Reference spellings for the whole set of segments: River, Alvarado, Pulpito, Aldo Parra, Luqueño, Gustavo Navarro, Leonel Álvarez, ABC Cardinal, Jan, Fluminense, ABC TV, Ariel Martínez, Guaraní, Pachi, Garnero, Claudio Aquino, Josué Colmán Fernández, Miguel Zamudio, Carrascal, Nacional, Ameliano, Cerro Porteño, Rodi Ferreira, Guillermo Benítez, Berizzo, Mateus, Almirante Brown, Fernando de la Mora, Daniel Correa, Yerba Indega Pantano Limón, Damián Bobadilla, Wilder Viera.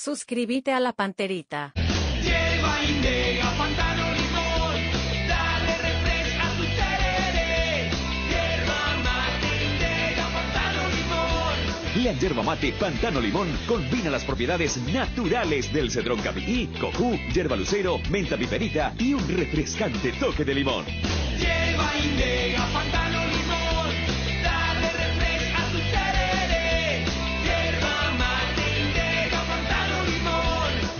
Suscríbete a la Panterita. Yerba Indega Pantano Limón, dale refresca a tu tereré. Yerba Mate Indega Pantano Limón. La yerba mate Pantano Limón combina las propiedades naturales del cedrón capirí, cojú, yerba lucero, menta piperita y un refrescante toque de limón. Yerba Indega Pantano Limón.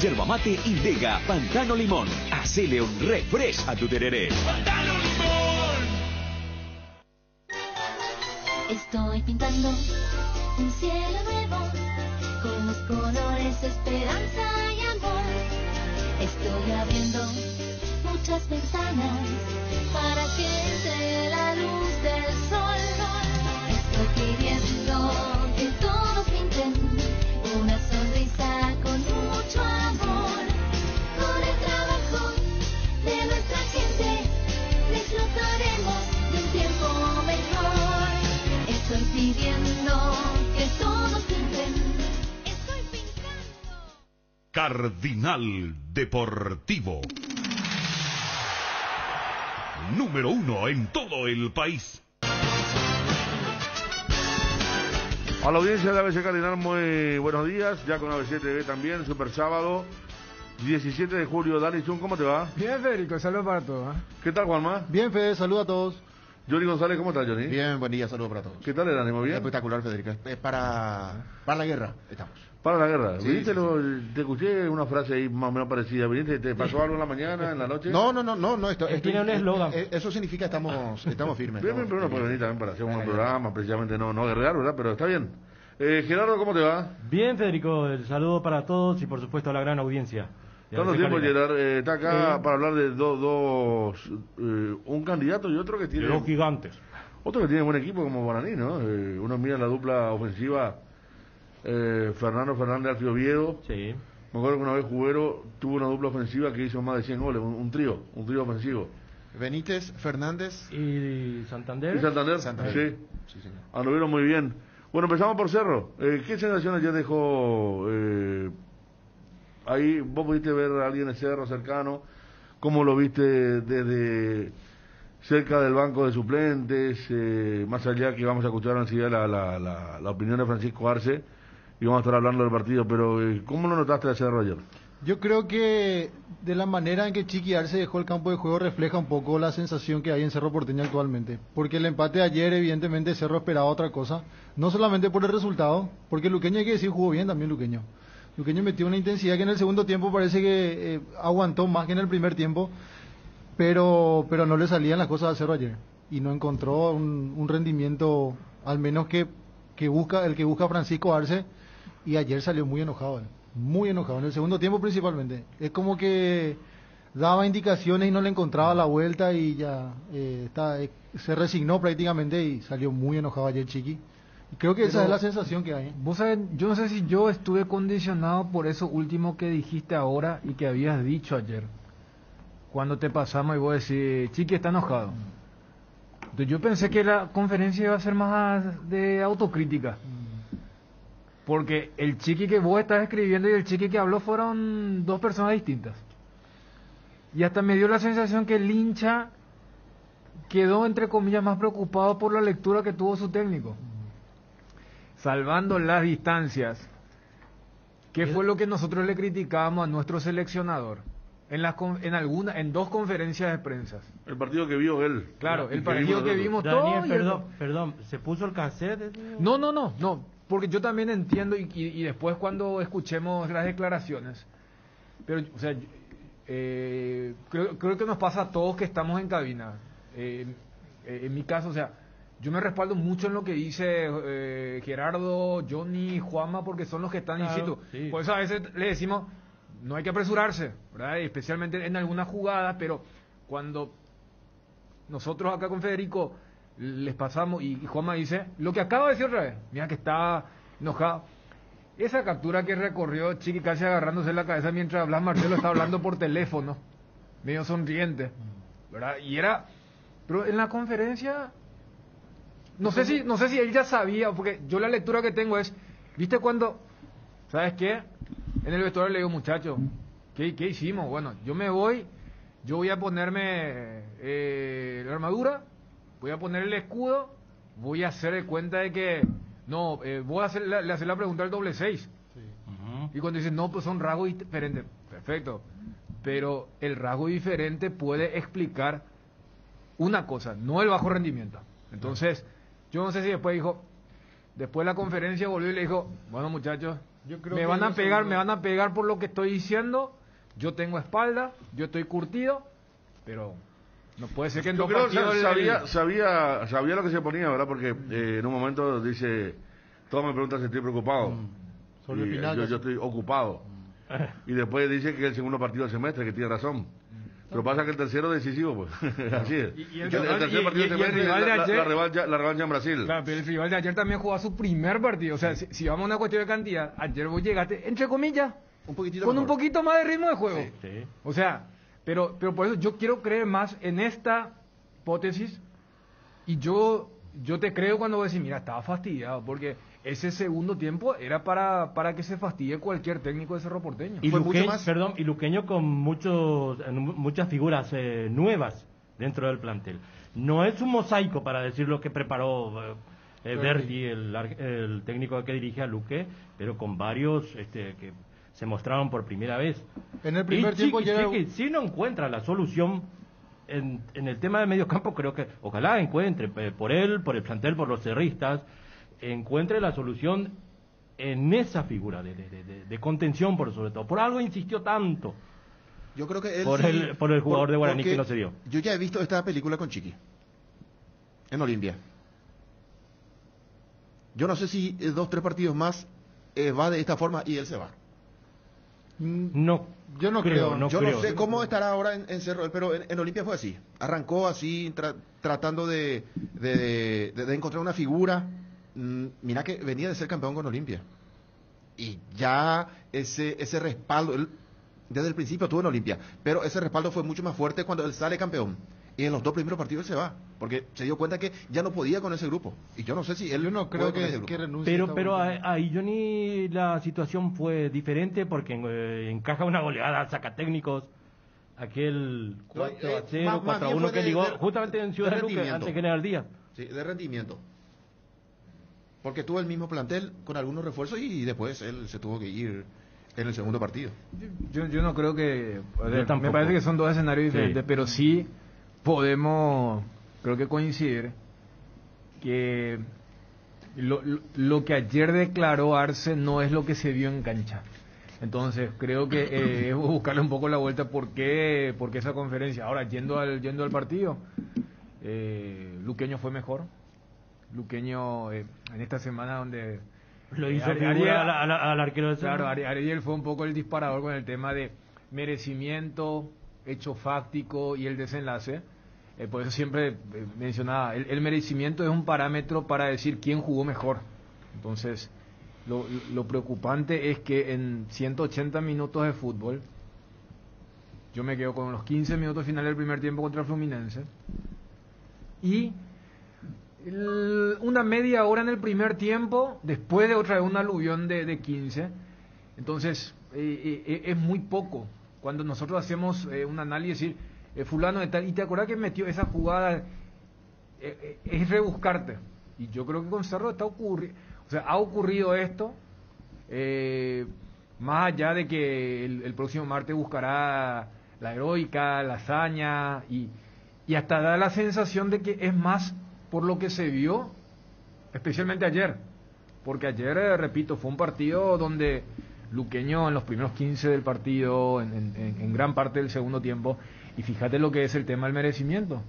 Yerba mate Indega Pantano Limón. Hacele un refresh a tu tereré. ¡Pantano Limón! Estoy pintando un cielo nuevo con los colores esperanza y amor. Estoy abriendo muchas ventanas para que entre la luz del sol. Estoy pidiendo que todos pinten una sonrisa con mucho amor. Con el trabajo de nuestra gente disfrutaremos de un tiempo mejor. Estoy pidiendo que todos pinten. Estoy pintando. Cardinal Deportivo. Número 1 en todo el país. A la audiencia de ABC Cardinal, muy buenos días, ya con ABC TV también, Super Sábado, 17 de julio. Dani Zun, ¿cómo te va? Bien, Federico, saludos para todos. ¿Qué tal, Juanma? Bien, Fede, saludos a todos. Johnny González, ¿cómo estás, Johnny? Bien, buen día, saludos para todos. ¿Qué tal el ánimo? ¿Bien? Espectacular, Federico, es para la guerra, estamos. Para la guerra, sí, viniste, sí, sí. Te escuché una frase ahí más o menos parecida, viniste, ¿te pasó algo en la mañana, en la noche? No, esto tiene un eslogan. Eso significa estamos firmes. Bien, pero uno puede venir también para hacer un programa, precisamente no guerrear, ¿verdad? Pero está bien. Gerardo, ¿cómo te va? Bien, Federico, el saludo para todos y por supuesto a la gran audiencia. Tanto tiempo, Gerardo, está acá para hablar de dos, un candidato y otro que tiene... Dos gigantes. Otro que tiene buen equipo como Guaraní, ¿no? Uno mira la dupla ofensiva... Fernando Fernández Alfioviedo, sí. Me acuerdo que una vez Jubero tuvo una dupla ofensiva que hizo más de 100 goles, un trío ofensivo. Benítez, Fernández y Santander. ¿Y Santander? Sí, sí, anduvieron muy bien. Bueno, empezamos por Cerro. ¿Qué sensaciones ya dejó? Ahí vos pudiste ver a alguien de Cerro cercano. ¿Cómo lo viste desde cerca del banco de suplentes? Más allá que vamos a escuchar enseguida la opinión de Francisco Arce. Y vamos a estar hablando del partido, pero ¿cómo lo notaste de Cerro ayer? Yo creo que de la manera en que Chiqui Arce dejó el campo de juego refleja un poco la sensación que hay en Cerro Porteño actualmente. Porque el empate de ayer, evidentemente, Cerro esperaba otra cosa. No solamente por el resultado, porque Luqueño, hay que decir, jugó bien también Luqueño. Luqueño metió una intensidad que en el segundo tiempo parece que aguantó más que en el primer tiempo. Pero no le salían las cosas a Cerro ayer. Y no encontró un rendimiento, al menos que busca Francisco Arce. Y ayer salió muy enojado, en el segundo tiempo principalmente. Es como que daba indicaciones y no le encontraba la vuelta y ya se resignó prácticamente y salió muy enojado ayer Chiqui. Y creo que esa es la sensación que hay. Vos sabés, yo no sé si yo estuve condicionado por eso último que dijiste ahora y que habías dicho ayer. Cuando te pasamos y vos decís, Chiqui está enojado. Entonces yo pensé que la conferencia iba a ser más de autocrítica. Porque el Chiqui que vos estás escribiendo y el Chiqui que habló fueron dos personas distintas. Y hasta me dio la sensación que el hincha quedó, entre comillas, más preocupado por la lectura que tuvo su técnico. Salvando las distancias. ¿Qué fue lo que nosotros le criticábamos a nuestro seleccionador? En dos conferencias de prensa. El partido que vio él. Claro, el partido que vimos todos. Daniel, perdón, ¿se puso el cassette? No. Porque yo también entiendo, y después cuando escuchemos las declaraciones, pero, o sea, creo que nos pasa a todos que estamos en cabina. En mi caso, o sea, yo me respaldo mucho en lo que dice Gerardo, Johnny, Juanma, porque son los que están in situ. Sí. Por eso a veces le decimos, no hay que apresurarse, ¿verdad? Especialmente en algunas jugadas, pero cuando nosotros acá con Federico... les pasamos, y Juanma dice lo que acaba de decir otra vez, mira que está enojado, esa captura que recorrió Chiqui casi agarrándose la cabeza mientras Blas Marcelo estaba hablando por teléfono, medio sonriente, ¿verdad? Y era, pero en la conferencia no sé si él ya sabía, porque yo la lectura que tengo es, ¿viste cuando, sabes qué? en el vestuario le digo, muchachos, ¿qué hicimos? Bueno, yo me voy, yo voy a ponerme la armadura, voy a poner el escudo, voy a hacer de cuenta de que... No, voy a hacer la pregunta al doble seis. Sí. Uh-huh. Y cuando dicen, no, pues son rasgos diferentes. Perfecto. Pero el rasgo diferente puede explicar una cosa, no el bajo rendimiento. Entonces, yo no sé si después dijo... Después de la conferencia volvió y le dijo, bueno, muchachos, yo creo me van a pegar por lo que estoy diciendo. Yo tengo espalda, yo estoy curtido, pero... No puede ser que en dos partidos sabía lo que se ponía, ¿verdad? Porque en un momento dice, todos me preguntan si estoy preocupado. Sobre el final, yo estoy ocupado. Y después dice que es el segundo partido del semestre, que tiene razón. Pero pasa que el tercero es decisivo, pues. Así es. Y el tercer partido del semestre es la revancha en Brasil. Claro, pero el rival de ayer también jugó su primer partido. O sea, si vamos a una cuestión de cantidad, ayer vos llegaste, entre comillas, con un poquito más de ritmo de juego. Sí. O sea... Pero por eso yo quiero creer más en esta hipótesis, y yo te creo cuando decís, mira, estaba fastidiado, porque ese segundo tiempo era para que se fastidie cualquier técnico de Cerro Porteño. Y Luqueño con muchas figuras nuevas dentro del plantel. No es un mosaico, para decir lo que preparó Berti, el técnico que dirige a Luque, pero con varios que se mostraron por primera vez. En el primer tiempo llega... Si no encuentra la solución en el tema de mediocampo, creo que ojalá encuentre, por él, por el plantel, por los cerristas, encuentre la solución en esa figura de contención, por sobre todo. Por algo insistió tanto. Yo creo que él por el jugador de Guaraní que no se dio. Yo ya he visto esta película con Chiqui en Olimpia. Yo no sé si 2 o 3 partidos más va de esta forma y él se va. No, yo no creo. No sé cómo estará ahora en Cerro, pero en Olimpia fue así. Arrancó así, tratando de encontrar una figura. Mirá que venía de ser campeón con Olimpia. Y ya ese respaldo, él, desde el principio tuvo en Olimpia, pero ese respaldo fue mucho más fuerte cuando él sale campeón. Y en los 2 primeros partidos él se va, porque se dio cuenta que ya no podía con ese grupo. Y yo no sé si él... Yo no creo que renuncie. Pero ahí, Johnny, la situación fue diferente, porque encaja una goleada a sacatécnicos. Aquel 4-0, 4-1 que llegó justamente en Ciudad de Luque, antes de General Díaz. Sí, de rendimiento. Porque tuvo el mismo plantel con algunos refuerzos y después él se tuvo que ir en el segundo partido. Yo no creo que... Me parece que son 2 escenarios diferentes, pero sí... Podemos, creo que coincidir, que lo que ayer declaró Arce no es lo que se vio en cancha. Entonces, creo que es buscarle un poco la vuelta por qué esa conferencia. Ahora, yendo al partido, Luqueño fue mejor. Luqueño, en esta semana donde... Lo hizo al arquero del... Claro, Ariel fue un poco el disparador con el tema de merecimiento... hecho fáctico y el desenlace. Por eso siempre mencionaba, el merecimiento es un parámetro para decir quién jugó mejor. Entonces, lo preocupante es que en 180 minutos de fútbol, yo me quedo con los 15 minutos finales del primer tiempo contra Fluminense, y una media hora en el primer tiempo, después de otra vez un aluvión de 15, entonces es muy poco. Cuando nosotros hacemos un análisis, fulano de tal, y te acordás que metió esa jugada, es rebuscarte. Y yo creo que con Cerro ha ocurrido esto, más allá de que el próximo martes buscará la heroica, la hazaña, y hasta da la sensación de que es más por lo que se vio, especialmente ayer. Porque ayer, repito, fue un partido donde... Luqueño en los primeros 15 del partido, en gran parte del segundo tiempo, y fíjate lo que es el tema del merecimiento.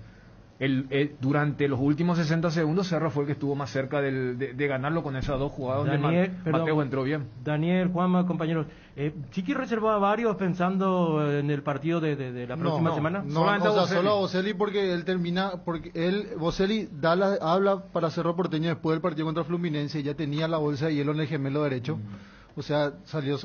Durante los últimos 60 segundos Cerro fue el que estuvo más cerca de ganarlo, con esas 2 jugadas donde Mateus entró bien. Daniel, Juanma, compañeros, ¿Chiqui reservó a varios pensando en el partido de la próxima semana? No, solo a Boselli, porque Boselli habla para Cerro Porteño después del partido contra Fluminense, ya tenía la bolsa de hielo en el gemelo derecho. O sea, salió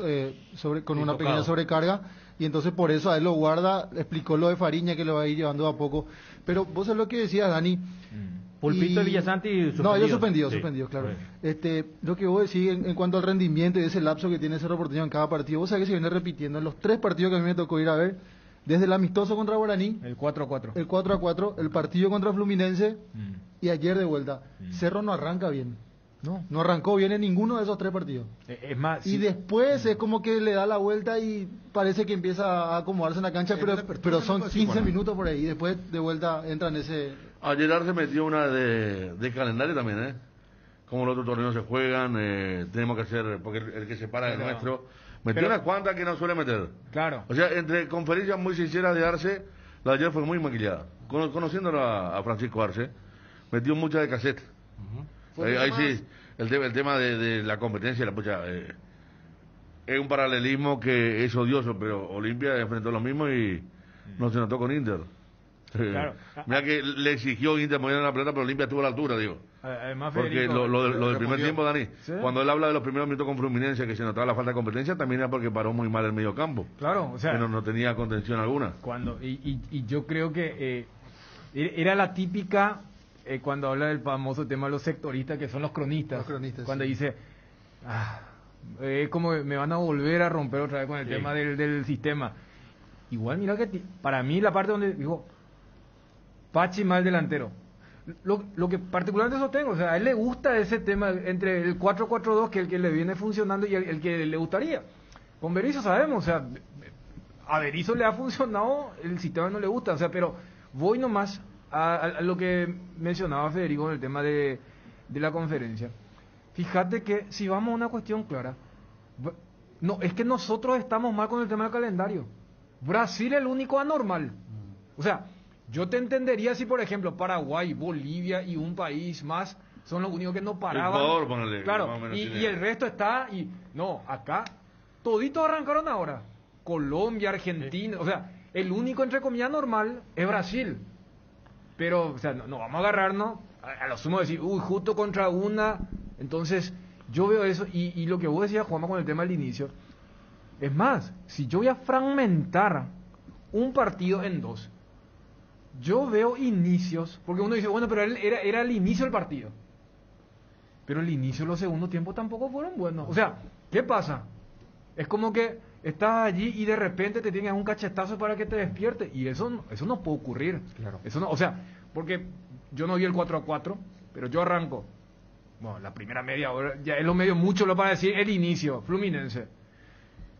con una pequeña sobrecarga, y entonces por eso a él lo guarda. Explicó lo de Fariña, que lo va a ir llevando a poco. Pero vos sabés lo que decías, Dani. Pulpito y Villasanti suspendido. No, ellos suspendidos, claro. Bueno. Lo que vos decís en cuanto al rendimiento y ese lapso que tiene Cerro Porteño en cada partido, vos sabés que se viene repitiendo en los tres partidos que a mí me tocó ir a ver, desde el amistoso contra Guaraní, el 4-4. El 4-4, el partido contra Fluminense y ayer de vuelta. Cerro no arranca bien. No arrancó bien en ninguno de esos tres partidos. Es más, y después es como que le da la vuelta y parece que empieza a acomodarse en la cancha, pero son 15 minutos por ahí. Y después de vuelta entra en ese... Ayer Arce metió una de calendario también, ¿eh? Como los otros torneos se juegan, tenemos que hacer... Porque el que se para es nuestro. Metió unas cuantas que no suele meter. Claro. O sea, entre conferencias muy sinceras de Arce, la de ayer fue muy maquillada. Conociéndolo a Francisco Arce, metió muchas de cassette. Ahí sí, el tema de la competencia, la pucha, es un paralelismo que es odioso, pero Olimpia enfrentó lo mismo y no se notó con Inter. Claro. Mira que le exigió Inter mover la pelota, pero Olimpia estuvo a la altura, digo. Además, porque Federico, lo del primer tiempo, Dani, ¿sí? Cuando él habla de los primeros minutos con Fluminense, que se notaba la falta de competencia, también era porque paró muy mal el medio campo. Claro, o sea. Pero no tenía contención alguna. Y yo creo que era la típica... cuando habla del famoso tema de los sectoristas, que son los cronistas, cuando dice como me van a volver a romper otra vez con el tema del sistema. Igual mira que para mí la parte donde dijo Pachi mal delantero, lo que particularmente sostengo, o sea, a él le gusta ese tema entre el 4-4-2 que el que le viene funcionando y el que le gustaría. Con Berizzo sabemos, o sea, a Berizzo le ha funcionado, el sistema no le gusta, o sea, pero voy nomás a lo que mencionaba Federico en el tema de la conferencia. Fíjate que si vamos a una cuestión clara, no es que nosotros estamos mal con el tema del calendario. Brasil es el único anormal. O sea, yo te entendería si, por ejemplo, Paraguay, Bolivia y un país más son los únicos que no paraban. Ecuador, ponele, claro, y el resto está... acá toditos arrancaron ahora. Colombia, Argentina... O sea, el único, entre comillas, normal es Brasil. Pero, o sea, no vamos a agarrarnos a lo sumo decir, justo contra una. Entonces, yo veo eso y lo que vos decías, Juanma, con el tema del inicio. Es más, si yo voy a fragmentar un partido en dos, yo veo inicios, porque uno dice, bueno, pero era el inicio del partido. Pero el inicio de los segundos tiempos tampoco fueron buenos. O sea, ¿qué pasa? Es como que estás allí y de repente te tienes un cachetazo para que te despierte. Y eso no puede ocurrir. Claro. Eso no, o sea, porque yo no vi el 4-4, pero yo arranco. Bueno, la primera media hora, ya es lo medio mucho lo para decir, el inicio, Fluminense.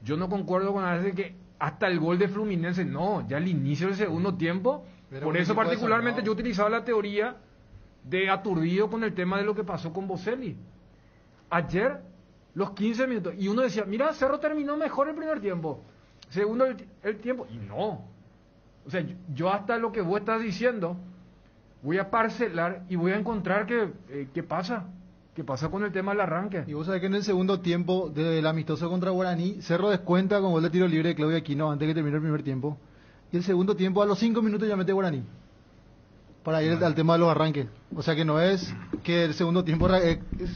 Yo no concuerdo con Arce que hasta el gol de Fluminense, no, ya el inicio del segundo tiempo. Pero por eso particularmente yo utilizaba la teoría de aturdido con el tema de lo que pasó con Boselli. Ayer... los 15 minutos, y uno decía, mira, Cerro terminó mejor el primer tiempo, segundo el tiempo, y no. O sea, yo hasta lo que vos estás diciendo, voy a parcelar y voy a encontrar qué pasa con el tema del arranque. Y vos sabés que en el segundo tiempo del amistoso contra Guaraní, Cerro descuenta con gol de tiro libre de Claudio Aquino antes que termine el primer tiempo, y el segundo tiempo a los 5 minutos ya mete Guaraní. Para ir al tema de los arranques. O sea que no es que el segundo tiempo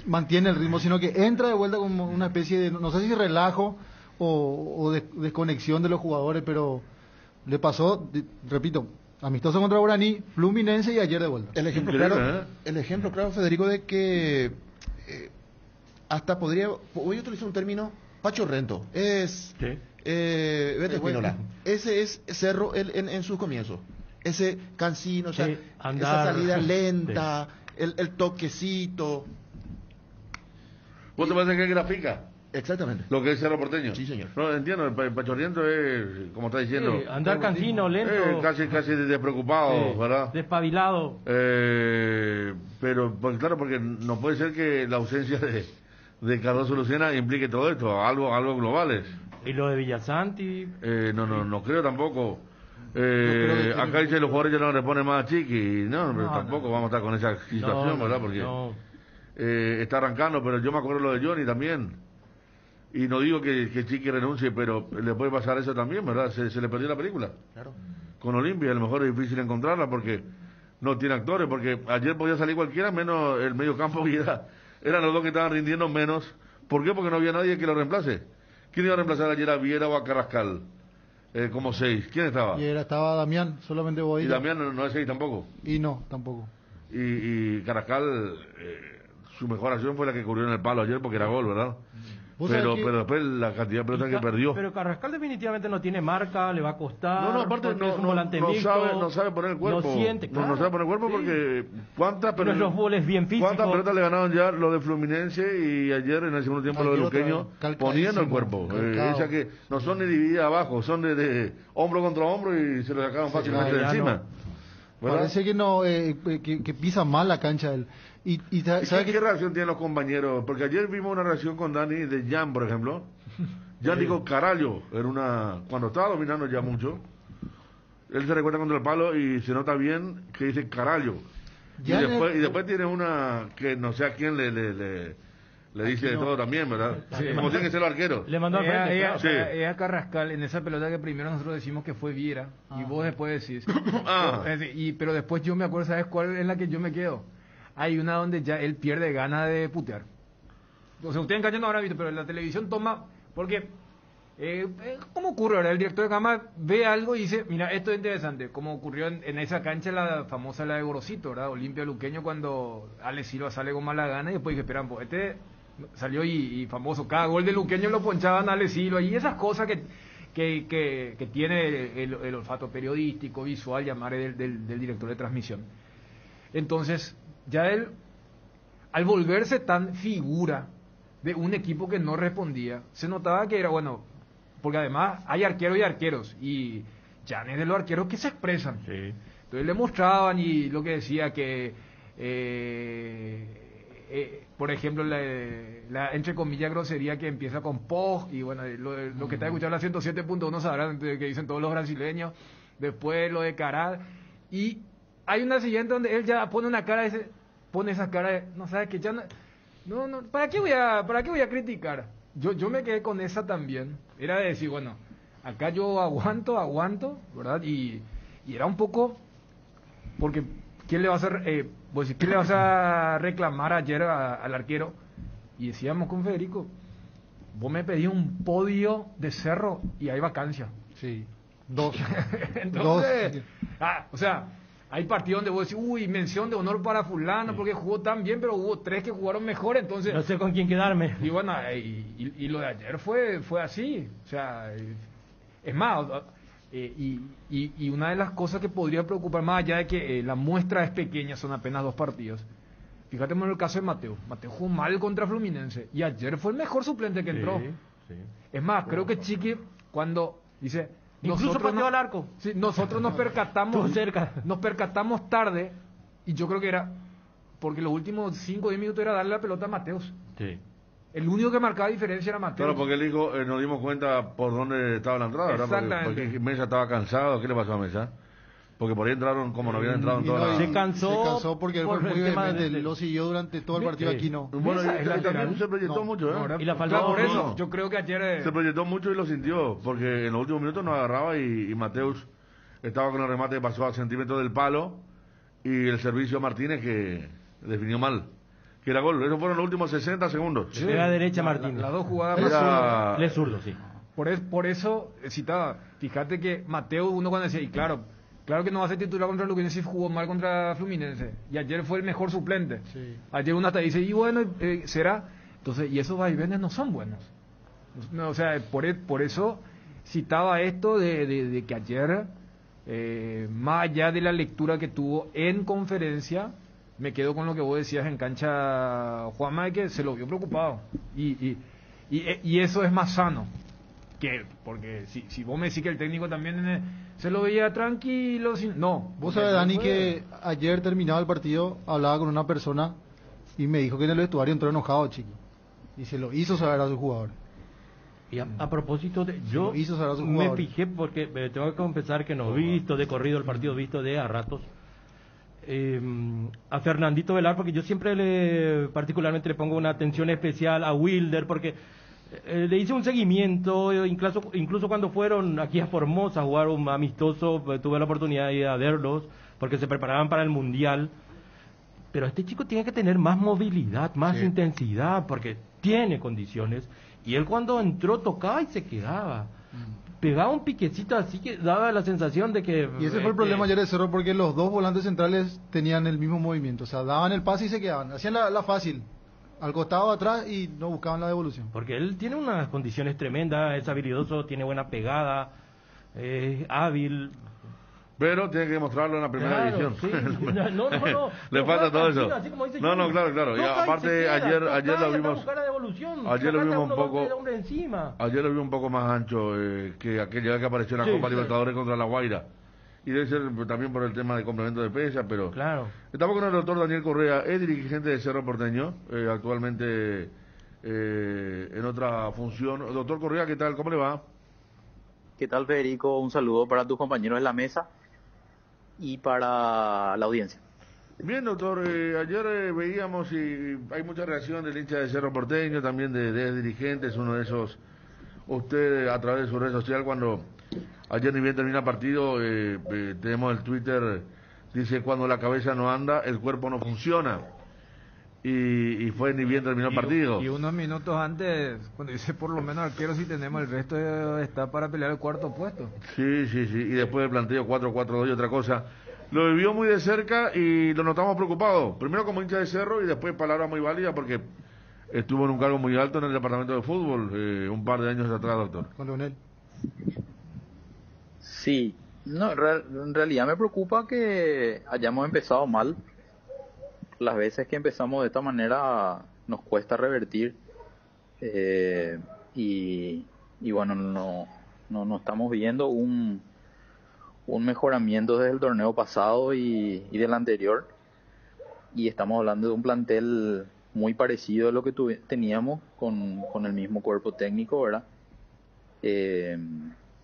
mantiene el ritmo, sino que entra de vuelta como una especie de, no sé si relajo o desconexión de los jugadores, pero le pasó, repito, amistoso contra Guaraní, Fluminense y ayer de vuelta. El ejemplo claro, Federico, de que hasta podría, hoy utilizo un término pachorrento, es Beto Espinola. Ese es Cerro en sus comienzos. Ese cansino, o sea, esa salida lenta, el toquecito. ¿Vos te parece que es grafica? Exactamente. Lo que es Cerro Porteño. Sí, señor. No, entiendo, el pachorriento es, como está diciendo... andar cansino, lento. Casi despreocupado, ¿verdad? Despabilado. Pero, pues, claro, porque no puede ser que la ausencia de Cardoso Lucena implique todo esto, algo globales. ¿Y lo de Villasanti? No creo tampoco. Acá dice los jugadores ya no le ponen más a Chiqui, pero tampoco vamos a estar con esa situación, ¿verdad? Porque está arrancando, pero yo me acuerdo lo de Johnny también. Y no digo que Chiqui renuncie, pero le puede pasar eso también, ¿verdad? Se le perdió la película. Claro. Con Olimpia, a lo mejor es difícil encontrarla porque no tiene actores, porque ayer podía salir cualquiera menos el medio campo, que eran los dos que estaban rindiendo menos. ¿Por qué? Porque no había nadie que lo reemplace. ¿Quién iba a reemplazar ayer a Viera o a Carrascal? Como 6, ¿quién estaba? Y estaba Damián, solamente Bobadilla. Y Damián no es 6 tampoco. Y no, tampoco. y Carrascal, su mejor acción fue la que cubrió en el palo ayer porque era gol, ¿verdad? Pero después la cantidad de pelotas que perdió. Pero Carrascal definitivamente no tiene marca, le va a costar. No, aparte no sabe poner el cuerpo. No siente, claro. No sabe poner el cuerpo porque cuántas pelotas. Los goles bien físicos. Cuántas pelotas le ganaron ya los de Fluminense y ayer en el segundo tiempo los de Luqueño poniendo el cuerpo. Esa que no son ni divididas abajo, son de hombro contra hombro y se lo sacaron fácilmente de encima. ¿Verdad? Parece que no, que pisa mal la cancha él. ¿Y sabe qué reacción tienen los compañeros? Porque ayer vimos una reacción con Dani de Jan, por ejemplo. Jan dijo, carallo, era una... cuando estaba dominando ya mucho, él se recuerda contra el palo y se nota bien que dice carallo. Y después tiene una que no sé a quién le dice no. De todo también, ¿verdad? Sí. Como tiene que ser el arquero. Le mandó al frente. Ella Carrascal, en esa pelota que primero nosotros decimos que fue Viera, y vos después decís. Pero después yo me acuerdo, ¿sabes cuál es la que yo me quedo? Hay una donde ya él pierde ganas de putear. O sea, ustedes en calle no habrán visto, pero en la televisión toma... Porque, ¿cómo ocurre ahora? El director de cámara ve algo y dice, mira, esto es interesante, como ocurrió en esa cancha la famosa, la de Gorosito, ¿verdad? Olimpia Luqueño, cuando Ale Silva sale con mala gana y después dije, esperan, pues este salió y famoso. Cada gol de Luqueño lo ponchaban a Ale Silva y esas cosas que tiene el olfato periodístico, visual, llamar del director de transmisión. Entonces... ya él, al volverse tan figura de un equipo que no respondía, se notaba que era, bueno, porque además hay arqueros y arqueros, y Jan es de los arqueros que se expresan. Sí. Entonces le mostraban y lo que decía que, por ejemplo, la entre comillas grosería que empieza con POG, y bueno, lo que está escuchando la 107.1 sabrán que dicen todos los brasileños, después lo de Caral, y hay una siguiente donde él ya pone una cara, pone esa cara de, no sabes que ya no, ¿para qué voy a criticar? Yo me quedé con esa también. Era de decir, bueno, acá yo aguanto, ¿verdad? Y era un poco porque ¿quién le vas a reclamar ayer al arquero? Y decíamos con Federico, vos me pedís un podio de Cerro y hay vacancia. Sí. Dos. Entonces, dos. O sea, hay partidos donde vos decís, uy, mención de honor para fulano, porque jugó tan bien, pero hubo tres que jugaron mejor, entonces... no sé con quién quedarme. Y bueno, y lo de ayer fue así, o sea, es más, y una de las cosas que podría preocupar, más allá de que la muestra es pequeña, son apenas dos partidos. Fíjate en el caso de Mateus jugó mal contra Fluminense, y ayer fue el mejor suplente que entró. Sí. Es más, creo que Chiqui, cuando dice... incluso pateó al arco. Sí, nosotros nos percatamos tarde, y yo creo que era porque los últimos 5 o 10 minutos era darle la pelota a Mateus. Sí. El único que marcaba diferencia era Mateus. Claro, porque él dijo, nos dimos cuenta por dónde estaba la entrada, ¿verdad? Exactamente. Porque Mesa estaba cansado. ¿Qué le pasó a Mesa? Porque por ahí entraron como no habían entrado en toda la... Se cansó porque lo siguió durante todo el partido. Aquí no. Bueno, y también se proyectó mucho, ¿eh? Y la falta por eso. Yo creo que ayer... se proyectó mucho y lo sintió, porque en los últimos minutos nos agarraba y Mateus estaba con el remate que pasó a centímetros del palo y el servicio a Martínez que definió mal. Que era gol. Eso fueron los últimos 60 segundos. Sí. Era derecha Martínez. Las dos jugadas más... le zurdo, sí. Por eso, citaba, fíjate que Mateus, uno cuando decía, y claro que no va a ser titular contra Luqueño, jugó mal contra Fluminense. Y ayer fue el mejor suplente. Sí. Ayer uno hasta dice, y bueno, será. Entonces, y esos vaivenes no son buenos. No, o sea, por eso citaba esto de que ayer, más allá de la lectura que tuvo en conferencia, me quedo con lo que vos decías en cancha, Juanma, que se lo vio preocupado. Y eso es más sano. Porque si vos me decís que el técnico también... se lo veía tranquilo, no. Vos sabés, Dani, que ayer terminado el partido, hablaba con una persona y me dijo que en el vestuario entró enojado, Chiqui. Y se lo hizo saber a sus jugadores. Y a propósito, yo me fijé porque tengo que confesar que no he visto de corrido el partido, visto de a ratos. A Fernandito Velar, porque yo siempre particularmente le pongo una atención especial a Wilder, porque... le hice un seguimiento, incluso cuando fueron aquí a Formosa a jugar un amistoso, tuve la oportunidad de ir a verlos, porque se preparaban para el Mundial. Pero este chico tiene que tener más movilidad, más intensidad, porque tiene condiciones. Y él cuando entró tocaba y se quedaba. pegaba un piquecito así que daba la sensación de que... Y ese fue el problema ayer de Cerro, porque los dos volantes centrales tenían el mismo movimiento, o sea, daban el pase y se quedaban, hacían la fácil, al costado, atrás, y no buscaban la devolución. Porque él tiene unas condiciones tremendas, es habilidoso, tiene buena pegada, es hábil... Pero tiene que mostrarlo en la primera división. Sí. No. Le falta todo eso. No, claro. Y aparte, ayer lo vimos. Ayer lo vimos un poco más ancho que aquella vez que apareció en la Copa Libertadores contra la Guaira. Y debe ser también por el tema de complemento de pesa, pero. Claro. Estamos con el doctor Daniel Correa, es dirigente de Cerro Porteño, actualmente en otra función. Doctor Correa, ¿qué tal? ¿Cómo le va? ¿Qué tal, Federico? Un saludo para tus compañeros en la mesa y para la audiencia. Bien, doctor, ayer veíamos y hay mucha reacción del hincha de Cerro Porteño, también de dirigentes, uno de esos, usted a través de su red social, cuando ayer ni bien termina partido, tenemos el Twitter, dice, cuando la cabeza no anda, el cuerpo no funciona. Y fue ni bien terminó el partido. Y unos minutos antes, cuando dice por lo menos arquero, si tenemos el resto, está para pelear el cuarto puesto. Sí. Y después del planteo 4-4-2 y otra cosa. Lo vivió muy de cerca y lo notamos preocupado. Primero como hincha de Cerro y después palabra muy válida porque estuvo en un cargo muy alto en el departamento de fútbol un par de años atrás, doctor. Con Leonel. Sí. No, en realidad me preocupa que hayamos empezado mal. Las veces que empezamos de esta manera nos cuesta revertir y bueno, no estamos viendo un mejoramiento desde el torneo pasado y del anterior, y estamos hablando de un plantel muy parecido a lo que teníamos con el mismo cuerpo técnico, ¿verdad?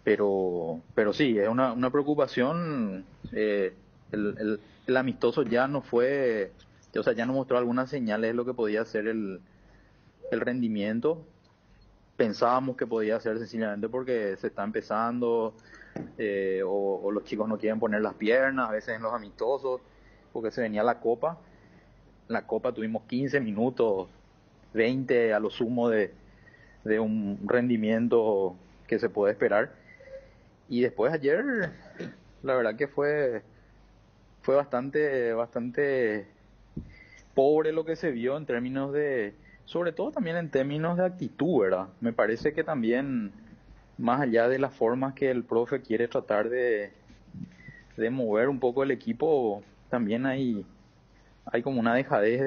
Pero sí, es una preocupación. El amistoso ya no fue... O sea, ya nos mostró algunas señales de lo que podía ser el rendimiento. Pensábamos que podía ser sencillamente porque se está empezando o los chicos no quieren poner las piernas, a veces en los amistosos, porque se venía la Copa. La Copa tuvimos 15 minutos, 20 a lo sumo de un rendimiento que se puede esperar. Y después ayer, la verdad que fue bastante pobre lo que se vio en términos de, sobre todo también en términos de actitud, ¿verdad? Me parece que también, más allá de las formas que el profe quiere tratar de mover un poco el equipo, también hay como una dejadez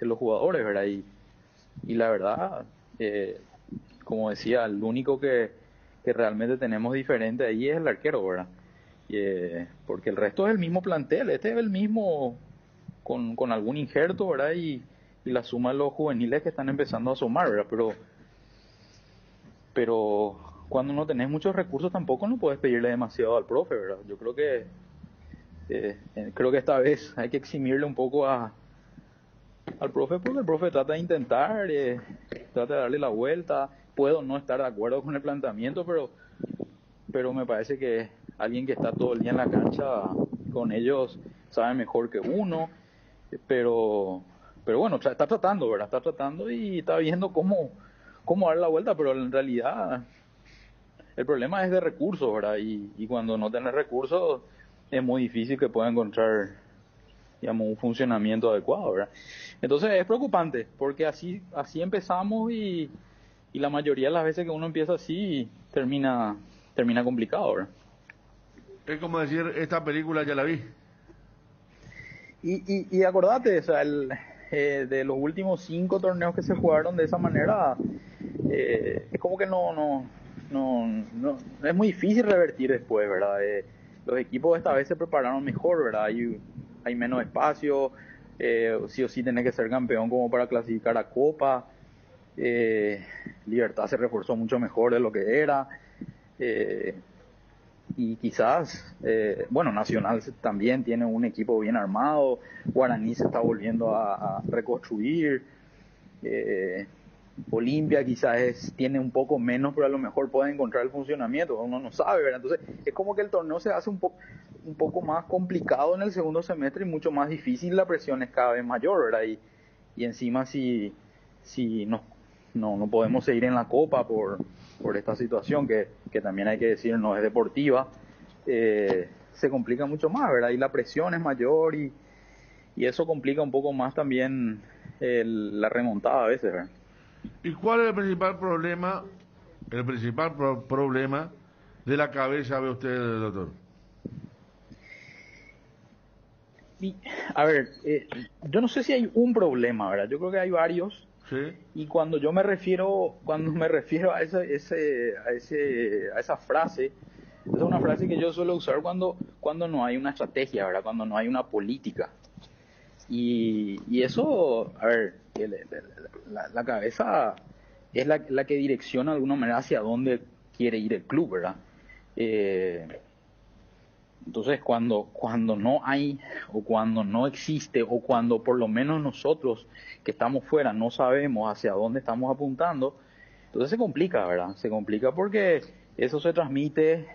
de los jugadores, ¿verdad? Y la verdad, como decía, el único que realmente tenemos diferente ahí es el arquero, ¿verdad? Porque el resto es el mismo plantel, este es el mismo... Con algún injerto, ¿verdad? Y la suma de los juveniles que están empezando a asomar, ¿verdad? Pero cuando no tenés muchos recursos tampoco no puedes pedirle demasiado al profe, ¿verdad? Yo creo que esta vez hay que eximirle un poco al profe, porque el profe trata de intentar, trata de darle la vuelta. Puedo no estar de acuerdo con el planteamiento, pero me parece que alguien que está todo el día en la cancha con ellos sabe mejor que uno. Pero bueno, está tratando, ¿verdad? Está tratando y está viendo cómo dar la vuelta, pero en realidad el problema es de recursos, ¿verdad? Y cuando no tenés recursos es muy difícil que pueda encontrar, digamos, un funcionamiento adecuado, ¿verdad? Entonces es preocupante, porque así empezamos y la mayoría de las veces que uno empieza así termina complicado, ¿verdad? Es como decir, esta película ya la vi. Y acordate, o sea, de los últimos 5 torneos que se jugaron de esa manera, es como que no es muy difícil revertir después, ¿verdad? Los equipos esta vez se prepararon mejor, ¿verdad? Hay menos espacio, sí o sí tenés que ser campeón como para clasificar a Copa, Libertad se reforzó mucho mejor de lo que era, y quizás, bueno, Nacional también tiene un equipo bien armado, Guaraní se está volviendo a reconstruir, Olimpia quizás tiene un poco menos, pero a lo mejor puede encontrar el funcionamiento, uno no sabe, ¿verdad? Entonces es como que el torneo se hace un poco más complicado en el segundo semestre y mucho más difícil, la presión es cada vez mayor, ¿verdad? Y encima si nos no podemos seguir en la Copa por esta situación que también hay que decir no es deportiva, se complica mucho más, ¿verdad? Y la presión es mayor y eso complica un poco más también la remontada a veces, ¿verdad? ¿Y cuál es el principal problema, problema de la cabeza, ve usted, doctor? A ver, yo no sé si hay un problema, ¿verdad? Yo creo que hay varios. Sí. Y cuando yo me refiero, a esa frase, esa es una frase que yo suelo usar cuando no hay una estrategia, ¿verdad? Cuando no hay una política. Y eso, a ver, la cabeza es la que direcciona de alguna manera hacia dónde quiere ir el club, ¿verdad? Entonces, cuando no hay, o cuando no existe, o cuando por lo menos nosotros que estamos fuera no sabemos hacia dónde estamos apuntando, entonces se complica, ¿verdad? Se complica porque eso se transmite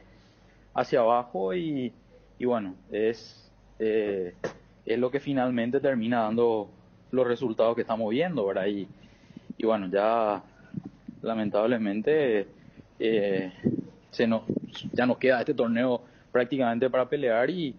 hacia abajo y bueno, es lo que finalmente termina dando los resultados que estamos viendo, ¿verdad? Y bueno, ya lamentablemente ya nos queda este torneo prácticamente para pelear y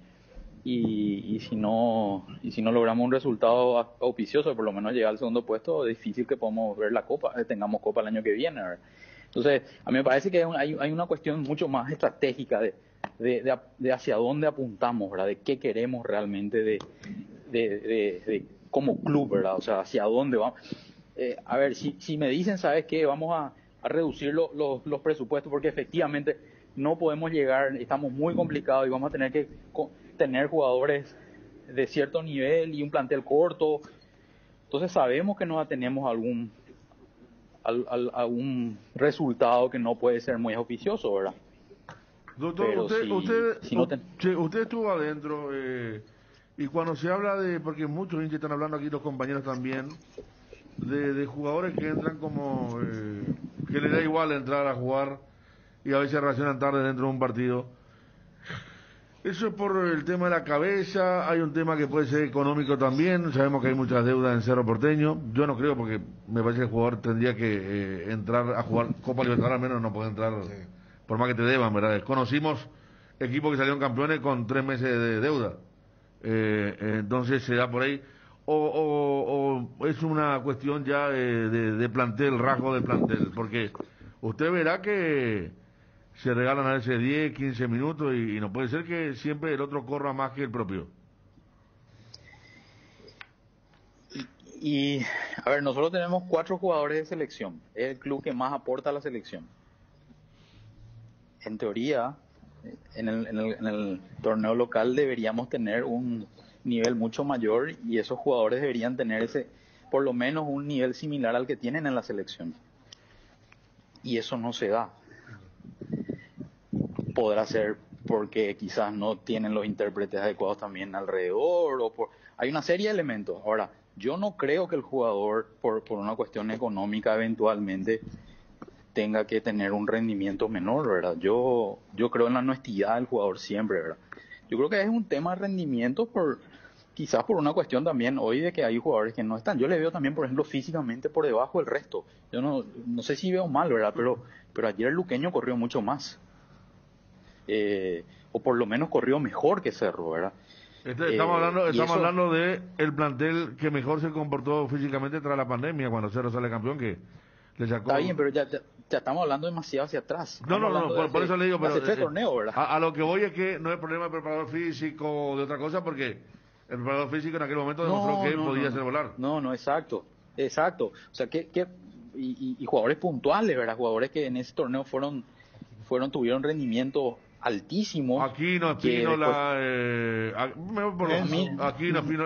si no logramos un resultado auspicioso, por lo menos llegar al segundo puesto, es difícil que podamos ver la Copa, tengamos Copa el año que viene, ¿verdad? Entonces, a mí me parece que hay una cuestión mucho más estratégica de hacia dónde apuntamos, ¿verdad? De qué queremos realmente de como club, ¿verdad? O sea, hacia dónde vamos. A ver, si me dicen, ¿sabes qué? Vamos a reducir los presupuestos porque efectivamente no podemos llegar, estamos muy complicados y vamos a tener que tener jugadores de cierto nivel y un plantel corto. Entonces sabemos que nos atenemos a un resultado que no puede ser muy auspicioso, ¿verdad? Doctor, pero usted estuvo adentro y cuando se habla de, porque muchos que están hablando aquí los compañeros también, de jugadores que entran como que le da igual entrar a jugar y a veces reaccionan tarde dentro de un partido. Eso es por el tema de la cabeza, hay un tema que puede ser económico también, sabemos que hay muchas deudas en Cerro Porteño, yo no creo porque me parece que el jugador tendría que entrar a jugar Copa Libertadores, al menos no puede entrar, sí, por más que te deban, ¿verdad? Conocimos equipos que salieron campeones con 3 meses de deuda, entonces se da por ahí, o es una cuestión ya de plantel, rasgo de plantel, porque usted verá que se regalan a veces 10, 15 minutos y no puede ser que siempre el otro corra más que el propio. Y a ver, nosotros tenemos 4 jugadores de selección. Es el club que más aporta a la selección. En teoría, en el torneo local deberíamos tener un nivel mucho mayor y esos jugadores deberían tener por lo menos un nivel similar al que tienen en la selección. Y eso no se da. Podrá ser porque quizás no tienen los intérpretes adecuados también alrededor, hay una serie de elementos. Ahora, yo no creo que el jugador, por una cuestión económica, eventualmente tenga que tener un rendimiento menor, ¿verdad? Yo creo en la honestidad del jugador siempre, ¿verdad? Yo creo que es un tema de rendimiento, quizás por una cuestión también hoy de que hay jugadores que no están. Yo le veo también, por ejemplo, físicamente por debajo del resto. Yo no sé si veo mal, ¿verdad? Pero ayer el Luqueño corrió mucho más. O por lo menos corrió mejor que Cerro, ¿verdad? Estamos hablando de el plantel que mejor se comportó físicamente tras la pandemia, cuando Cerro sale campeón, que le sacó... Está bien, pero ya estamos hablando demasiado hacia atrás. Por eso le digo, pero este torneo, ¿verdad? A lo que voy es que no es problema de preparador físico o de otra cosa, porque el preparador físico en aquel momento demostró que podía hacer volar. Exacto. O sea, y jugadores puntuales, ¿verdad? Jugadores que en ese torneo tuvieron rendimiento altísimo. Aquino,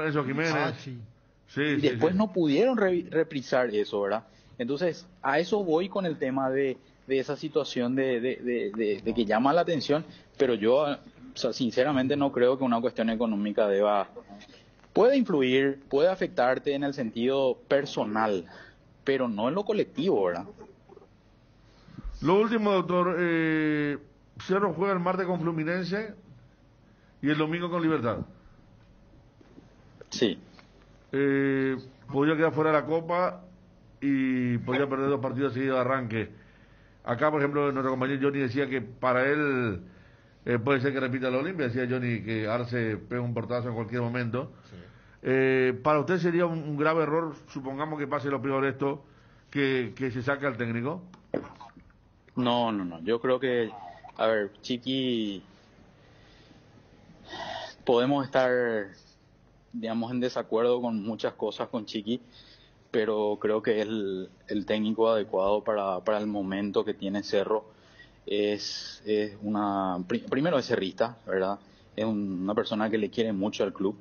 eso Jiménez. Pachi. Sí, y después no pudieron reprisar eso, ¿verdad? Entonces, a eso voy con el tema de esa situación de que llama la atención, pero yo, o sea, sinceramente no creo que una cuestión económica puede influir, puede afectarte en el sentido personal, pero no en lo colectivo, ¿verdad? Lo último, doctor, Cerro juega el martes con Fluminense y el domingo con Libertad. Sí. Podría quedar fuera de la Copa y podía perder dos partidos seguidos de arranque. Acá, por ejemplo, nuestro compañero Johnny decía que para él puede ser que repita la Olimpia. Decía Johnny que Arce pega un portazo en cualquier momento. Sí. Para usted sería un grave error, supongamos que pase lo peor esto, que se saque al técnico. No. Yo creo que, a ver, Chiqui, podemos estar, digamos, en desacuerdo con muchas cosas con Chiqui, pero creo que es el técnico adecuado para el momento que tiene Cerro. Es una, primero es cerrista, ¿verdad? Es una persona que le quiere mucho al club.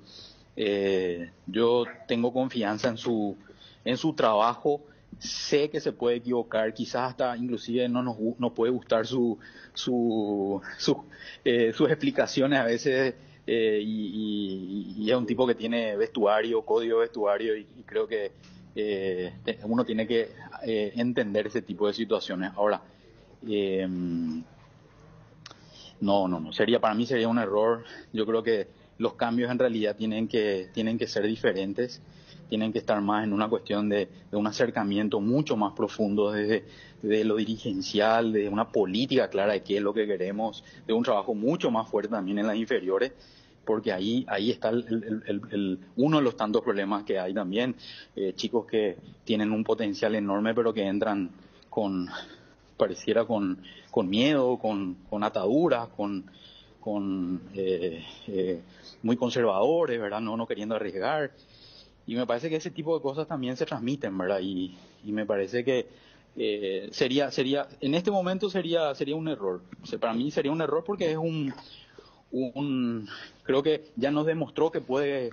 Yo tengo confianza en su trabajo. Sé que se puede equivocar, quizás hasta inclusive no puede gustar sus explicaciones a veces, y es un tipo que tiene vestuario, código vestuario, y creo que uno tiene que entender ese tipo de situaciones. Ahora, no sería, para mí sería un error. Yo creo que los cambios en realidad tienen que ser diferentes, tienen que estar más en una cuestión de un acercamiento mucho más profundo desde lo dirigencial, de una política clara de qué es lo que queremos, de un trabajo mucho más fuerte también en las inferiores, porque ahí está uno de los tantos problemas que hay también. Chicos que tienen un potencial enorme, pero que entran con miedo, con ataduras, con muy conservadores, ¿verdad? No queriendo arriesgar. Y me parece que ese tipo de cosas también se transmiten, ¿verdad? Y me parece que sería en este momento sería un error. O sea, para mí sería un error, porque es creo que ya nos demostró que puede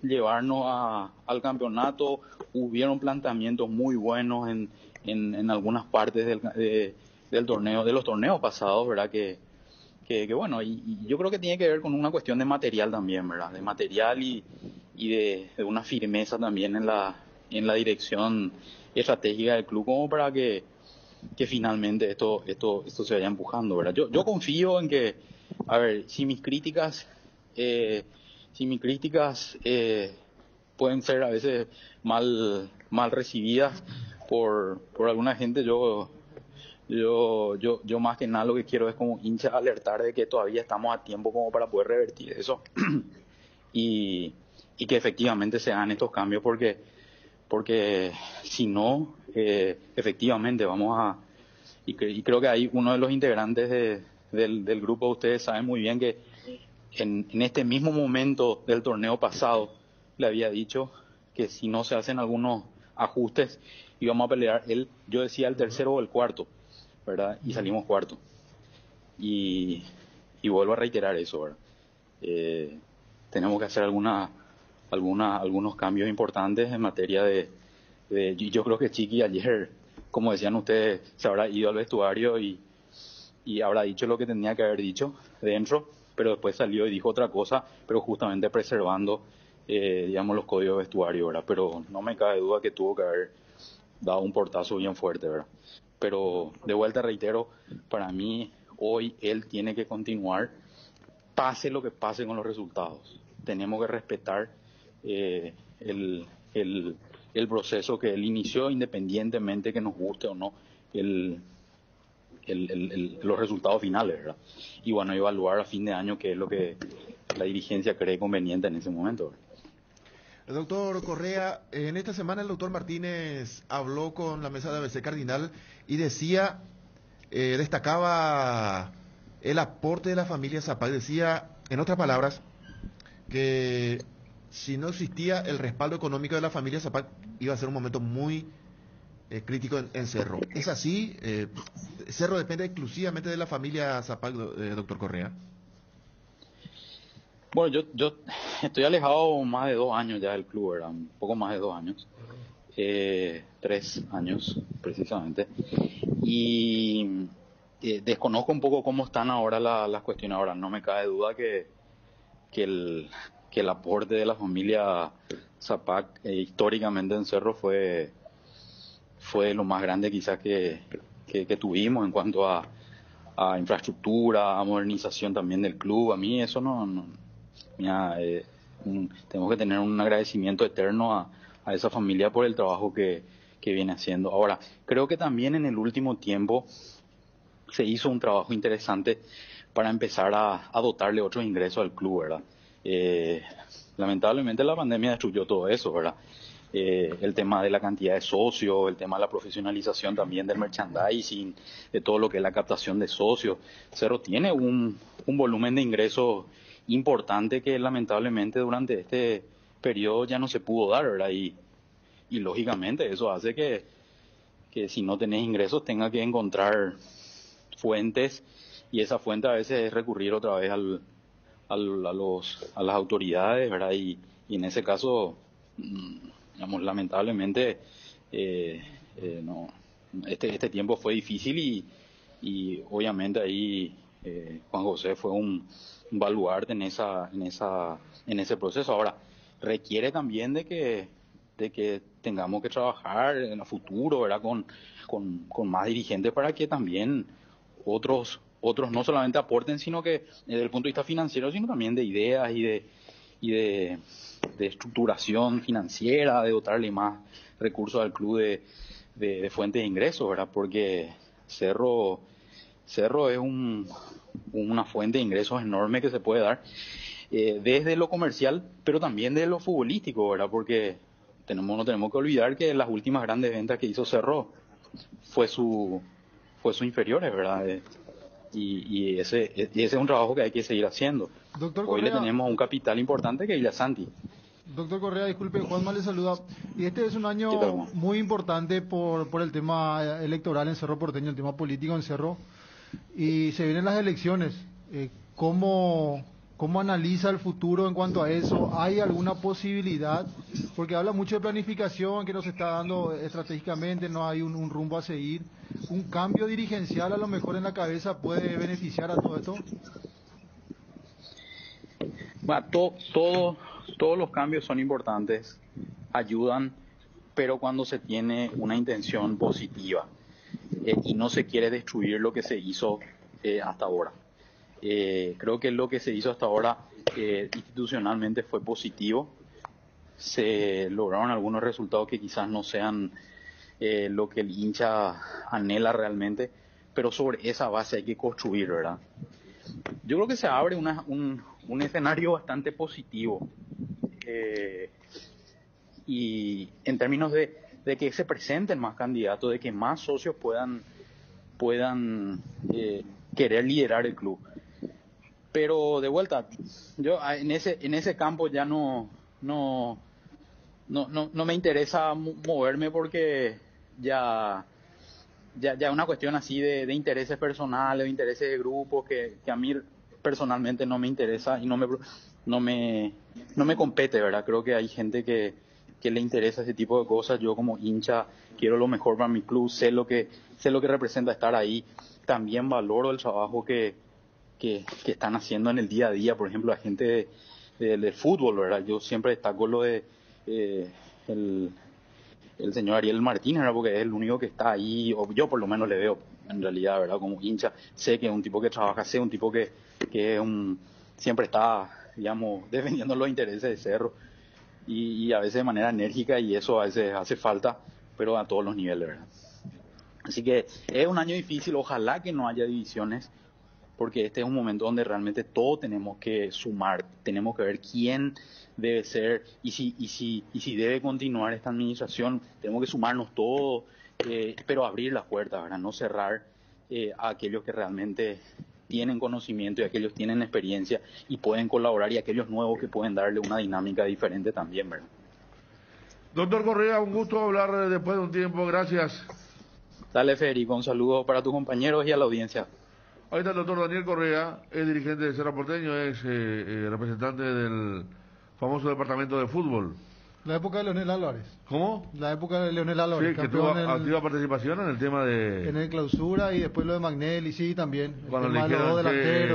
llevarnos al campeonato. Hubieron planteamientos muy buenos en algunas partes del torneo, de los torneos pasados, ¿verdad? Que bueno, y yo creo que tiene que ver con una cuestión de material también, ¿verdad? De material y de una firmeza también en la dirección estratégica del club, como para que finalmente esto se vaya empujando, ¿verdad? Yo confío en que, a ver, si mis críticas pueden ser a veces mal recibidas por alguna gente, yo más que nada lo que quiero es, como hincha, alertar de que todavía estamos a tiempo como para poder revertir eso y que efectivamente se hagan estos cambios, porque si no, efectivamente vamos a... Y creo que hay uno de los integrantes del grupo, ustedes saben muy bien que en este mismo momento del torneo pasado le había dicho que si no se hacen algunos ajustes íbamos a pelear, yo decía el tercero o el cuarto, ¿verdad? Y salimos cuarto. Y vuelvo a reiterar eso, ¿verdad? Tenemos que hacer algunos cambios importantes en materia de... Yo creo que Chiqui ayer, como decían ustedes, se habrá ido al vestuario y habrá dicho lo que tenía que haber dicho dentro, pero después salió y dijo otra cosa, pero justamente preservando, digamos, los códigos de vestuario, ¿verdad? Pero no me cabe duda que tuvo que haber dado un portazo bien fuerte, ¿verdad? Pero de vuelta reitero, para mí hoy él tiene que continuar, pase lo que pase con los resultados. Tenemos que respetar el proceso que él inició, independientemente que nos guste o no los resultados finales, ¿verdad? Y bueno, evaluar a fin de año qué es lo que la dirigencia cree conveniente en ese momento, ¿verdad? El doctor Correa, en esta semana el doctor Martínez habló con la mesa de ABC Cardinal y decía, destacaba el aporte de la familia Zapag, decía, en otras palabras, que si no existía el respaldo económico de la familia Zapag, iba a ser un momento muy crítico en Cerro. ¿Es así? ¿Cerro depende exclusivamente de la familia Zapag, doctor Correa? Bueno, yo estoy alejado más de 2 años ya del club, ¿verdad? Un poco más de 2 años, 3 años precisamente, y desconozco un poco cómo están ahora las cuestiones. Ahora, no me cabe duda que el aporte de la familia Zapac históricamente en Cerro fue lo más grande quizás que tuvimos en cuanto a infraestructura, a modernización también del club. A mí eso no mira, tengo que tener un agradecimiento eterno a a esa familia por el trabajo que viene haciendo. Ahora, creo que también en el último tiempo se hizo un trabajo interesante para empezar a dotarle otro ingreso al club, ¿verdad? Lamentablemente la pandemia destruyó todo eso, ¿verdad? El tema de la cantidad de socios, el tema de la profesionalización también del merchandising, de todo lo que es la captación de socios. Cerro tiene un volumen de ingresos importante que lamentablemente durante este periodo ya no se pudo dar, ¿verdad? Y lógicamente eso hace que si no tenés ingresos tenga que encontrar fuentes, y esa fuente a veces es recurrir otra vez a las autoridades, ¿verdad? Y en ese caso, digamos, lamentablemente no, este tiempo fue difícil y obviamente ahí Juan José fue un baluarte en ese proceso. Ahora requiere también de que tengamos que trabajar en el futuro, ¿verdad? Con más dirigentes para que también otros no solamente aporten, sino que desde el punto de vista financiero, sino también de ideas y de estructuración financiera, de dotarle más recursos al club de fuentes de ingresos, ¿verdad? Porque Cerro es una fuente de ingresos enorme que se puede dar desde lo comercial, pero también desde lo futbolístico, ¿verdad? Porque no tenemos que olvidar que las últimas grandes ventas que hizo Cerro fue sus inferiores, ¿verdad? Y ese es un trabajo que hay que seguir haciendo. Doctor Correa, hoy le tenemos un capital importante que es Villasanti. Doctor Correa, disculpe, Juanma le saluda. Y este es un año muy importante por el tema electoral en Cerro Porteño, el tema político en Cerro. Y se vienen las elecciones. ¿Cómo analiza el futuro en cuanto a eso? ¿Hay alguna posibilidad? Porque habla mucho de planificación que nos está dando estratégicamente, no hay un rumbo a seguir. ¿Un cambio dirigencial a lo mejor en la cabeza puede beneficiar a todo esto? Bueno, todos los cambios son importantes, ayudan, pero cuando se tiene una intención positiva y no se quiere destruir lo que se hizo hasta ahora. Creo que lo que se hizo hasta ahora institucionalmente fue positivo. Se lograron algunos resultados que quizás no sean lo que el hincha anhela realmente, pero sobre esa base hay que construir, ¿verdad? Yo creo que se abre un escenario bastante positivo y en términos de que se presenten más candidatos, de que más socios puedan querer liderar el club. Pero de vuelta, yo en ese campo ya no me interesa moverme porque ya una cuestión así de intereses personales, de intereses de grupos que a mí personalmente no me interesa y no me compete, ¿verdad? Creo que hay gente que le interesa ese tipo de cosas. Yo como hincha quiero lo mejor para mi club, sé lo que representa estar ahí. También valoro el trabajo que están haciendo en el día a día, por ejemplo, la gente del fútbol, ¿verdad? Yo siempre destaco lo de el señor Ariel Martínez, ¿verdad? Porque es el único que está ahí, o yo por lo menos le veo en realidad, ¿verdad? Como hincha, sé que es un tipo que trabaja, sé un tipo que siempre está, digamos, defendiendo los intereses de Cerro y a veces de manera enérgica, y eso a veces hace falta, pero a todos los niveles, ¿verdad? Así que es un año difícil, ojalá que no haya divisiones, porque este es un momento donde realmente todos tenemos que sumar, tenemos que ver quién debe ser y si debe continuar esta administración, tenemos que sumarnos todos, pero abrir las puertas, ¿verdad? No cerrar a aquellos que realmente tienen conocimiento y aquellos que tienen experiencia y pueden colaborar, y aquellos nuevos que pueden darle una dinámica diferente también, ¿verdad? Doctor Correa, un gusto hablar después de un tiempo, gracias. Dale, Federico, un saludo para tus compañeros y a la audiencia. Ahí está el doctor Daniel Correa, es dirigente de Cerro Porteño, es representante del famoso departamento de fútbol. La época de Leonel Álvarez. ¿Cómo? La época de Leonel Álvarez. Sí, que tuvo activa participación en el tema de... En el clausura y después lo de Magnelli, sí, también. Cuando le dijeron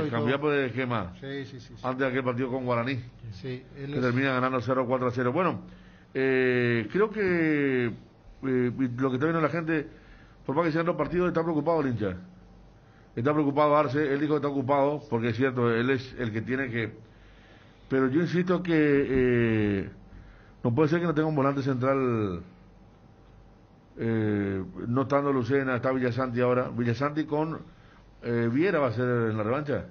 que cambiamos de esquema. Sí. Antes de aquel partido con Guaraní. Sí. Que termina ganando 0-4-0. Bueno, creo que lo que está viendo la gente... Por más que sean los partidos, está preocupado el hincha. Está preocupado Arce, él dijo que está ocupado, porque es cierto, él es el que tiene que... Pero yo insisto que No puede ser que no tenga un volante central. No estando Lucena, está Villasanti ahora. Villasanti con Viera va a ser en la revancha.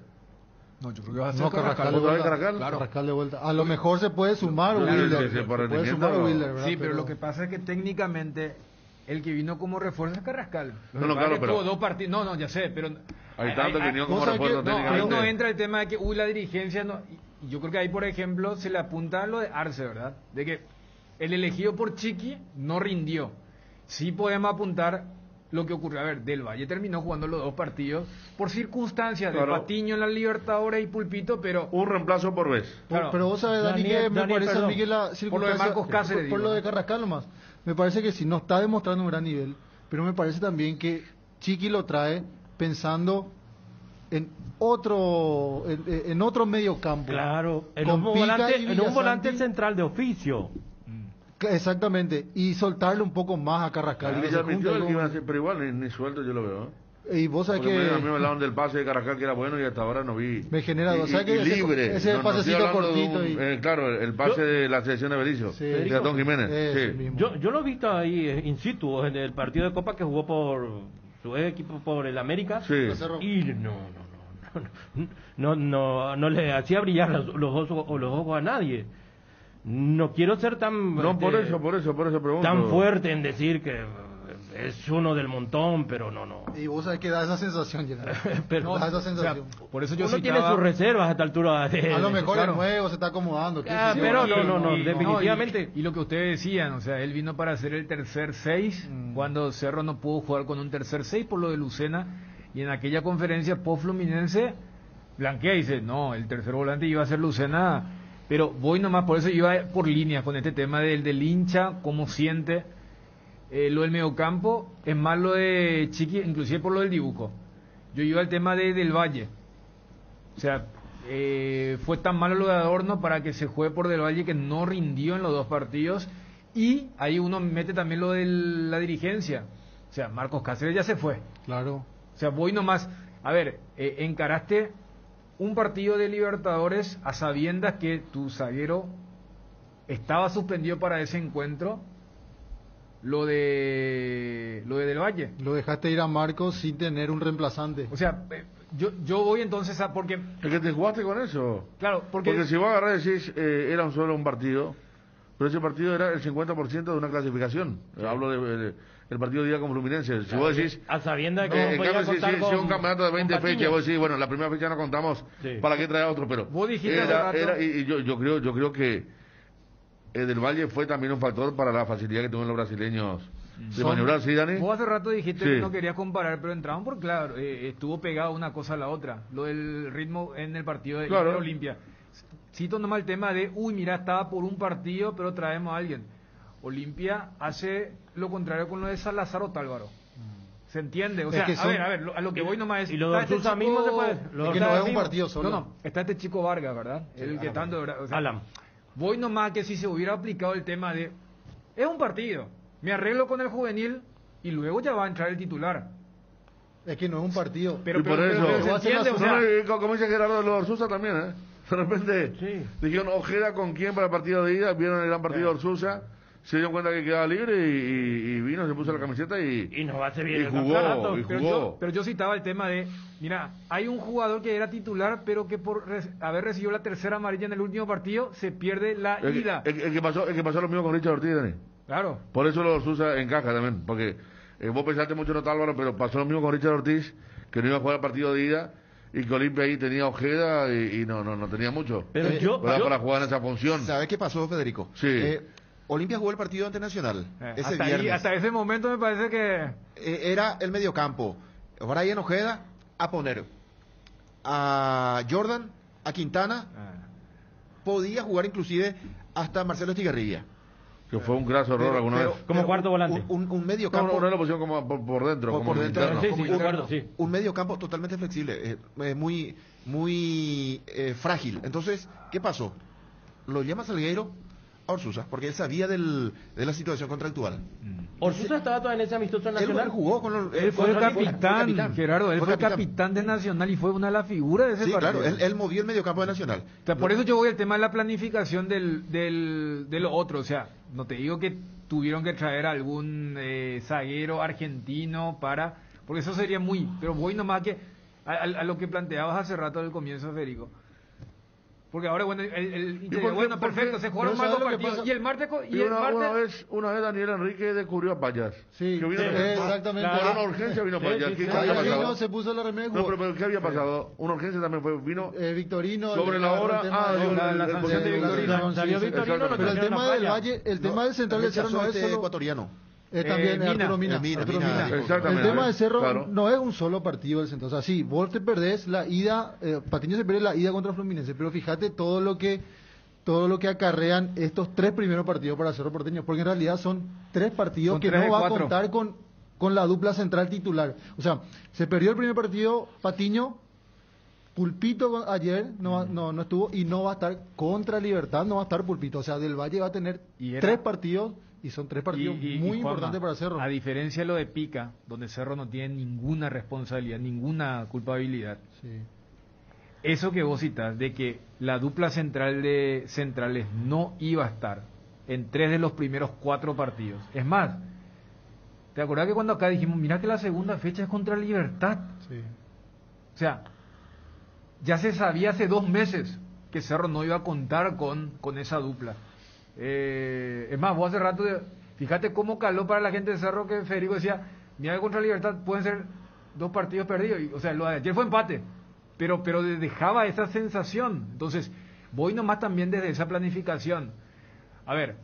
No, yo creo que va a ser Carrascal. Claro. Carrascal de vuelta. A lo mejor se puede sumar Wilder. Se puede sumar Wilder, ¿verdad? Sí, pero lo que pasa es que técnicamente el que vino como refuerzo es Carrascal. Pero dos partidos. No, ya sé, pero hay tanto que vino como refuerzo técnicamente. Ahí no entra el tema de que la dirigencia no. Yo creo que ahí, por ejemplo, se le apunta a lo de Arce, ¿verdad? De que el elegido por Chiqui no rindió. Sí podemos apuntar lo que ocurrió. A ver, Del Valle terminó jugando los dos partidos por circunstancias, claro, de Patiño en las Libertadores y Pulpito, pero un reemplazo por vez. Claro. Pero vos sabés, Dani, que me parece a mí que la circunstancia por lo de Marcos Cáceres, por lo de Carrascal nomás, me parece que sí, no está demostrando un gran nivel, pero me parece también que Chiqui lo trae pensando en otro medio campo. Claro, en un volante central de oficio. Exactamente, y soltarle un poco más a Carrascal. Claro, pero igual ni suelto yo lo veo. Y vos sabés que a mí me hablaban del pase de Carrascal que era bueno y hasta ahora no vi. Me genera, o sea que ese pasecito cortito. Claro, el pase de la selección de Berizzo, de Don Jiménez. Sí. Yo lo he visto ahí in situ en el partido de Copa que jugó por su equipo, por el América. Sí. Y no le hacía brillar los ojos a nadie. No quiero ser tan... No, por eso pregunto. Tan fuerte en decir que es uno del montón, pero no. Y vos sabés que da esa sensación, pero da esa sensación. O sea, por eso yo uno citaba... tiene sus reservas a esta altura. A lo mejor el nuevo se está acomodando. Pero no, definitivamente. Y lo que ustedes decían, o sea, él vino para ser el tercer 6, cuando Cerro no pudo jugar con un tercer 6 por lo de Lucena, y en aquella conferencia post-Fluminense, blanquea y dice, no, el tercer volante iba a ser Lucena... Pero voy nomás, por eso iba por líneas con este tema del hincha, cómo siente lo del mediocampo, es más lo de Chiqui, inclusive por lo del dibujo. Yo iba al tema del Valle. O sea, fue tan malo lo de Adorno para que se juegue por Del Valle, que no rindió en los dos partidos. Y ahí uno mete también lo de la dirigencia. O sea, Marcos Cáceres ya se fue. Claro. O sea, voy nomás. A ver, encaraste un partido de Libertadores a sabiendas que tu zaguero estaba suspendido para ese encuentro, lo de Del Valle. Lo dejaste ir a Marcos sin tener un reemplazante. O sea, yo voy entonces a... porque ¿es que te jugaste con eso? Claro, porque si vas a agarrar decís, era solo un partido, pero ese partido era el 50% de una clasificación. Sí. Hablo del partido de día con Fluminense. Si vos decís, a sabienda que si un campeonato de 20 fechas, vos decís, bueno, la primera fecha no contamos, sí, ¿para qué traer otro? Pero vos dijiste yo creo que Del Valle fue también un factor para la facilidad que tuvieron los brasileños de maniobrar, ¿sí, Dani? Vos hace rato dijiste que no querías comparar, pero entraban por, claro, estuvo pegado una cosa a la otra, lo del ritmo en el partido de Olimpia. Cito nomás el tema de, mira, estaba por un partido, pero traemos a alguien. Olimpia hace lo contrario con lo de Salazar o Tálvaro. ¿Se entiende? O sea, es que son... a ver, a lo que voy nomás es... Y los dos amigos se pueden... que no es un partido solo. No, está este chico Vargas, ¿verdad? Sí, el que tanto... O sea, Alam. Voy nomás que si se hubiera aplicado el tema de... Es un partido. Me arreglo con el juvenil y luego ya va a entrar el titular. Es que no es un partido. Pero ¿se entiende? Como dice Gerardo de los Orsusa también, ¿eh? De repente dijeron, Ojeda con quién para el partido de ida, vieron el gran partido de Orsusa... Se dio cuenta que quedaba libre y vino, se puso la camiseta y nos va a hacer bien y jugó. Pero yo citaba el tema de, mira, hay un jugador que era titular, pero que por haber recibido la tercera amarilla en el último partido, se pierde la ida. El que pasó lo mismo con Richard Ortiz, Dani. Claro. Por eso lo Susa encaja también, porque vos pensaste mucho en Otálvaro, pero pasó lo mismo con Richard Ortiz, que no iba a jugar el partido de ida, y que Olimpia ahí tenía Ojeda y no tenía mucho. Pero para jugar en esa función. ¿Sabés qué pasó, Federico? Sí. Olimpia jugó el partido ante Nacional ese viernes. Hasta ese momento me parece que... era el mediocampo. Brian Ojeda a poner a Jordan, a Quintana. Podía jugar inclusive hasta Marcelo Estigarribia. Que fue un gran error alguna vez. Como cuarto volante. Un mediocampo... No, la posición como por dentro. Por dentro, interno, sí. Un mediocampo totalmente flexible. Muy frágil. Entonces, ¿qué pasó? Lo llama Salgueiro... Orsusa, porque él sabía de la situación contractual. Orsusa estaba todavía en ese amistoso nacional. Él jugó con los... Él fue el capitán, Gerardo, él fue el capitán de Nacional y fue una de las figuras de ese partido. Sí, claro, él movió el mediocampo de Nacional. O sea, por eso yo voy al tema de la planificación de lo otro, o sea, no te digo que tuvieron que traer algún zaguero argentino para... Porque eso sería muy... Pero voy nomás que a lo que planteabas hace rato del comienzo, Federico. Porque ahora, bueno, bueno, perfecto, se jugaron más dos partidos. Y el martes... Una vez Daniel Enrique descubrió a Payas. Sí, que vino exactamente. Por una urgencia vino Payas. ¿Qué había pasado? No, se puso la remedio. No, pero ¿qué había pasado? Una urgencia también fue, vino... Victorino... Sobre la hora... Victorino. Pero el tema del Valle, el tema del Central del Cerro no es solo ecuatoriano. También Arturo Mina. El tema de Cerro, claro, no es un solo partido del Central. O sea, sí, vos te perdés la ida, Patiño se pierde la ida contra Fluminense, pero fíjate todo lo que acarrean estos tres primeros partidos para Cerro Porteño, porque en realidad son tres partidos que no va a contar con la dupla central titular. O sea, se perdió el primer partido Patiño, Pulpito ayer no estuvo, y no va a estar contra Libertad, no va a estar Pulpito. O sea, Del Valle va a tener tres partidos. Y son tres partidos muy importantes para Cerro. A diferencia de lo de Pica, donde Cerro no tiene ninguna responsabilidad, ninguna culpabilidad. Sí. Eso que vos citás, de que la dupla central de centrales no iba a estar en tres de los primeros cuatro partidos. Es más, ¿te acordás que cuando acá dijimos, mirá que la segunda fecha es contra Libertad? Sí. O sea, ya se sabía hace 2 meses que Cerro no iba a contar con esa dupla. Es más, vos hace rato fíjate cómo caló para la gente de Cerro que Federico decía, mira, contra Libertad pueden ser 2 partidos perdidos, y, o sea, lo de ayer fue empate, pero dejaba esa sensación. Entonces, voy nomás también desde esa planificación. A ver,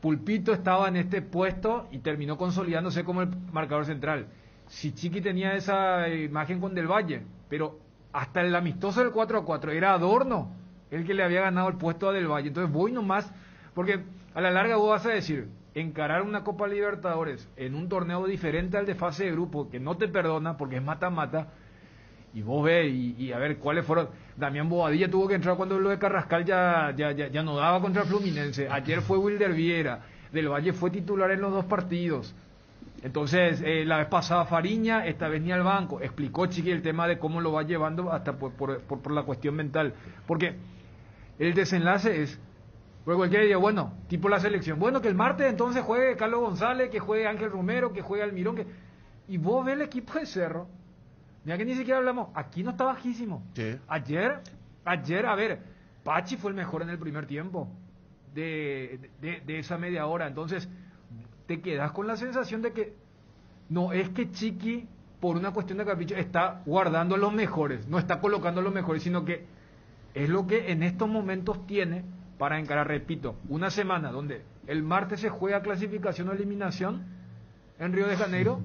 Pulpito estaba en este puesto y terminó consolidándose como el marcador central. Si Chiqui tenía esa imagen con Del Valle, pero hasta el amistoso del 4-4 era Adorno el que le había ganado el puesto a Del Valle. Entonces voy nomás, porque a la larga vos vas a decir, encarar una Copa Libertadores en un torneo diferente al de fase de grupo, que no te perdona porque es mata-mata, y vos ves, y a ver cuáles fueron. Damián Bobadilla tuvo que entrar cuando lo de Carrascal ya no daba contra Fluminense, ayer fue Wilder Viera, Del Valle fue titular en los 2 partidos, entonces la vez pasada Fariña, esta vez ni al banco. Explicó Chiqui el tema de cómo lo va llevando hasta por la cuestión mental, porque el desenlace es, porque cualquiera diría, bueno, tipo la selección, bueno, que el martes entonces juegue Carlos González, que juegue Ángel Romero, que juegue Almirón, que... Y vos ves el equipo de Cerro, mira que ni siquiera hablamos, aquí no está bajísimo. Sí. Ayer, a ver, Pachi fue el mejor en el primer tiempo de esa media hora, entonces te quedas con la sensación de que no es que Chiqui, por una cuestión de capricho, está guardando a los mejores, no está colocando a los mejores, sino que es lo que en estos momentos tiene para encarar, repito, una semana donde el martes se juega clasificación o eliminación en Río de Janeiro,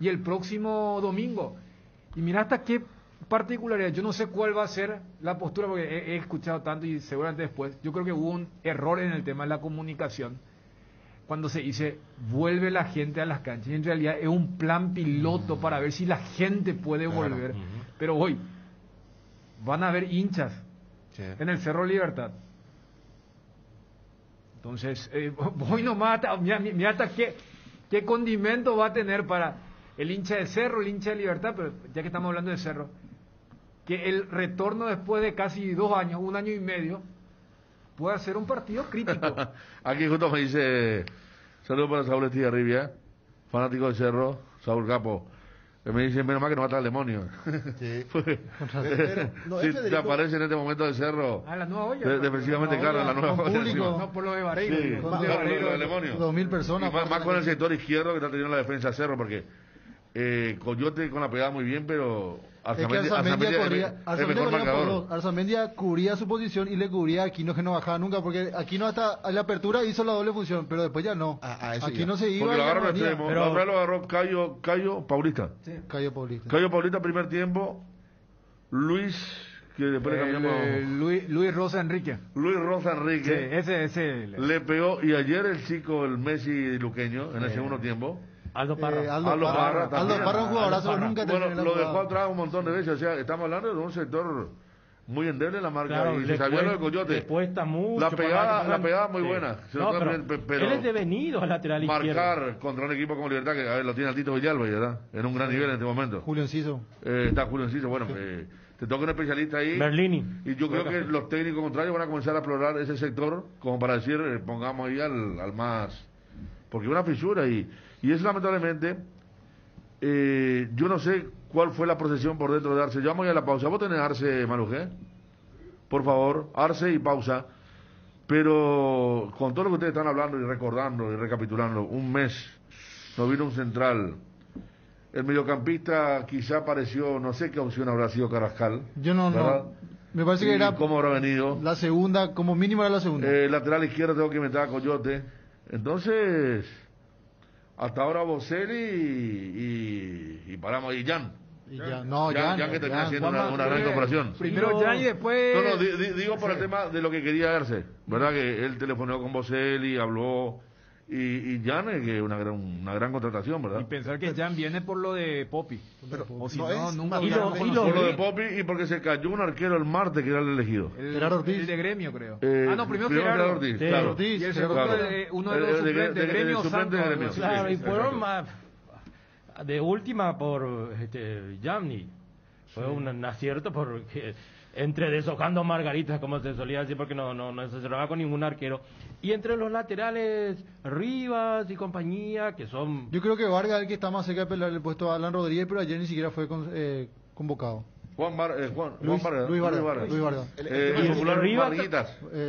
y el próximo domingo. Y mira hasta qué particularidad, yo no sé cuál va a ser la postura, porque he escuchado tanto, y seguramente después, yo creo que hubo un error en el tema de la comunicación, cuando se dice, vuelve la gente a las canchas, y en realidad es un plan piloto para ver si la gente puede volver, pero hoy van a haber hinchas en el Cerro Libertad. Entonces, voy nomás, mira hasta qué condimento va a tener para el hincha de Cerro, el hincha de Libertad, pero ya que estamos hablando de Cerro, que el retorno después de casi 2 años, 1 año y medio, pueda ser un partido crítico. Aquí justo me dice, saludos para Saúl Estigarribia, fanático de Cerro, Saúl Capo. Me dicen, menos mal que no mata al demonio. Sí. Si te aparece en este momento de Cerro, a la nueva olla, defensivamente cara, la nueva olla. No, por lo de Vareiro. Sí. Con de 2.000 personas. Y más con el sector izquierdo que está teniendo la defensa de Cerro, porque Coyote con la pegada muy bien, pero Arzamendia cubría su posición y le cubría a Aquino, que no bajaba nunca, porque Aquino hasta la apertura hizo la doble función, pero después ya no. Aquino se iba. Porque lo agarró extremo, ahora lo agarró Cayo Paulista. Sí. Cayo Paulista, primer tiempo. Luis, que después le cambiamos. Luis Rosa Enrique. Sí, ese le pegó, y ayer el chico, el Messi Luqueño, en el segundo tiempo. Aldo Parra, un jugadorazo nunca. Bueno, lo dejó atrás un montón de veces, o sea, estamos hablando de un sector muy endeble la marca, claro, y se salió el Coyote. Le cuesta mucho. La pegada muy buena. Sí. No, pero él es devenido al lateral izquierdo. Marcar contra un equipo como Libertad, que a ver, lo tiene al Tito Villalba, ¿verdad? En un gran nivel en este momento. Julio Enciso. Está Julio Enciso, bueno, te toca un especialista ahí. Berlini. Y yo creo que los técnicos contrarios van a comenzar a explorar ese sector, como para decir, pongamos ahí al más... Porque es una fisura y es lamentablemente... yo no sé cuál fue la procesión por dentro de Arce. Ya vamos a la pausa. ¿Vos tenés Arce, Malujé? Por favor, Arce y pausa. Pero con todo lo que ustedes están hablando y recordando y recapitulando, un mes no vino un central. El mediocampista quizá pareció, no sé qué opción habrá sido Carrascal. Yo no, ¿verdad? Me parece que era... ¿Cómo habrá venido? La segunda, como mínimo era la segunda. Lateral izquierdo tengo que inventar a Coyote. Entonces... Hasta ahora Boselli y paramos, y Jan. Jan que termina haciendo una gran comparación. Primero Jan y después... digo por el tema de lo que quería Arce, ¿verdad? Que él telefoneó con Boselli, habló... Y Jan es una gran contratación, ¿verdad? Y pensar que Jan viene por lo de Popi. O si no, nunca por lo de Popi y porque se cayó un arquero el martes que era el elegido. Gerardo Ortiz. El de Gremio, creo. No, primero Gerardo Ortiz. Claro. Y el segundo, uno de los suplentes de Gremio, Santos. Claro, y fueron más. De última por Jamni. Fue un acierto porque... entre deshojando margaritas, como se solía decir, porque no se cerraba con ningún arquero, y entre los laterales Rivas y compañía, que son... Yo creo que Vargas es el que está más cerca de pelear el puesto a Alan Rodríguez, pero ayer ni siquiera fue convocado. Luis Vargas.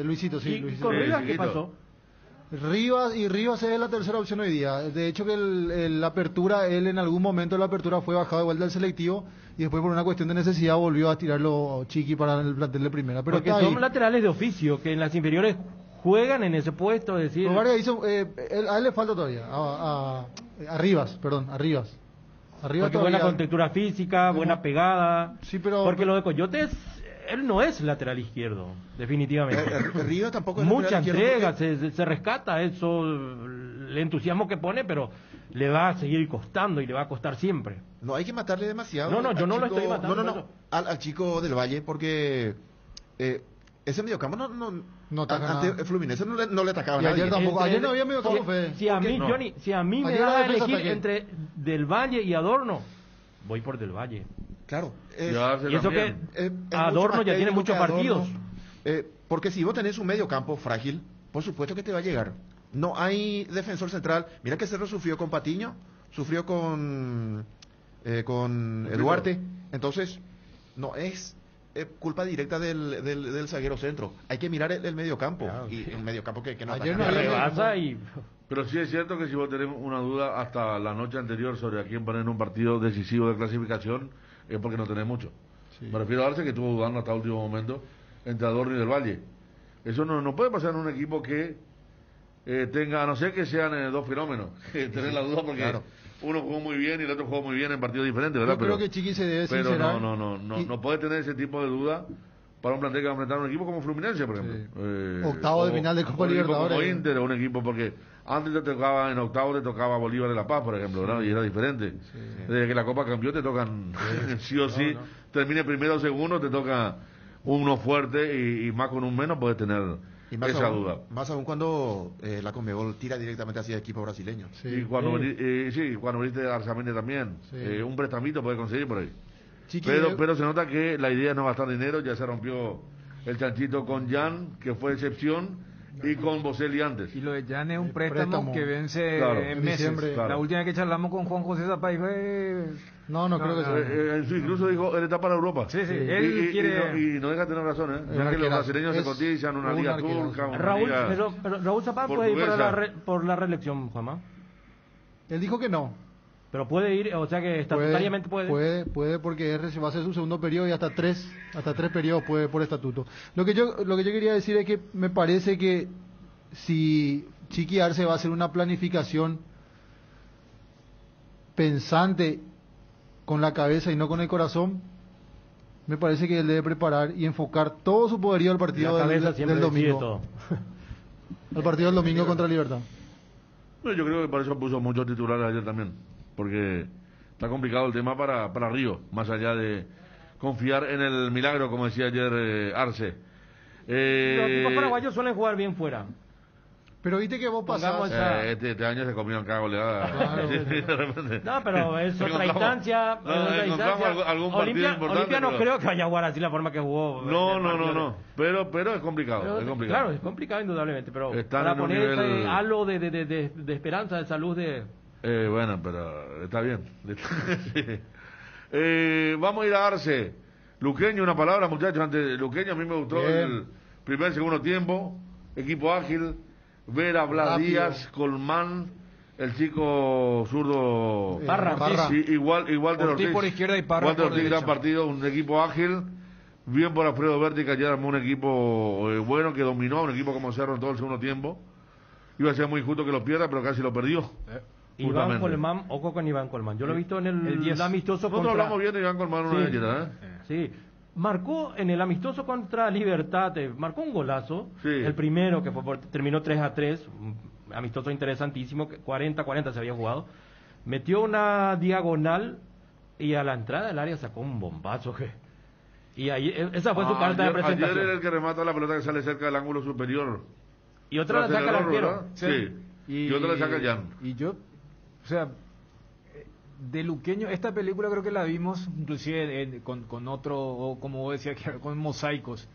Luisito, sí. Luisito. ¿Con Rivas qué pasó? Rivas es la tercera opción hoy día. De hecho que la apertura, él en algún momento la apertura fue bajado de vuelta al selectivo y después por una cuestión de necesidad volvió a tirarlo Chiqui para el plantel de primera. Pero porque son ahí laterales de oficio que en las inferiores juegan en ese puesto, es decir. Vargas hizo, a él le falta todavía, a Rivas, perdón, a Rivas. Arriba porque todavía, buena contextura física, buena pegada. Sí, pero porque lo de Coyotes, él no es lateral izquierdo, definitivamente. Río tampoco es mucha entrega, se rescata eso, el entusiasmo que pone, pero le va a seguir costando y le va a costar siempre. No hay que matarle demasiado. No, yo no lo estoy matando. Al chico Del Valle, porque ese mediocampo no ante Fluminense no le atacaba a nadie. Ayer tampoco, ayer no había mediocampo. Si a mí me da a elegir entre Del Valle y Adorno, voy por Del Valle. Claro. Y eso que Adorno ya tiene muchos partidos. Porque si vos tenés un medio campo frágil, por supuesto que te va a llegar. No hay defensor central. Mira que Cerro sufrió con Patiño, sufrió con Duarte. Entonces, no es culpa directa del zaguero centro. Hay que mirar el medio campo. Claro, y el medio campo que no rebasa y... Pero sí es cierto que si vos tenés una duda hasta la noche anterior sobre a quién poner un partido decisivo de clasificación, es porque no tenés mucho. Sí. Me refiero a Arce, que estuvo dudando hasta el último momento entre Adorno y Del Valle. Eso no puede pasar en un equipo que tenga, a no ser que sean dos fenómenos, tener la duda porque claro, uno jugó muy bien y el otro jugó muy bien en partidos diferentes, ¿verdad? Yo creo que Chiqui se debe sincerar. No puede tener ese tipo de duda para un plantel que va a enfrentar a un equipo como Fluminense, por ejemplo. Sí. Octavo de final de Copa Libertadores. O Inter, un equipo, porque antes te tocaba, en octavo te tocaba Bolívar de La Paz, por ejemplo, ¿verdad? Y era diferente. Sí. Desde que la Copa cambió te tocan, sí o sí, termine primero o segundo, te toca uno fuerte y más con un menos puedes tener esa duda. Más aún cuando la Conmebol tira directamente hacia el equipo brasileño. Sí, y cuando viniste a Arzamendi también, un prestamito puedes conseguir por ahí. Pero se nota que la idea es no gastar dinero, ya se rompió el chanchito con Jan, que fue excepción, y con Boselli antes. Y lo de Jan es un préstamo que vence en meses. Claro. La última vez que charlamos con Juan José Zapay fue... No creo que sea. Incluso dijo, él está para Europa. Sí. Él quiere... Y no deja tener razón, ya que los brasileños se cotizan una liga turca, una liga... Pero Raúl Zapay puede ir por la reelección, Juanma. Él dijo que no. Pero puede ir, o sea que estatutariamente puede porque va a ser su segundo periodo y hasta tres periodos puede por estatuto. Lo que yo quería decir es que me parece que si Chiqui Arce va a hacer una planificación pensante con la cabeza y no con el corazón, me parece que él debe preparar y enfocar todo su poderío al partido del domingo. Al partido del domingo contra Libertad. No, yo creo que para eso puso muchos titulares ayer también, porque está complicado el tema para Río, más allá de confiar en el milagro, como decía ayer Arce. Los equipos paraguayos suelen jugar bien fuera. Pero viste que vos pasás... Este año se comió en cada goleada. Claro, no, pero es otra instancia. Algún Olimpia, partido Olimpia no, pero... creo que vaya a jugar así la forma que jugó. No. Pero es complicado. Claro, es complicado indudablemente. Pero están para poner nivel... ese halo de esperanza, de salud de... bueno, pero está bien. Sí. Vamos a ir a Arce. Luqueño, una palabra, muchachos. Antes, Luqueño a mí me gustó bien. El primer, segundo tiempo. Equipo ágil. Vera, Blas Díaz, Colmán, el chico zurdo Parra, igual de Ortiz por izquierda y Parra Walter por Ortiz, derecha. Gran partido, un equipo ágil, bien por Alfredo Berti, que ayer armó un equipo bueno, que dominó, un equipo como Cerro en todo el segundo tiempo. Iba a ser muy justo que lo pierda, pero casi lo perdió. Iván Colmán, ojo con Iván Colmán. Yo lo he visto en el amistoso. Nosotros hablamos bien de Iván Colmán una vez, sí. Marcó en el amistoso contra Libertad, marcó un golazo, sí. El primero que fue terminó 3-3, un amistoso interesantísimo, 40-40 se había jugado, metió una diagonal y a la entrada del área sacó un bombazo que... y ahí, esa fue su carta de presentación. Ayer era el que remata la pelota que sale cerca del ángulo superior. Y otra la saca el arquero. Sí. Y otra la saca Jan. Y yo, o sea... de Luqueño, esta película creo que la vimos inclusive con otro, o como vos decías, con mosaicos,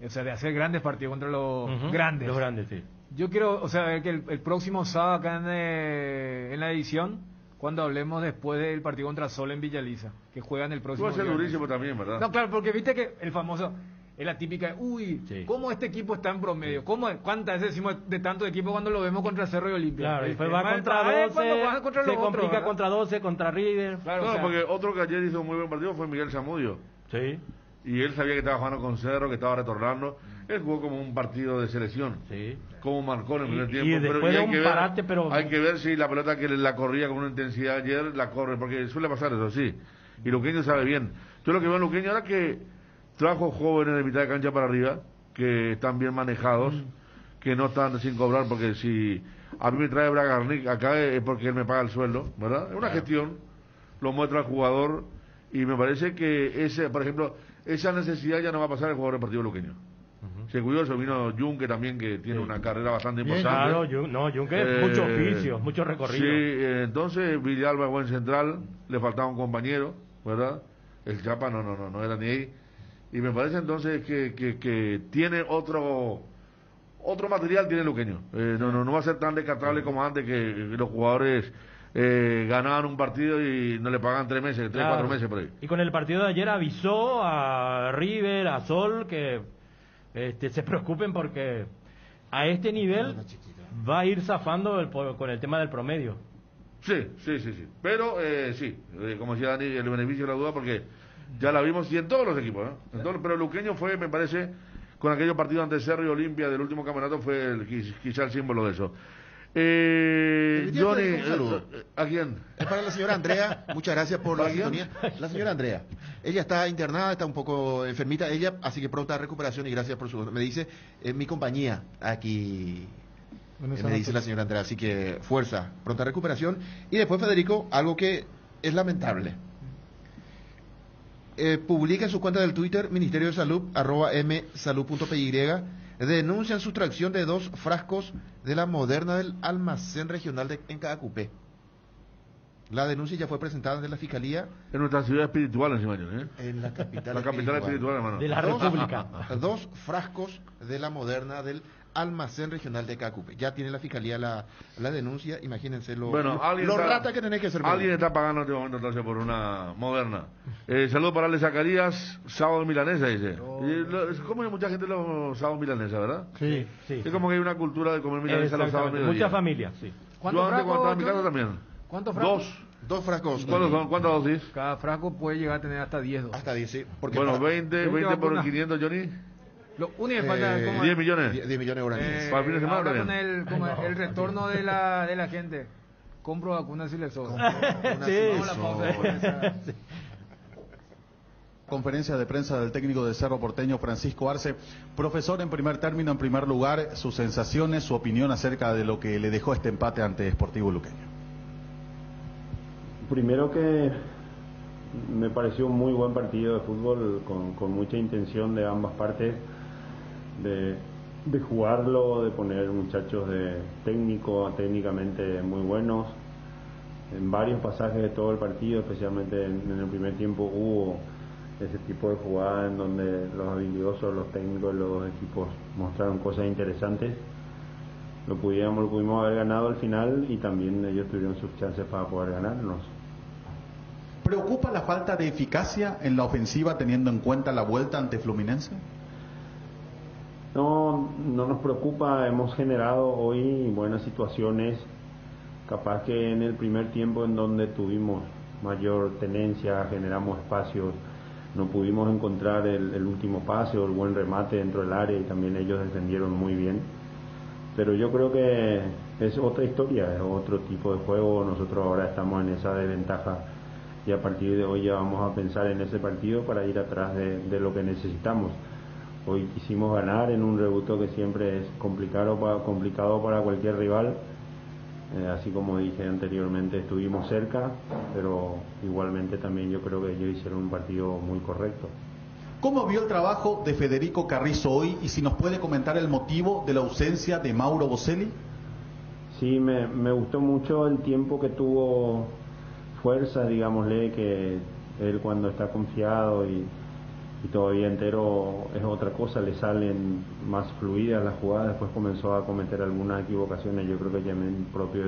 o sea, de hacer grandes partidos contra los grandes. Los grandes, sí. Yo quiero, o sea, ver que el próximo sábado acá en la edición, cuando hablemos después del partido contra Sol en Villaliza, que juegan el próximo. Va a ser durísimo también, ¿verdad? No, claro, porque viste que el famoso... es la típica, sí. ¿Cómo este equipo está en promedio? ¿Cuántas veces decimos de tanto equipo cuando lo vemos contra Cerro y Olimpia? Claro, y fue va contra 12, contra se complica otros, contra 12, contra River. Claro, no, o sea, porque otro que ayer hizo un muy buen partido fue Miguel Zamudio. Sí. Y él sabía que estaba jugando con Cerro, que estaba retornando. Él jugó como un partido de selección. Sí. Como marcó en el primer tiempo. Y después pero, y hay, que ver, parate, pero... hay que ver si la pelota que la corría con una intensidad ayer, la corre. Porque suele pasar eso, sí. Y Luqueño sabe bien. Yo lo que veo en Luqueño ahora que... trajo jóvenes de mitad de cancha para arriba, que están bien manejados, que no están sin cobrar, porque si a mí me trae Bragarnik acá es porque él me paga el sueldo, ¿verdad? Es una gestión, lo muestra al jugador, y me parece que ese, por ejemplo, esa necesidad ya no va a pasar el jugador del partido Luqueño. Se cuidó, se vino Junque también, que tiene una carrera bastante importante. Claro, Junque mucho oficio, mucho recorrido. Sí, entonces Villalba es buen central, le faltaba un compañero, ¿verdad? El Chapa no era ni ahí. Y me parece entonces que tiene otro material, tiene Luqueño. No va a ser tan descartable como antes, que los jugadores ganaban un partido y no le pagaban 3 meses, 3, 4 meses por ahí. Y con el partido de ayer avisó a River, a Sol, que se preocupen porque a este nivel va a ir zafando con el tema del promedio. Sí. Pero como decía Dani, el beneficio de la duda, porque... ya la vimos, y en todos los equipos, pero Luqueño fue, me parece, con aquellos partidos ante Cerro y Olimpia del último campeonato, fue quizá el símbolo de eso. Johnny, ¿a quién? Es para la señora Andrea, muchas gracias por la sintonía. La señora Andrea, ella está internada, está un poco enfermita, ella, así que pronta recuperación y gracias por su... me dice, mi compañía aquí... me dice la señora Andrea, así que fuerza, pronta recuperación. Y después, Federico, algo que es lamentable. Publica en su cuenta del Twitter, Ministerio de Salud, @msalud.py, denuncian sustracción de 2 frascos de la Moderna del almacén regional en Cacupé. La denuncia ya fue presentada ante la Fiscalía. En nuestra ciudad espiritual, encima, en la capital, la capital espiritual, hermano. De la República. 2 frascos de la Moderna del almacén regional de Cacupé. Ya tiene la Fiscalía la denuncia, imagínense rata que tenés que ser. Alguien está pagando en este momento entonces por una Moderna. Saludos para Ale Zacarías, sábado milanesa, dice. ¿Cómo hay mucha gente los sábados milanesa, verdad? Sí. Es como que hay una cultura de comer milanesa los sábados milanesa. Muchas familias, sí. Yo antes cuando estaba en mi casa también. ¿Cuántos frascos? 2 frascos. ¿Cuántas dosis? Cada frasco puede llegar a tener hasta 10 dosis. Hasta 10, sí. Bueno, 20 por 500, Johnny. Lo único que falta es 10 millones. 10 millones de guaraníes. Para el fin de semana, ahora con el retorno de la gente. Compro vacunas y le sobra. Sí. Conferencia de prensa del técnico de Cerro Porteño, Francisco Arce. Profesor, en primer lugar, sus sensaciones, su opinión acerca de lo que le dejó este empate ante Sportivo Luqueño. Primero que me pareció un muy buen partido de fútbol, con mucha intención de ambas partes, de jugarlo, de poner muchachos técnicamente muy buenos. En varios pasajes de todo el partido, especialmente en el primer tiempo, hubo ese tipo de jugadas en donde los habilidosos, los técnicos, los equipos mostraron cosas interesantes. Lo pudimos haber ganado al final, y también ellos tuvieron sus chances para poder ganarnos. ¿Preocupa la falta de eficacia en la ofensiva teniendo en cuenta la vuelta ante Fluminense? No, no nos preocupa. Hemos generado hoy buenas situaciones. Capaz que en el primer tiempo, en donde tuvimos mayor tenencia, generamos espacios, no pudimos encontrar el último pase o el buen remate dentro del área, y también ellos defendieron muy bien. Pero yo creo que es otra historia, es otro tipo de juego. Nosotros ahora estamos en esa desventaja, y a partir de hoy ya vamos a pensar en ese partido para ir atrás de lo que necesitamos. Hoy quisimos ganar en un reducto que siempre es complicado para cualquier rival. Así como dije anteriormente, estuvimos cerca, pero igualmente también yo creo que ellos hicieron un partido muy correcto. ¿Cómo vio el trabajo de Federico Carrizo hoy, y si nos puede comentar el motivo de la ausencia de Mauro Boselli? Sí, me gustó mucho el tiempo que tuvo fuerza, digámosle, que él cuando está confiado y todavía entero es otra cosa, le salen más fluidas las jugadas. Después comenzó a cometer algunas equivocaciones, yo creo que también propio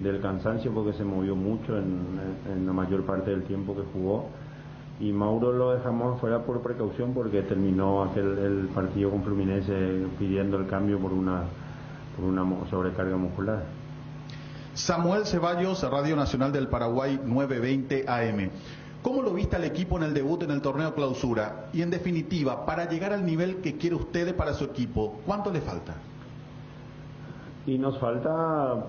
del cansancio, porque se movió mucho en la mayor parte del tiempo que jugó. Y Mauro lo dejamos fuera por precaución, porque terminó el partido con Fluminense pidiendo el cambio por una sobrecarga muscular. Samuel Ceballos, Radio Nacional del Paraguay, 920 AM. ¿Cómo lo viste al equipo en el debut en el torneo clausura? Y en definitiva, para llegar al nivel que quiere ustedes para su equipo, ¿cuánto le falta? Y nos falta,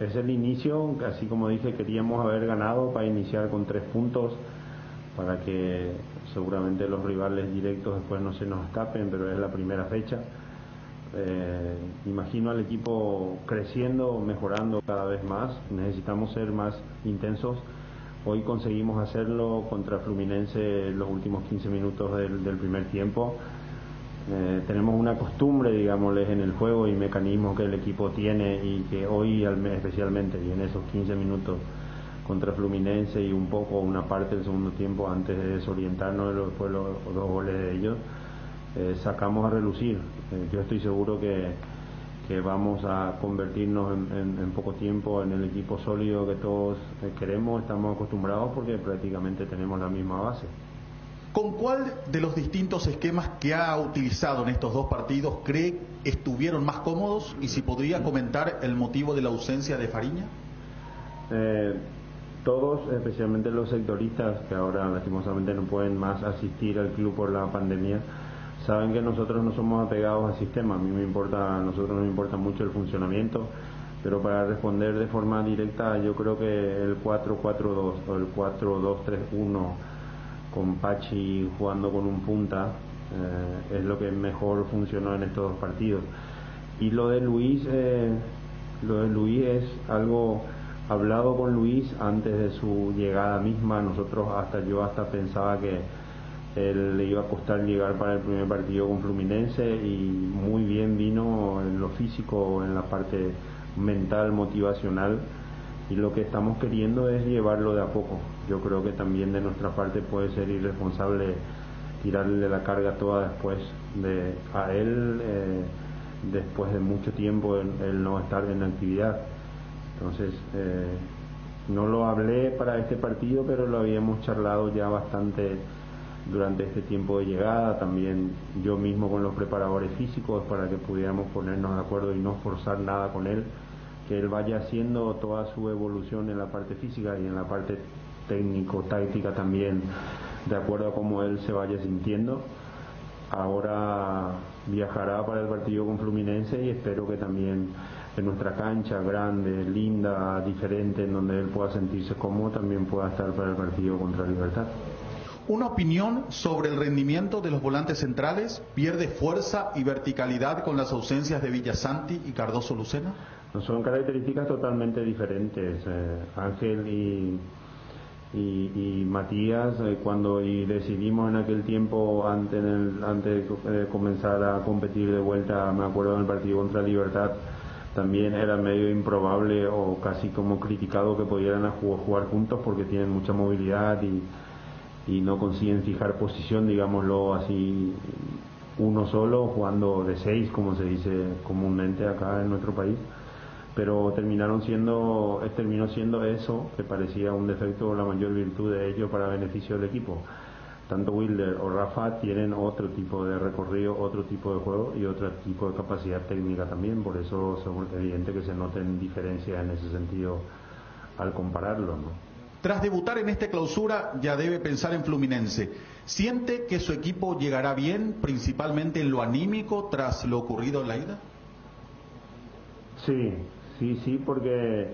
es el inicio. Así como dije, queríamos haber ganado para iniciar con 3 puntos, para que seguramente los rivales directos después no se nos escapen, pero es la primera fecha. Imagino al equipo creciendo, mejorando cada vez más. Necesitamos ser más intensos. Hoy conseguimos hacerlo contra Fluminense los últimos 15 minutos del primer tiempo. Tenemos una costumbre, digámosles, en el juego y mecanismos que el equipo tiene, y que hoy especialmente, y en esos 15 minutos contra Fluminense y un poco, una parte del segundo tiempo, antes de desorientarnos de los 2 goles de ellos, sacamos a relucir. Yo estoy seguro que vamos a convertirnos en poco tiempo en el equipo sólido que todos queremos, estamos acostumbrados, porque prácticamente tenemos la misma base. ¿Con cuál de los distintos esquemas que ha utilizado en estos 2 partidos cree estuvieron más cómodos? Y si podría comentar el motivo de la ausencia de Fariña. Todos, especialmente los sectoristas, que ahora lastimosamente no pueden más asistir al club por la pandemia, saben que nosotros no somos apegados al sistema. A nosotros nos importa mucho el funcionamiento, pero para responder de forma directa, yo creo que el 4-4-2 o el 4-2-3-1 con Pachi jugando con un punta es lo que mejor funcionó en estos 2 partidos. Y lo de Luis es algo hablado con Luis antes de su llegada misma. Yo hasta pensaba que él le iba a costar llegar para el primer partido con Fluminense, y muy bien vino en lo físico, en la parte mental, motivacional, y lo que estamos queriendo es llevarlo de a poco. Yo creo que también de nuestra parte puede ser irresponsable tirarle la carga toda a él después de mucho tiempo el no estar en actividad. Entonces, no lo hablé para este partido, pero lo habíamos charlado ya bastante durante este tiempo de llegada, también yo mismo con los preparadores físicos, para que pudiéramos ponernos de acuerdo y no forzar nada con él, que él vaya haciendo toda su evolución en la parte física y en la parte técnico-táctica también, de acuerdo a cómo él se vaya sintiendo. Ahora viajará para el partido con Fluminense, y espero que también en nuestra cancha grande, linda, diferente, en donde él pueda sentirse cómodo, también pueda estar para el partido contra Libertad. Una opinión sobre el rendimiento de los volantes centrales. ¿Pierde fuerza y verticalidad con las ausencias de Villasanti y Cardoso Lucena? Son características totalmente diferentes. Ángel y, y Matías, cuando decidimos en aquel tiempo, antes de comenzar a competir de vuelta, me acuerdo en el partido contra Libertad, también era medio improbable o casi como criticado que pudieran jugar juntos porque tienen mucha movilidad y no consiguen fijar posición, digámoslo así, uno solo, jugando de seis, como se dice comúnmente acá en nuestro país. Pero terminó siendo eso, que parecía un defecto o la mayor virtud de ellos para beneficio del equipo. Tanto Wilder o Rafa tienen otro tipo de recorrido, otro tipo de juego y otro tipo de capacidad técnica también, por eso es evidente que se noten diferencias en ese sentido al compararlo, ¿no? Tras debutar en esta clausura ya debe pensar en Fluminense. ¿Siente que su equipo llegará bien, principalmente en lo anímico, tras lo ocurrido en la ida? Sí, porque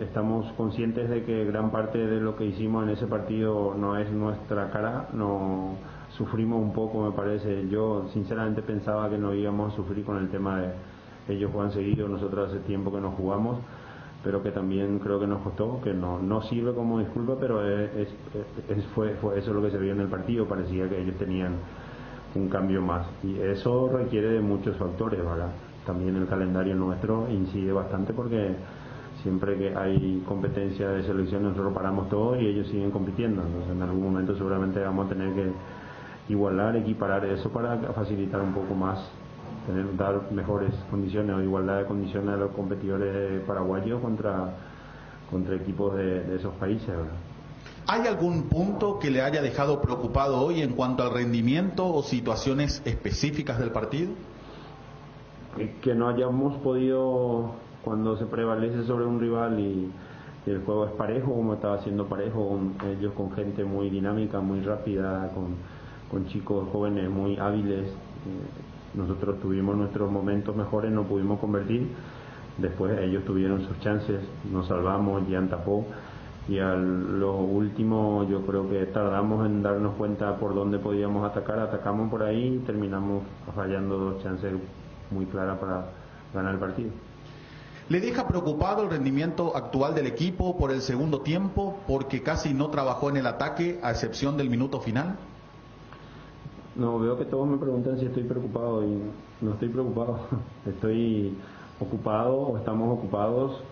estamos conscientes de que gran parte de lo que hicimos en ese partido no es nuestra cara, no sufrimos un poco, me parece. Yo sinceramente pensaba que no íbamos a sufrir con el tema de ellos juegan seguido, nosotros hace tiempo que no jugamos, pero que también creo que nos costó, que no sirve como disculpa, pero fue eso lo que se vio en el partido, parecía que ellos tenían un cambio más y eso requiere de muchos factores, ¿verdad? También el calendario nuestro incide bastante porque siempre que hay competencia de selección nosotros paramos todo y ellos siguen compitiendo. Entonces en algún momento seguramente vamos a tener que igualar, equiparar eso para facilitar un poco más, dar mejores condiciones o igualdad de condiciones a los competidores paraguayos contra equipos de esos países, ¿verdad? ¿Hay algún punto que le haya dejado preocupado hoy en cuanto al rendimiento o situaciones específicas del partido? Que no hayamos podido, cuando se prevalece sobre un rival y el juego es parejo, como estaba siendo parejo, ellos con gente muy dinámica, muy rápida, con chicos jóvenes muy hábiles, nosotros tuvimos nuestros momentos mejores, no pudimos convertir, después ellos tuvieron sus chances, nos salvamos, Jan tapó, y a lo último yo creo que tardamos en darnos cuenta por dónde podíamos atacar, atacamos por ahí y terminamos fallando dos chances muy clara para ganar el partido. ¿Le deja preocupado el rendimiento actual del equipo por el segundo tiempo, porque casi no trabajó en el ataque a excepción del minuto final? No, veo que todos me preguntan si estoy preocupado y no estoy preocupado. Estoy ocupado o estamos ocupados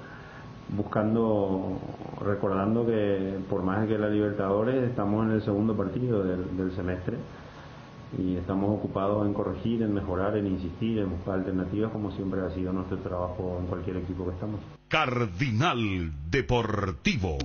buscando, recordando que por más que la Libertadores estamos en el segundo partido del semestre. Y estamos ocupados en corregir, en mejorar, en insistir, en buscar alternativas, como siempre ha sido nuestro trabajo en cualquier equipo que estamos. Cardinal Deportivo,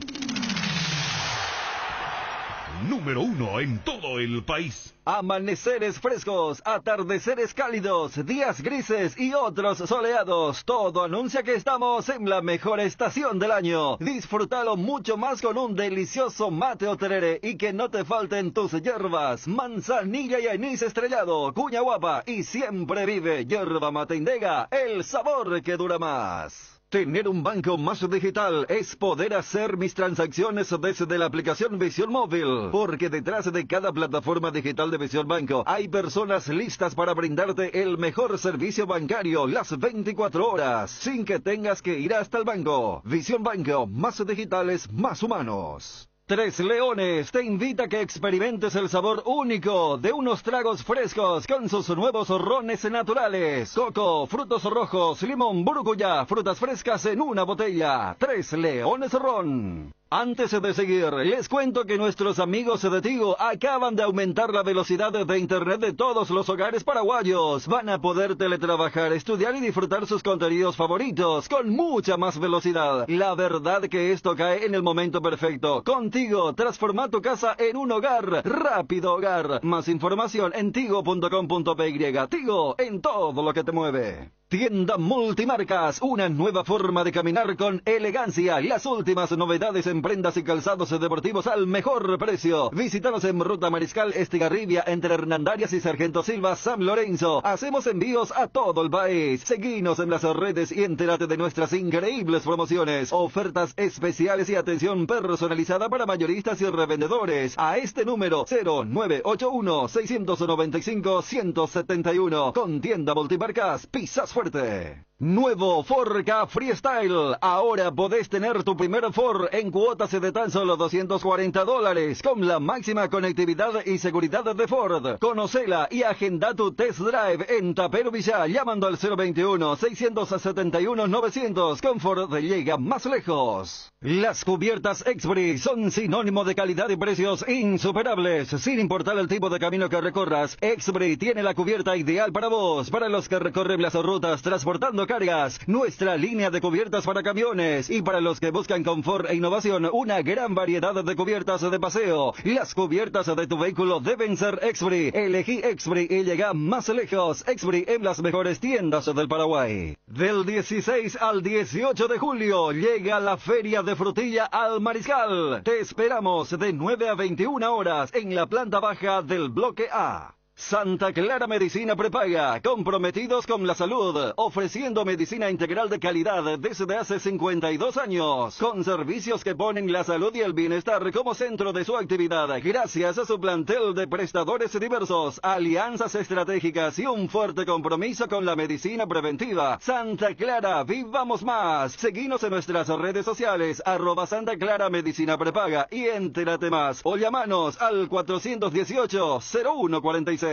número 1 en todo el país. Amaneceres frescos, atardeceres cálidos, días grises y otros soleados. Todo anuncia que estamos en la mejor estación del año. Disfrútalo mucho más con un delicioso mate o tereré y que no te falten tus hierbas, manzanilla y anís estrellado, cuña guapa y siempre vive Yerba Mate Indega, el sabor que dura más. Tener un banco más digital es poder hacer mis transacciones desde la aplicación Visión Móvil, porque detrás de cada plataforma digital de Visión Banco hay personas listas para brindarte el mejor servicio bancario las 24 horas, sin que tengas que ir hasta el banco. Visión Banco, más digitales, más humanos. Tres Leones te invita a que experimentes el sabor único de unos tragos frescos con sus nuevos rones naturales. Coco, frutos rojos, limón, burucuyá, frutas frescas en una botella. Tres Leones Ron. Antes de seguir, les cuento que nuestros amigos de Tigo acaban de aumentar la velocidad de internet de todos los hogares paraguayos. Van a poder teletrabajar, estudiar y disfrutar sus contenidos favoritos con mucha más velocidad. La verdad que esto cae en el momento perfecto. Con Tigo, transforma tu casa en un hogar. Rápido Hogar. Más información en tigo.com.py. Tigo, en todo lo que te mueve. Tienda Multimarcas, una nueva forma de caminar con elegancia. Las últimas novedades en prendas y calzados deportivos al mejor precio. Visítanos en Ruta Mariscal Estigarribia, entre Hernandarias y Sargento Silva, San Lorenzo. Hacemos envíos a todo el país. Seguinos en las redes y entérate de nuestras increíbles promociones, ofertas especiales y atención personalizada para mayoristas y revendedores. A este número 0981-695-171. Con Tienda Multimarcas, pisas fuerte. Nuevo Ford K Freestyle. Ahora podés tener tu primer Ford en cuotas de tan solo $240 con la máxima conectividad y seguridad de Ford. Conocela y agenda tu test drive en Tapero Villá llamando al 021-671-900. Con Ford llega más lejos. Las cubiertas Exbri son sinónimo de calidad y precios insuperables. Sin importar el tipo de camino que recorras, Exbri tiene la cubierta ideal para vos, para los que recorren las rutas transportando cargas, nuestra línea de cubiertas para camiones y para los que buscan confort e innovación, una gran variedad de cubiertas de paseo. Las cubiertas de tu vehículo deben ser Exbri. Elegí Exbri y llega más lejos. Exbri en las mejores tiendas del Paraguay. Del 16 al 18 de julio llega la Feria de Frutilla al Mariscal. Te esperamos de 9 a 21 horas en la planta baja del bloque A. Santa Clara Medicina Prepaga, comprometidos con la salud, ofreciendo medicina integral de calidad desde hace 52 años, con servicios que ponen la salud y el bienestar como centro de su actividad, gracias a su plantel de prestadores diversos, alianzas estratégicas y un fuerte compromiso con la medicina preventiva. Santa Clara, vivamos más. Seguinos en nuestras redes sociales, @Santa Clara Medicina Prepaga y entérate más, o llamanos al 418-0146.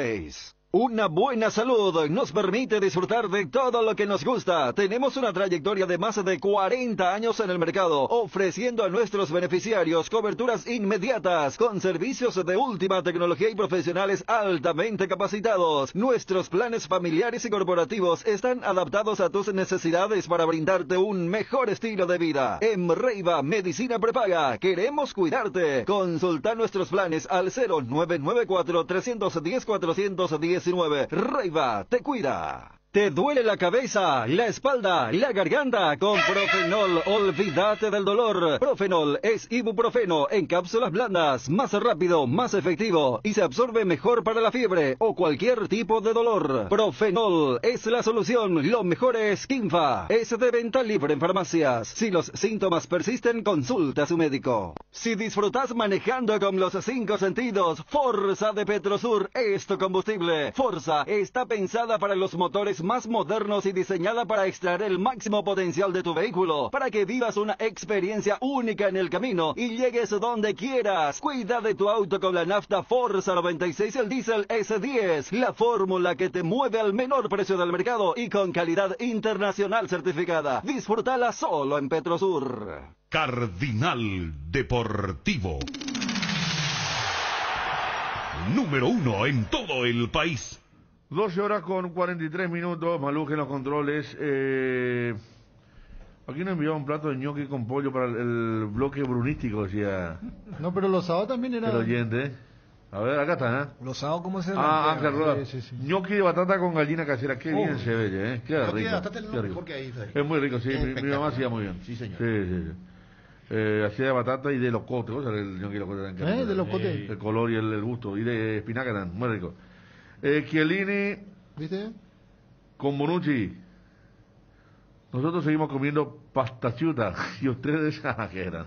Una buena salud nos permite disfrutar de todo lo que nos gusta. Tenemos una trayectoria de más de 40 años en el mercado, ofreciendo a nuestros beneficiarios coberturas inmediatas con servicios de última tecnología y profesionales altamente capacitados. Nuestros planes familiares y corporativos están adaptados a tus necesidades para brindarte un mejor estilo de vida. En Reiva Medicina Prepaga, queremos cuidarte. Consulta nuestros planes al 0994-310-410. Reiva te cuida. ¿Te duele la cabeza, la espalda, la garganta? Con Profenol, olvídate del dolor. Profenol es ibuprofeno en cápsulas blandas, más rápido, más efectivo y se absorbe mejor para la fiebre o cualquier tipo de dolor. Profenol es la solución, lo mejor es Quinfa. Es de venta libre en farmacias. Si los síntomas persisten, consulta a su médico. Si disfrutas manejando con los 5 sentidos, Forza de Petrosur es tu combustible. Forza está pensada para los motores más modernos y diseñada para extraer el máximo potencial de tu vehículo, para que vivas una experiencia única en el camino y llegues donde quieras. Cuida de tu auto con la nafta Forza 96 y el diésel S10, la fórmula que te mueve al menor precio del mercado y con calidad internacional certificada. Disfrútala solo en Petrosur. Cardinal Deportivo, número 1 en todo el país. 12:43, Maluje en los controles. Aquí nos enviaba un plato de ñoqui con pollo para el bloque brunístico, decía. No, pero los sábados también era... El oyente. A ver, acá está, ¿eh? Los sábados, ¿cómo se ve? Ah, Ángel Roda. Sí. Ñoqui de batata con gallina casera. Qué bien se ve, ¿eh? Qué rico. Qué rico. Es muy rico, sí. Mi mamá hacía muy bien. Sí, señor. Sí. Hacía de batata y de locote. ¿Vos sabés el ñoqui de locote? De locote. El color y el gusto. Y de espinaca, tan muy rico. Chiellini, ¿viste? Con Bonucci. Nosotros seguimos comiendo pastachuta y ustedes a qué eran.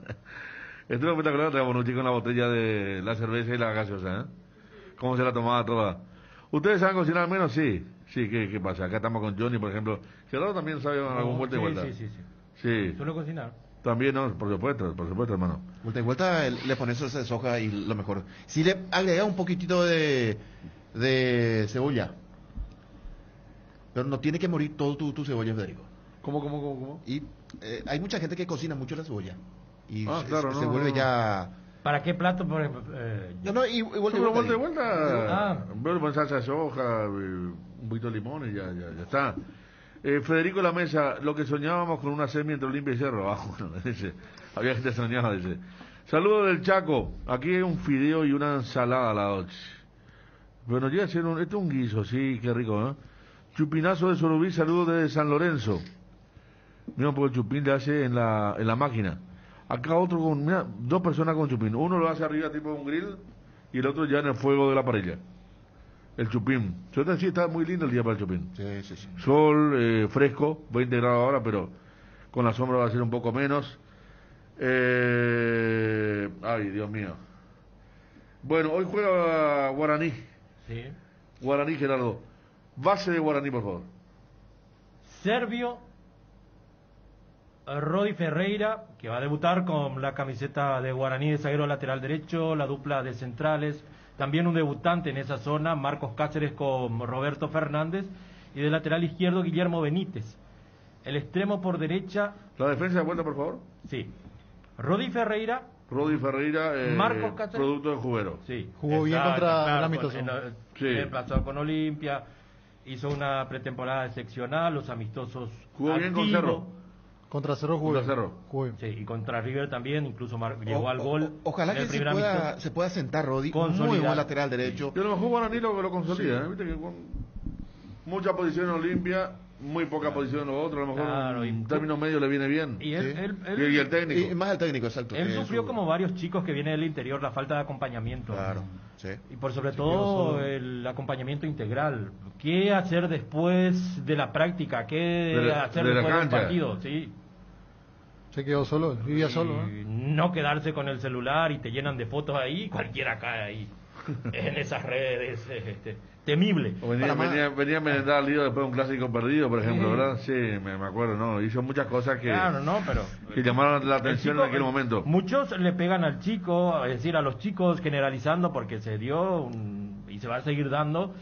Estuvo espectacular la Bonucci con la botella de la cerveza y la gaseosa, ¿eh? Cómo se la tomaba toda. ¿Ustedes saben cocinar al menos? Sí, ¿qué pasa? Acá estamos con Johnny, por ejemplo. Gerardo también sabe algún vuelta y vuelta. Sí. Suelo cocinar. También, no, por supuesto, hermano. Vuelta y vuelta le pones esa soja y lo mejor. Si le agrega un poquitito de cebolla, pero no tiene que morir todo tu cebolla, Federico. ¿Cómo? Y hay mucha gente que cocina mucho la cebolla y claro, se vuelve ya. ¿Para qué plato? Por ejemplo, vuelta. Vuelvo salsa de soja, un poquito de limón y ya está. Federico La Mesa, lo que soñábamos con una semi entre Olimpia y Cerro. Había gente soñada, dice. Saludos del Chaco. Aquí hay un fideo y una ensalada a la noche. Bueno, llega a ser esto es un guiso, sí, qué rico, ¿eh? Chupinazo de Sorubí, saludos desde San Lorenzo. Mira, porque el chupín le hace en la máquina. Acá otro con, mira, 2 personas con chupín. Uno lo hace arriba tipo un grill y el otro ya en el fuego de la parrilla. El chupín. Sí, está muy lindo el día para el chupín. Sí. Sol, fresco, 20 grados ahora, pero con la sombra va a ser un poco menos. Ay, Dios mío. Bueno, hoy juega Guaraní. Sí. Guaraní, Gerardo. Base de Guaraní, por favor. Servio Rodi Ferreira, que va a debutar con la camiseta de Guaraní de zaguero lateral derecho, la dupla de centrales, también un debutante en esa zona, Marcos Cáceres con Roberto Fernández, y de lateral izquierdo Guillermo Benítez. El extremo por derecha... ¿La defensa de vuelta, por favor? Sí. Rodi Ferreira, Marcos Cáceres, producto de Jubero. Sí. Jugó bien contra la Mitoción. Sí. Emplazado con Olimpia, hizo una pretemporada excepcional, los amistosos... Jugó bien con Cerro. Contra Cerro. Sí, y contra River también, incluso llegó al gol. Ojalá que se pueda sentar Rodi, muy buen lateral derecho. Sí. Pero lo mejor Guaraní lo consolida, sí. Viste que con mucha posición en Olimpia, muy poca posición en los otros, a lo mejor en términos medios le viene bien. Y el técnico. Y más el técnico, exacto. Él sufrió como varios chicos que vienen del interior la falta de acompañamiento. Claro, sí. Y por sobre todo el acompañamiento integral. ¿Qué hacer después de la práctica? ¿Qué hacer después del partido? Sí. Se quedó solo, vivía solo. No quedarse con el celular y te llenan de fotos ahí, cualquiera cae ahí, en esas redes, temible. Venía a merendar al lío después de un clásico perdido, por ejemplo, ¿verdad? Sí, me acuerdo, ¿no? Hizo muchas cosas que, claro, no, pero, que llamaron la atención en aquel momento. Muchos le pegan al chico, es decir, a los chicos, generalizando, porque se dio y se va a seguir dando.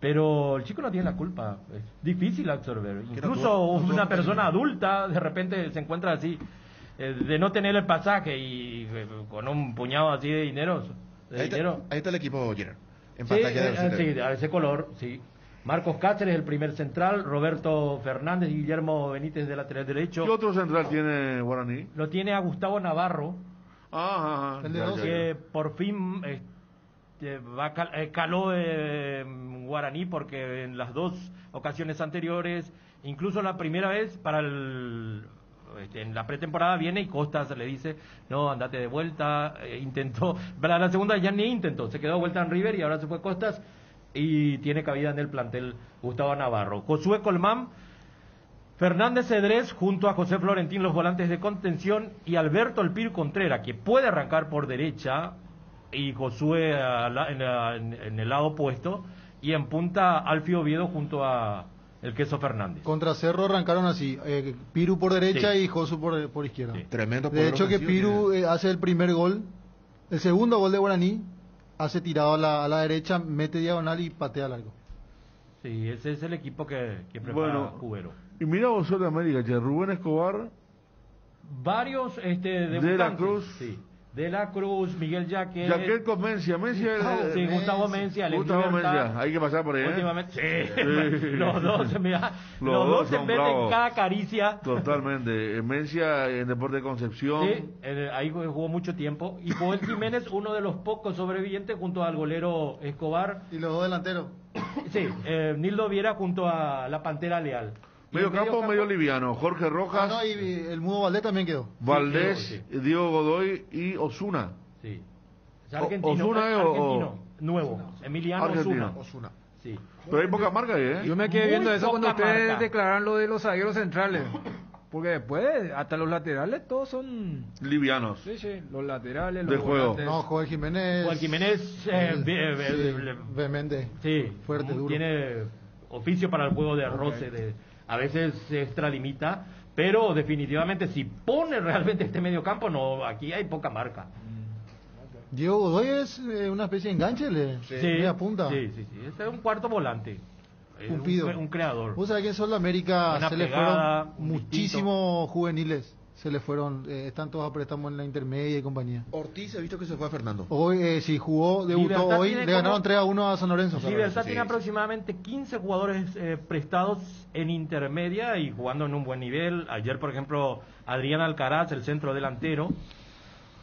Pero el chico no tiene la culpa, es difícil absorber. Incluso una persona adulta de repente se encuentra así, de no tener el pasaje y con un puñado así de dinero. Ahí está el equipo, Gerard. En pantalla de ese color, sí. Marcos Cáceres, el primer central, Roberto Fernández y Guillermo Benítez de lateral derecho. ¿Qué otro central tiene Guaraní? Lo tiene a Gustavo Navarro, que por fin... caló Guaraní, porque en las dos ocasiones anteriores, incluso la primera vez en la pretemporada viene y Costas le dice no, andate de vuelta, intentó, para la segunda ya ni intentó, se quedó vuelta en River y ahora se fue Costas y tiene cabida en el plantel Gustavo Navarro. Josué Colmán, Fernández Cedrés junto a José Florentín los volantes de contención y Alberto El Pir Contreras, que puede arrancar por derecha, y Josué en el lado opuesto, y en punta Alfio Oviedo junto a el Queso Fernández. Contra Cerro arrancaron así, Piru por derecha y Josu por izquierda. Sí. Tremendo. De hecho que Piru hace el primer gol, el segundo gol de Guaraní, hace tirado a la derecha, mete diagonal y patea largo. Sí, ese es el equipo que prepara Cubero. Y mira vos de América, Rubén Escobar, varios debutantes. De la Cruz. Sí. De la Cruz, Miguel Jaquet con Mencia, sí, Gustavo Mencia, hay que pasar por ahí, últimamente, sí. los dos se meten bravos. Cada caricia totalmente, Mencia en Deportes de Concepción, sí, ahí jugó mucho tiempo, y Joel Jiménez, uno de los pocos sobrevivientes junto al golero Escobar, y los dos delanteros, sí, Nildo Viera junto a la Pantera Leal. Medio campo medio liviano, Jorge Rojas. Y el Mudo Valdés también quedó. Valdés, sí, quedó, sí. Diego Godoy y Osuna. Sí. Es argentino. Osuna nuevo. Emiliano Osuna. Sí. Pero hay pocas marcas ahí, ¿eh? Yo me quedé viendo eso cuando ustedes declararon lo de los zagueros centrales. Porque después, hasta los laterales, todos son... livianos. Sí, sí, los laterales, los volantes. De juego. No, Joel Jiménez... vehemente. Sí. Fuerte, duro. Tiene oficio para el juego de arroce, a veces se extralimita, pero definitivamente si pone realmente este mediocampo, no, aquí hay poca marca. Diego Godoy es una especie de enganche, media punta. Sí, este es un cuarto volante. Un creador. ¿Vos sabés que en Sol América se le fueron muchísimos juveniles? Se le fueron, están todos a préstamo en la intermedia y compañía. Ortiz, he visto que se fue a Fernando. Hoy, sí, jugó, debutó hoy, le ganaron 3-1 a San Lorenzo. Libertad tiene aproximadamente 15 jugadores prestados en intermedia y jugando en un buen nivel. Ayer, por ejemplo, Adrián Alcaraz, el centro delantero,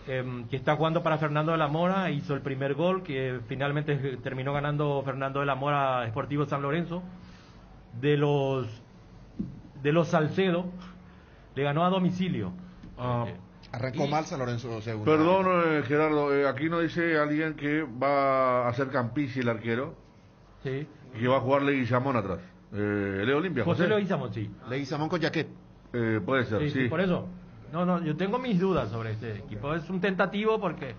que está jugando para Fernando de la Mora, hizo el primer gol, que finalmente terminó ganando Fernando de la Mora, Sportivo San Lorenzo. De los Salcedo... le ganó a domicilio. Arrancó mal San Lorenzo II. Perdón, Gerardo, aquí nos dice alguien que va a hacer Campici el arquero. Sí. Y que va a jugar Leguizamón atrás. Leo Olimpia. José Leguizamón, sí. Leguizamón con Jaquet. Puede ser, sí. Por eso. No, yo tengo mis dudas sobre este equipo. Es un tentativo porque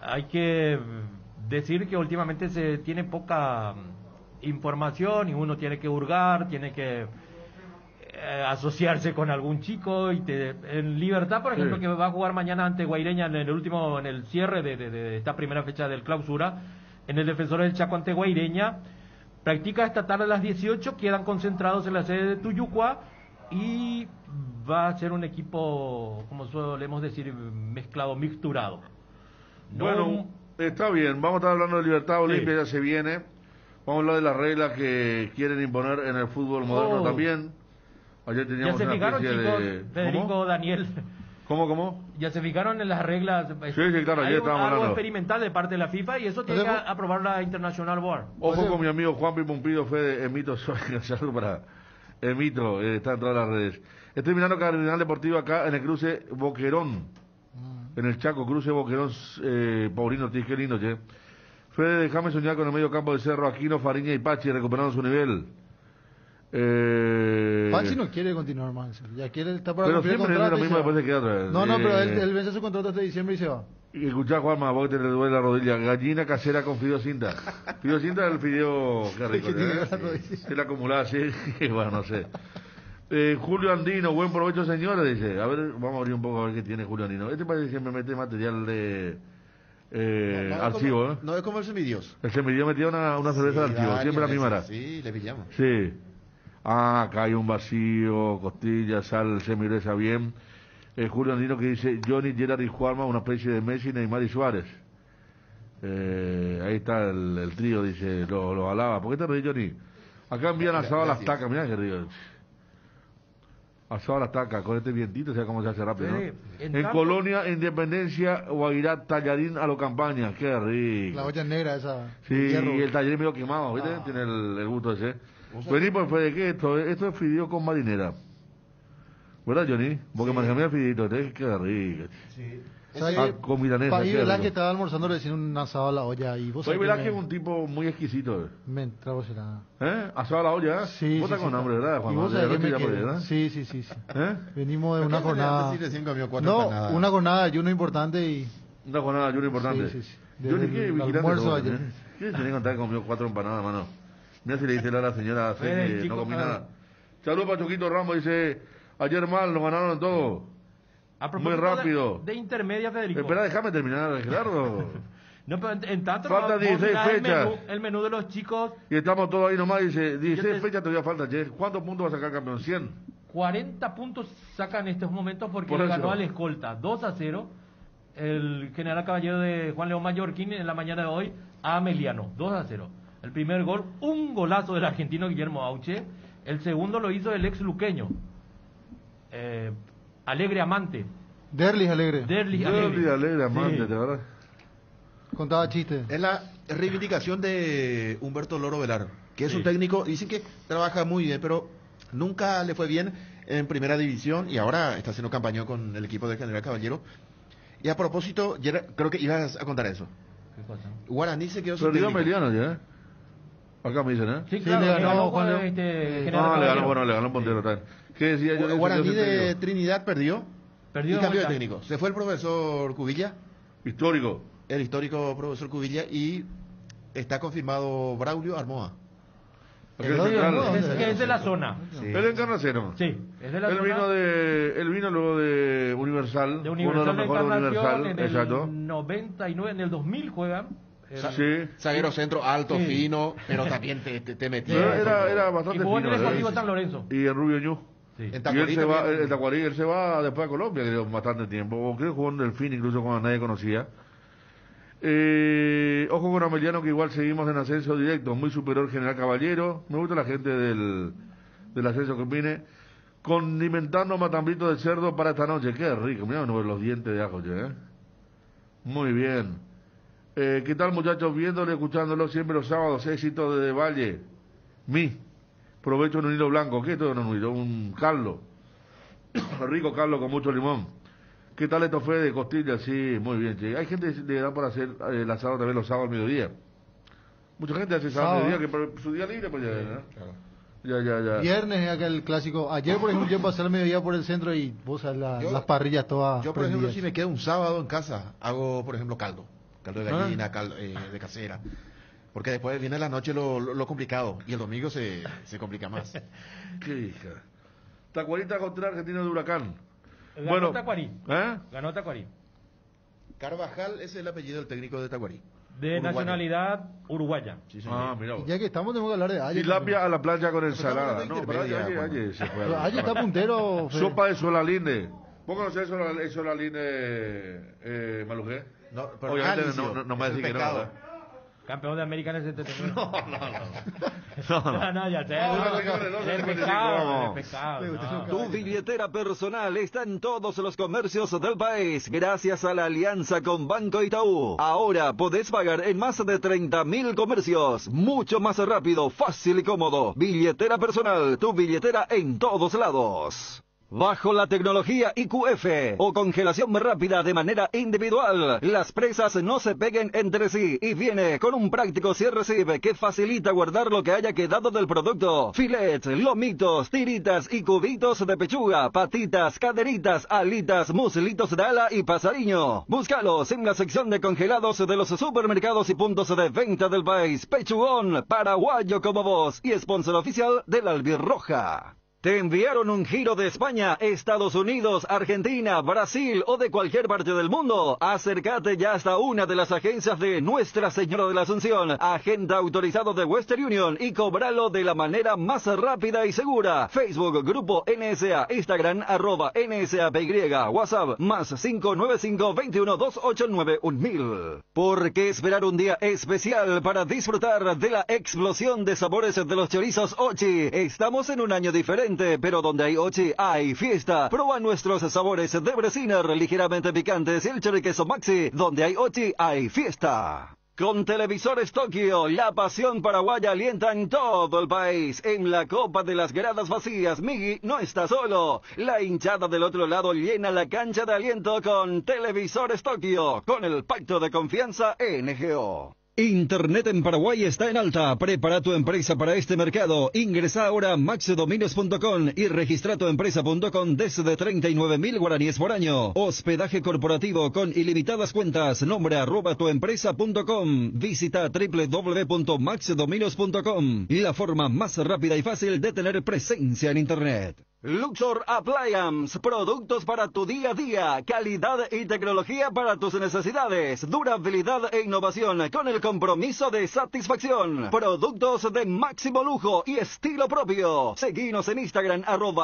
hay que decir que últimamente se tiene poca información y uno tiene que hurgar, tiene que asociarse con algún chico y en Libertad, por ejemplo, sí, que va a jugar mañana ante Guaireña en el último, en el cierre de esta primera fecha del clausura, en el Defensores del Chaco ante Guaireña. Practica esta tarde a las 18, quedan concentrados en la sede de Tuyucua y va a ser un equipo, como solemos decir, mezclado, mixturado. No... Bueno, está bien, vamos a estar hablando de Libertad, Olimpia, sí, ya se viene. Vamos a hablar de las reglas que quieren imponer en el fútbol moderno también. Ayer teníamos una especie de... Federico, ¿cómo? Daniel. ¿Cómo? Ya se fijaron en las reglas. Sí, claro, ayer estábamos hablando. Algo experimental de parte de la FIFA y eso tiene que aprobar la International Board. Ojo con mi amigo Juan Pimpido, Fede, Emito, soy Gonzalo para... Emito, está en todas las redes. Estoy mirando Cardinal Deportivo acá en el cruce Boquerón. En el Chaco, cruce Boquerón, Paulino Ortiz, qué lindo, che. Fede, déjame soñar con el medio campo de Cerro, Aquino, Fariña y Pachi recuperaron su nivel. Pachi no quiere continuar más, ya quiere estar para cumplir el contrato. Pero siempre es lo mismo, después se queda otra vez. No, pero él vence su contrato hasta diciembre y se va. Y escuchá, Juanma, vos que te le duele la rodilla. Gallina casera con fideo cinta. Fideo cinta es el fideo que rico, se la acumulaba, sí. Bueno, no sé. Julio Andino, buen provecho, señores, dice. A ver, vamos a abrir un poco a ver qué tiene Julio Andino. Este parece que siempre mete material de... archivo, ¿eh? No es como el semidios. El semidios metía una cerveza de archivo, siempre la primera. Sí, le pillamos. Sí. Ah, acá hay un vacío, costilla, sal, semidureza, bien. Julio Andino que dice Johnny, Gerard y Juanma, una especie de Messi, Neymar y Suárez. Ahí está el trío, dice, lo alaba. ¿Por qué te reí, Johnny? Acá envían asado a las tacas, mirá que río. Asado a la taca, con este vientito, o sea, cómo se hace rápido, sí, ¿no? En Colonia, Independencia, Guairá, tallarín a lo campaña, qué rico. La olla negra esa. Sí, y el tallarín medio quemado, ¿viste? Tiene el gusto ese. Vení, pues, Fede, ¿qué es esto? Esto es fideo con marinera. ¿Verdad, Johnny? Porque sí, manejame el fidito, qué rico. Sí. Con milanesa. Paí Velázquez estaba almorzando recién un asado a la olla. Paí Velázquez es un tipo muy exquisito. Me entraba será. Asado a la olla. Sí. Vos estás con hambre, ¿verdad, Juan? Y vos sabés que me... Sí. Venimos de una jornada. No, una jornada de ayuno importante y... Una jornada de ayuno importante. Sí. Yo ni qué vigilante. Ayer. ¿Qué tenés que contar que comió 4 empanadas, mano? Mira si le dice a la señora que no comí nada. Saludos para Choquito Ramos, dice... Ayer mal, nos ganaron todo. Muy rápido. De intermedia, Federico. Espera, déjame terminar, Gerardo. No, pero en tanto... Falta 16 fechas. El menú de los chicos... Y estamos todos ahí nomás, dice... 16 fechas todavía falta, che. ¿Cuántos puntos va a sacar el campeón? 100. 40 puntos saca en estos momentos porque por le ganó al escolta. 2-0. El general caballero de Juan León Mallorquín en la mañana de hoy a Ameliano. 2-0. El primer gol, un golazo del argentino Guillermo Auche. El segundo lo hizo el ex Luqueño. Alegre Amante. Derlis Alegre Amante, sí, de verdad. Contaba chistes. Es la reivindicación de Humberto Loro Velar, que es un técnico, dicen que trabaja muy bien, pero nunca le fue bien en primera división y ahora está haciendo campaña con el equipo de General Caballero. Y a propósito, creo que ibas a contar eso. ¿Qué cosa? Guaraní se quedó sin técnico. Pero digo, ya. Acá me dicen, ¿eh? Sí, claro, le ganó Juan León. Le ganó Pontero también. ¿Qué decía yo? Guaraní de Trinidad perdió y cambió de técnico. Se fue el profesor Cubilla. Histórico. El histórico profesor Cubilla y está confirmado Braulio Armoa. Es de la zona. Sí. Él es encarnaceno. Sí, es de la zona. Él vino luego de Universal. De Universal, uno de los mejores de Universal. En el 99, en el 2000 juegan. Sí. Zaguero centro, alto, fino, pero también te metía. Era bastante fino. Y jugó en el Sportivo San Lorenzo. Y en Rubio Ñu. Sí. En Tacuarí, el Tacuarí, él se va después a Colombia, creo, bastante tiempo. Creo que jugó en Delfín, incluso cuando nadie conocía. Ojo con Ameliano, que igual seguimos en ascenso directo. Muy superior General Caballero. Me gusta la gente del ascenso que opine. Condimentando matambrito de cerdo para esta noche. Qué rico, mirá los dientes de ajo, ¿eh? Muy bien. ¿Qué tal, muchachos? Viéndolo y escuchándolo siempre los sábados. Éxito de Del Valle. Provecho en un hilo blanco. ¿Qué es todo un hilo? Un caldo. Rico caldo con mucho limón. ¿Qué tal esto, Fede? Costilla, sí, muy bien. Che. Hay gente que le da para hacer el asado también los sábados al mediodía. Mucha gente hace sábado al mediodía, que su día libre, pues ya, ¿no? Claro. Ya. Viernes es aquel clásico. Ayer, por ejemplo, yo pasé al mediodía por el centro y vos las parrillas todas. Yo, por ejemplo, si me quedo un sábado en casa, hago, por ejemplo, caldo de gallina, caldo de casera, porque después viene la noche lo complicado y el domingo se complica más. Qué hija. Tacuarí contra Argentino de Huracán. Ganó, bueno, Tacuarí. ¿Eh? Ganó Tacuarí. Carvajal, ese es el apellido del técnico de Tacuarí. De uruguaya. Nacionalidad uruguaya. Sí, ah, mira. Ya que estamos, tenemos que hablar de Aye. Y lapia a la playa con el Salada. No, pero Aye se puede. Aye está puntero. Sopa de Solaline. ¿Vos conocés Solaline, Malujé? No, pero obviamente no me decís que no. Campeón de América en el 79. No, ya sé. No. Tu billetera personal está en todos los comercios del país, gracias a la alianza con Banco Itaú. Ahora podés pagar en más de 30.000 comercios. Mucho más rápido, fácil y cómodo. Billetera personal, tu billetera en todos lados. Bajo la tecnología IQF o congelación rápida de manera individual, las presas no se peguen entre sí y viene con un práctico cierre-sip que facilita guardar lo que haya quedado del producto. Filets, lomitos, tiritas y cubitos de pechuga, patitas, caderitas, alitas, muslitos de ala y pasariño. Búscalos en la sección de congelados de los supermercados y puntos de venta del país. Pechugón, paraguayo como vos, y sponsor oficial de la Albirroja. ¿Te enviaron un giro de España, Estados Unidos, Argentina, Brasil o de cualquier parte del mundo? Acércate ya hasta una de las agencias de Nuestra Señora de la Asunción, agente autorizado de Western Union, y cobralo de la manera más rápida y segura. Facebook, Grupo NSA, Instagram, @NSAPY, WhatsApp, +595 21 289 1000. ¿Por qué esperar un día especial para disfrutar de la explosión de sabores de los chorizos Ochi? Estamos en un año diferente, pero donde hay Ochi, hay fiesta. Proba nuestros sabores de Bresiner, ligeramente picantes, y el cherry queso maxi. Donde hay Ochi, hay fiesta. Con Televisores Tokio, la pasión paraguaya alienta en todo el país. En la Copa de las Gradas Vacías, Migui no está solo. La hinchada del otro lado llena la cancha de aliento con Televisores Tokio, con el pacto de confianza NGO. Internet en Paraguay está en alta. Prepara tu empresa para este mercado. Ingresa ahora a maxdominios.com y registra tu empresa.com desde 39.000 guaraníes por año. Hospedaje corporativo con ilimitadas cuentas. Nombre @tuempresa.com. Visita www.maxdominios.com. La forma más rápida y fácil de tener presencia en Internet. Luxor Appliance, productos para tu día a día, calidad y tecnología para tus necesidades, durabilidad e innovación con el compromiso de satisfacción, productos de máximo lujo y estilo propio. Seguinos en Instagram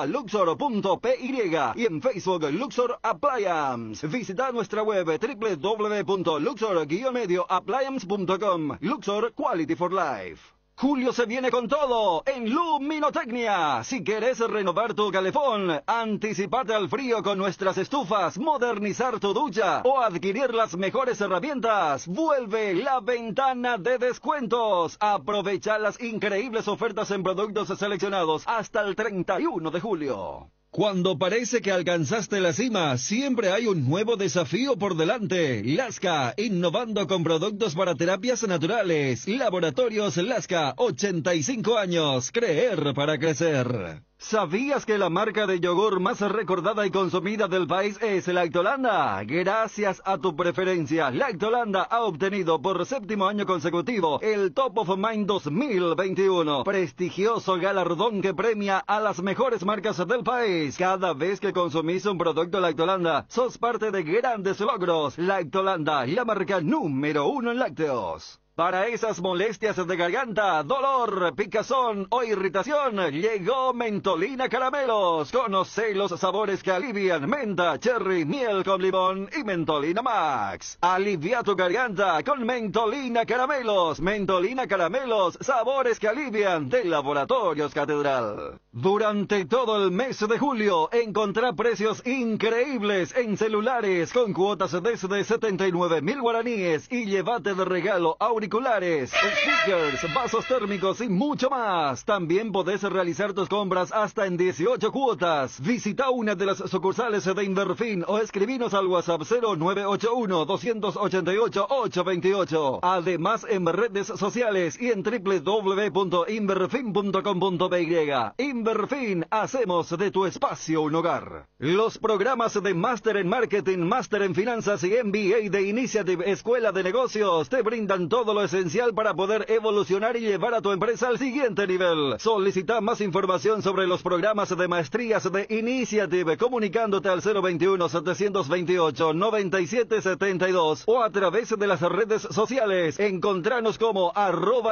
@luxor.py y en Facebook Luxor Appliance. Visita nuestra web www.luxor-medioappliance.com. Luxor Quality for Life. Julio se viene con todo en Luminotecnia. Si querés renovar tu calefón, anticipate al frío con nuestras estufas, modernizar tu ducha o adquirir las mejores herramientas, vuelve la ventana de descuentos. Aprovecha las increíbles ofertas en productos seleccionados hasta el 31 de julio. Cuando parece que alcanzaste la cima, siempre hay un nuevo desafío por delante. Lasca, innovando con productos para terapias naturales. Laboratorios Lasca, 85 años. Creer para crecer. ¿Sabías que la marca de yogur más recordada y consumida del país es Lactolanda? Gracias a tu preferencia, Lactolanda ha obtenido por 7º año consecutivo el Top of Mind 2021, prestigioso galardón que premia a las mejores marcas del país. Cada vez que consumís un producto Lactolanda, sos parte de grandes logros. Lactolanda, la marca número 1 en lácteos. Para esas molestias de garganta, dolor, picazón o irritación, llegó Mentolina Caramelos. Conoce los sabores que alivian: menta, cherry, miel con limón y Mentolina Max. Alivia tu garganta con Mentolina Caramelos. Mentolina Caramelos, sabores que alivian, de Laboratorios Catedral. Durante todo el mes de julio, encontrá precios increíbles en celulares con cuotas desde 79.000 guaraníes y llévate de regalo auriculares, stickers, vasos térmicos y mucho más. También podés realizar tus compras hasta en 18 cuotas. Visita una de las sucursales de Inverfin o escribinos al WhatsApp 0981 288 828. Además, en redes sociales y en www.inverfin.com.py. Amberfin, hacemos de tu espacio un hogar. Los programas de Máster en Marketing, Máster en Finanzas y MBA de Initiative Escuela de Negocios te brindan todo lo esencial para poder evolucionar y llevar a tu empresa al siguiente nivel. Solicita más información sobre los programas de maestrías de Initiative comunicándote al 021-728-9772 o a través de las redes sociales. Encontranos como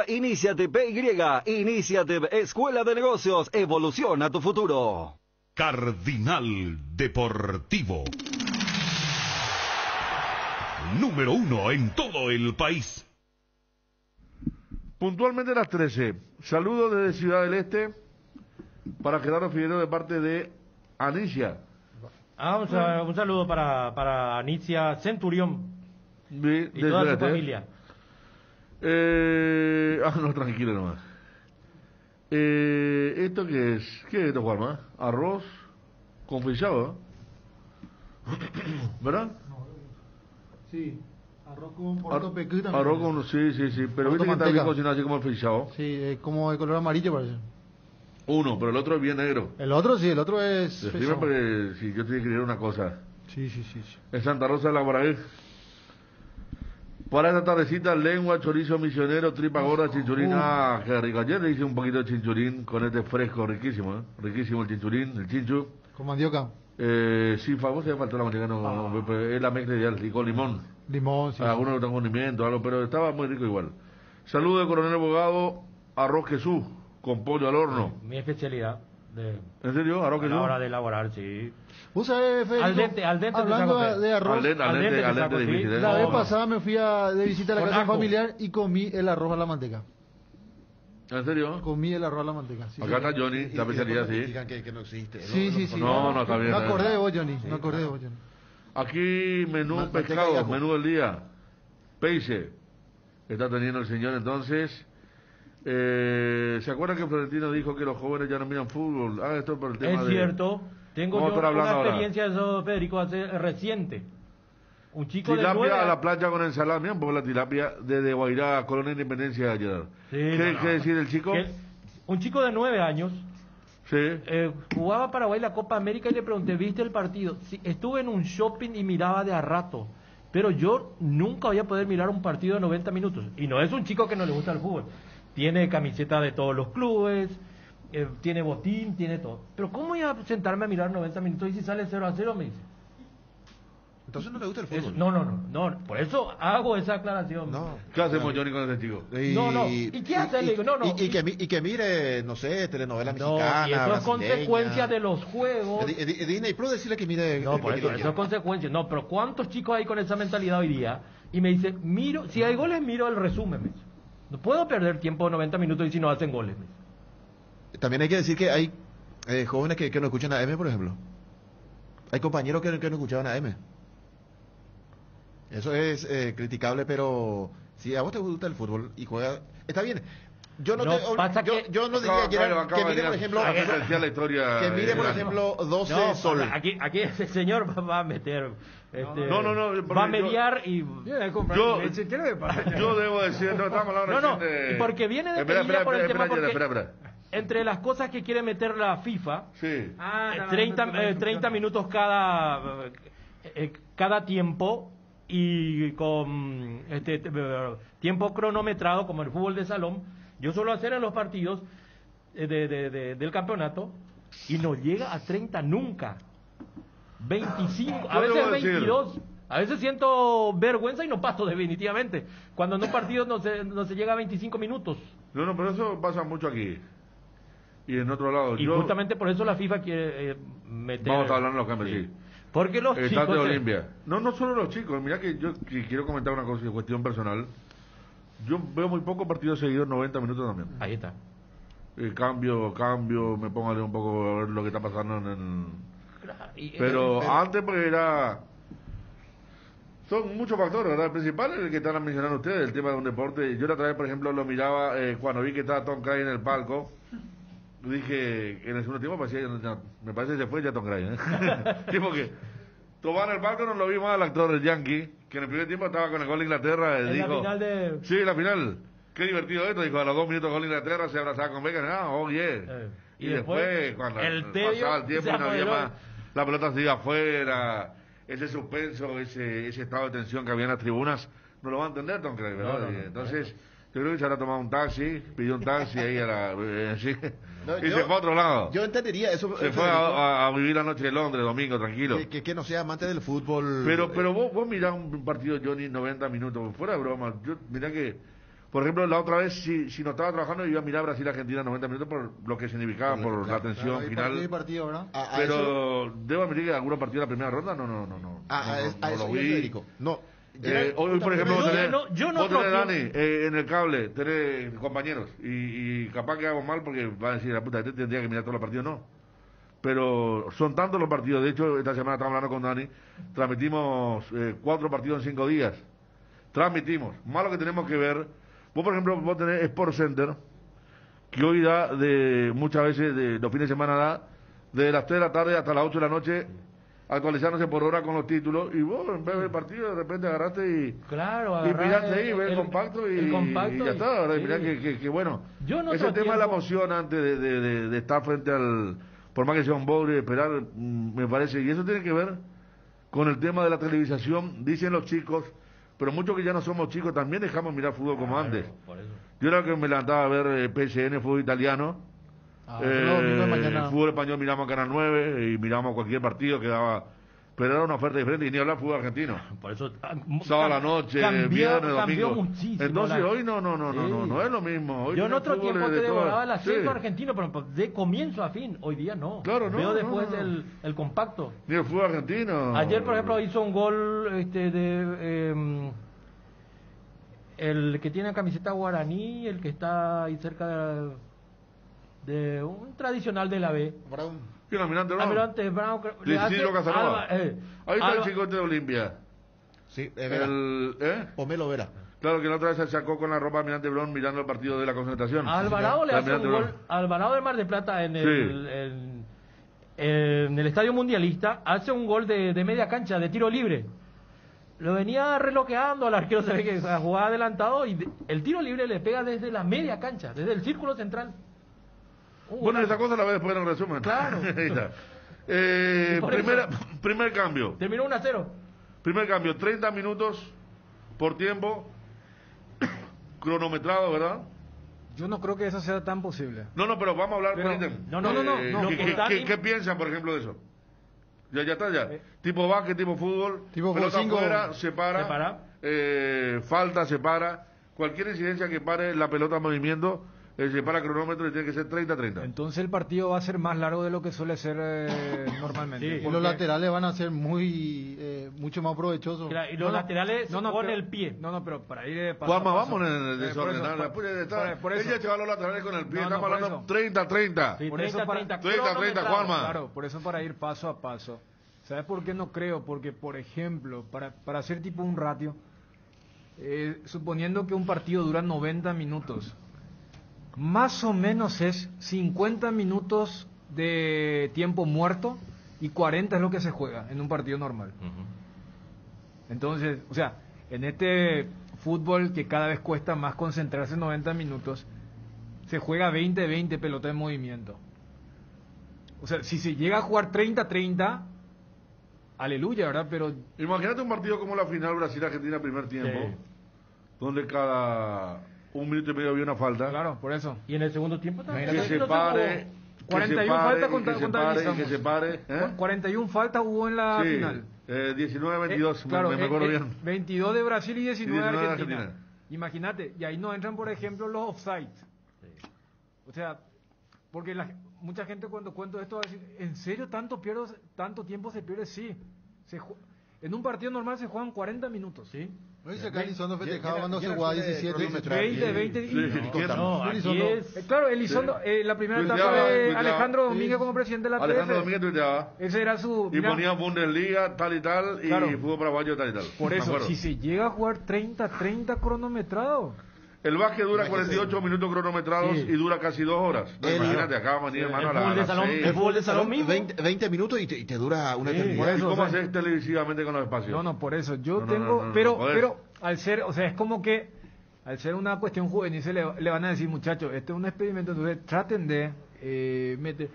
@iniciativepy, Initiative Escuela de Negocios, evoluciona tu futuro. Cardinal Deportivo, número 1 en todo el país. Puntualmente a las 13, saludos desde Ciudad del Este para Gerardo Figueroa de parte de Anicia. Un saludo para Anicia Centurión y toda su familia. No, tranquilo nomás. ¿Esto qué es? ¿Qué es esto, Juanma? Arroz con fichado, ¿verdad? Sí, arroz con portopequí también. Arroz con, sí, pero viste que está bien cocinado así como el fichado. Sí, es como de color amarillo parece. Uno, pero el otro es bien negro. El otro sí, el otro es... Sí, yo te voy a creer una cosa. Sí. En Santa Rosa de la Bragué. Para esta tardecita, lengua, chorizo misionero, tripa gorda, chinchurín. Ah, qué rico. Ayer le hice un poquito de chinchurín con este fresco, riquísimo, ¿eh? Riquísimo el chinchurín, el chinchu. ¿Con mandioca? Sí, famosa, faltó la mandioca, es la mezcla ideal, y con limón. Limón, sí. Algunos le dan condimento, algo, pero estaba muy rico igual. Saludos de Coronel Abogado, arroz quesú, con pollo al horno. Mi especialidad. ¿En serio? ¿Arroz quesú? A la hora de elaborar, sí. ¿Vos sabés, Federico? Al dente hablando de arroz. Al dente difícil, ¿eh? La vez pasada me fui de visita a la casa familiar y comí el arroz a la manteca. ¿En serio? Comí el arroz a la manteca. Sí. Acá está Johnny, la especialidad, sí. Digan que no existe. Sí. No, está bien. Me acordé de vos, Johnny. Aquí, menú pescado, menú del día. Peixe. Está teniendo el señor, entonces... ¿se acuerdan que Florentino dijo que los jóvenes ya no miran fútbol? Ah, esto por el tema. Es cierto. Tengo yo una experiencia de eso, Federico, reciente. Un chico tilapia de a la plancha con ensalada. Mira un poco la tilapia de Guairá, Colonia Independencia ayer. Sí, ¿Qué decir el chico? Un chico de 9 años. Sí. Jugaba Paraguay la Copa América y le pregunté, ¿viste el partido? Sí, estuve en un shopping y miraba de a rato. Pero yo nunca voy a poder mirar un partido de 90 minutos. Y no es un chico que no le gusta el fútbol. Tiene camiseta de todos los clubes, tiene botín, tiene todo. Pero ¿cómo voy a sentarme a mirar 90 minutos y si sale 0-0 me dice? Entonces no le gusta el fútbol. No, por eso hago esa aclaración. No. ¿Qué hacemos, Johnny, con ese chico? No. ¿Y qué hace? Le digo, no. Y que mire, no sé, telenovela mexicana, y eso es consecuencia de los juegos. Disney Plus, decirle que mire... No, por eso, eso es consecuencia. No, pero ¿cuántos chicos hay con esa mentalidad hoy día? Y me dice, miro, si hay goles, miro el resumen, me dice. No puedo perder tiempo de 90 minutos y si no hacen goles. También hay que decir que hay jóvenes que no escuchan a M, por ejemplo. Hay compañeros que no escuchaban a M. Eso es criticable, pero si a vos te gusta el fútbol y juegas, está bien. Yo no diría que mire, por ejemplo, 12 Sol. Aquí ese señor va a meter... va a mediar y... Yo debo decir... No, porque viene de... Espera. Entre las cosas que quiere meter la FIFA... Sí. 30 minutos cada tiempo... Y con tiempo cronometrado, como el fútbol de salón, yo suelo hacer en los partidos del campeonato, y no llega a 30 nunca. 25, a veces 22, a veces siento vergüenza y no paso definitivamente. Cuando en un partido no se llega a 25 minutos. No, pero eso pasa mucho aquí. Y en otro lado. Y justamente por eso la FIFA quiere meter... Vamos a hablar en los cambios, sí. Porque los chicos de Olimpia. No solo los chicos. Mira que yo quiero comentar una cosa, cuestión personal. Yo veo muy pocos partidos seguidos, 90 minutos también. Ahí está. Cambio, me pongo a leer un poco a ver lo que está pasando en el... Pero antes pues era... Son muchos factores, ¿verdad? El principal es el que están mencionando ustedes, el tema de un deporte. Yo la otra vez, por ejemplo, lo miraba cuando vi que estaba Tom Craig en el palco. Dije, en el segundo tiempo me parece que se fue ya Tom Craig, ¿eh? Tipo que Tobán el barco no lo vimos al actor del Yankee, que en el primer tiempo estaba con el gol de Inglaterra. En la final de... Sí, la final. Qué divertido esto. Dijo, a los 2 minutos gol de Inglaterra, se abrazaba con Beckham. Oh, yeah. y después cuando pasaba el tiempo y no había más, la pelota se iba afuera, ese suspenso, ese estado de tensión que había en las tribunas, no lo va a entender Don Craig, ¿verdad? No, entonces yo creo que se habrá tomado un taxi, pidió un taxi ahí a la, así, no, y se fue a otro lado. Yo entendería eso. Se fue a vivir la noche de Londres, domingo, tranquilo. Que no sea amante del fútbol. Pero vos mirá un partido, Johnny, 90 minutos, fuera de broma. Yo mirá que, por ejemplo, la otra vez, si no estaba trabajando, yo iba a mirar Brasil-Argentina 90 minutos por lo que significaba, por la tensión final. Partido y partido, ¿no? Pero eso... debo admitir que algún partido de la primera ronda, no. A eso vi. No. Hoy, por ejemplo, vos tenés, Dani, en el cable, tenés compañeros, y capaz que hago mal porque va a decir, la puta, este tendría que mirar todos los partidos, no. Pero son tantos los partidos, de hecho, esta semana estamos hablando con Dani, transmitimos 4 partidos en 5 días. Transmitimos, más lo que tenemos que ver. Vos, por ejemplo, vos tenés Sport Center, que hoy da, muchas veces, los fines de semana da, de las 3 de la tarde hasta las 8 de la noche, actualizándose por hora con los títulos, y vos en vez del partido de repente agarraste y miraste ahí, ves el compacto y ya está, ¿verdad? Y mirá que bueno, ese tema de la emoción antes de estar frente al, por más que sea un bowl, y esperar, me parece, y eso tiene que ver con el tema de la televisación, dicen los chicos, pero muchos que ya no somos chicos también dejamos mirar fútbol como antes. Yo era que me levantaba a ver PSN, fútbol italiano. Fútbol español miramos a Canal 9 y miramos cualquier partido que daba, pero era una oferta diferente, y ni hablar fútbol argentino. Por eso sábado a la noche, viernes, domingo. Entonces hoy no es lo mismo. Hoy yo en otro tiempo te devoraba el acento argentino, pero de comienzo a fin. Hoy día no. Claro, veo después el compacto. Ni el fútbol argentino. Ayer, por ejemplo, hizo un gol el que tiene la camiseta Guaraní, el que está ahí cerca de un tradicional de la B. Brown. ¿Quién? Almirante Brown. Licilo Casanova. Ahí está el chico de Olimpia. Sí, Vera. Pomelo Vera. Claro, que la otra vez se sacó con la ropa Almirante Brown mirando el partido de la concentración. Alvarado le hace un gol. Alvarado del Mar de Plata en el Estadio Mundialista hace un gol de media cancha, de tiro libre. Lo venía reloqueando al arquero, se ve que jugaba adelantado, y el tiro libre le pega desde la media cancha, desde el círculo central. Bueno, esa cosa la ve después en el resumen. Claro. Primer cambio. Terminó 1-0. Primer cambio, 30 minutos por tiempo, cronometrado, ¿verdad? Yo no creo que eso sea tan posible. No, pero vamos a hablar con Inter. No. ¿Qué piensan, por ejemplo, de eso? Ya está, ya. Tipo básquet, tipo fútbol. Tipo pelota afuera, se para. Falta, se para. Cualquier incidencia que pare la pelota en movimiento... para cronómetro y tiene que ser 30-30. Entonces el partido va a ser más largo de lo que suele ser normalmente. Sí, y los laterales van a ser mucho más provechosos. Claro, y los laterales con el pie. No, pero para ir de paso. Juanma, vamos en desordenar. Ella lleva los laterales con el pie. Estamos hablando 30-30. 30-30, Juanma. Claro, por eso para ir paso a paso. ¿Sabes por qué no creo? Porque, por ejemplo, para hacer tipo un ratio, suponiendo que un partido dura 90 minutos... más o menos es 50 minutos de tiempo muerto y 40 es lo que se juega en un partido normal. Uh-huh. Entonces, o sea, en este fútbol que cada vez cuesta más concentrarse en 90 minutos, se juega 20-20 pelota en movimiento. O sea, si se llega a jugar 30-30, aleluya, ¿verdad? Pero imagínate un partido como la final Brasil-Argentina primer tiempo, donde cada... 1 minuto y medio había una falta. Claro, por eso. Y en el segundo tiempo también. Que se pare. 41 faltas contabilizamos. Que se pare. 41 faltas hubo en la final. 19-22, claro, me acuerdo bien. 22 de Brasil y 19 de Argentina. Imagínate, y ahí no entran, por ejemplo, los offsides. Sí. O sea, porque mucha gente cuando cuento esto va a decir, ¿en serio tanto tiempo se pierde? Sí. En un partido normal se juegan 40 minutos, ¿sí? No dice que Elizondo festejaba cuando se jugaba 20. Claro, Elizondo, la primera etapa de Alejandro Domínguez como presidente de la PF. Alejandro Domínguez tuiteaba. Ese era su... Y ponía Bundesliga, tal y tal, y fútbol paraguayo, tal y tal. Por eso, si se llega a jugar 30-30 cronometrados... El básquet dura 48 minutos cronometrados y dura casi 2 horas. Imagínate, acá vamos a venir hermano a la salón. El fútbol de salón mismo. 20 minutos y te dura una eternidad. ¿Y cómo haces televisivamente con los espacios? No, por eso. Yo tengo... Pero al ser... O sea, es como que al ser una cuestión juvenil, se le van a decir, muchachos, este es un experimento, entonces traten de meter.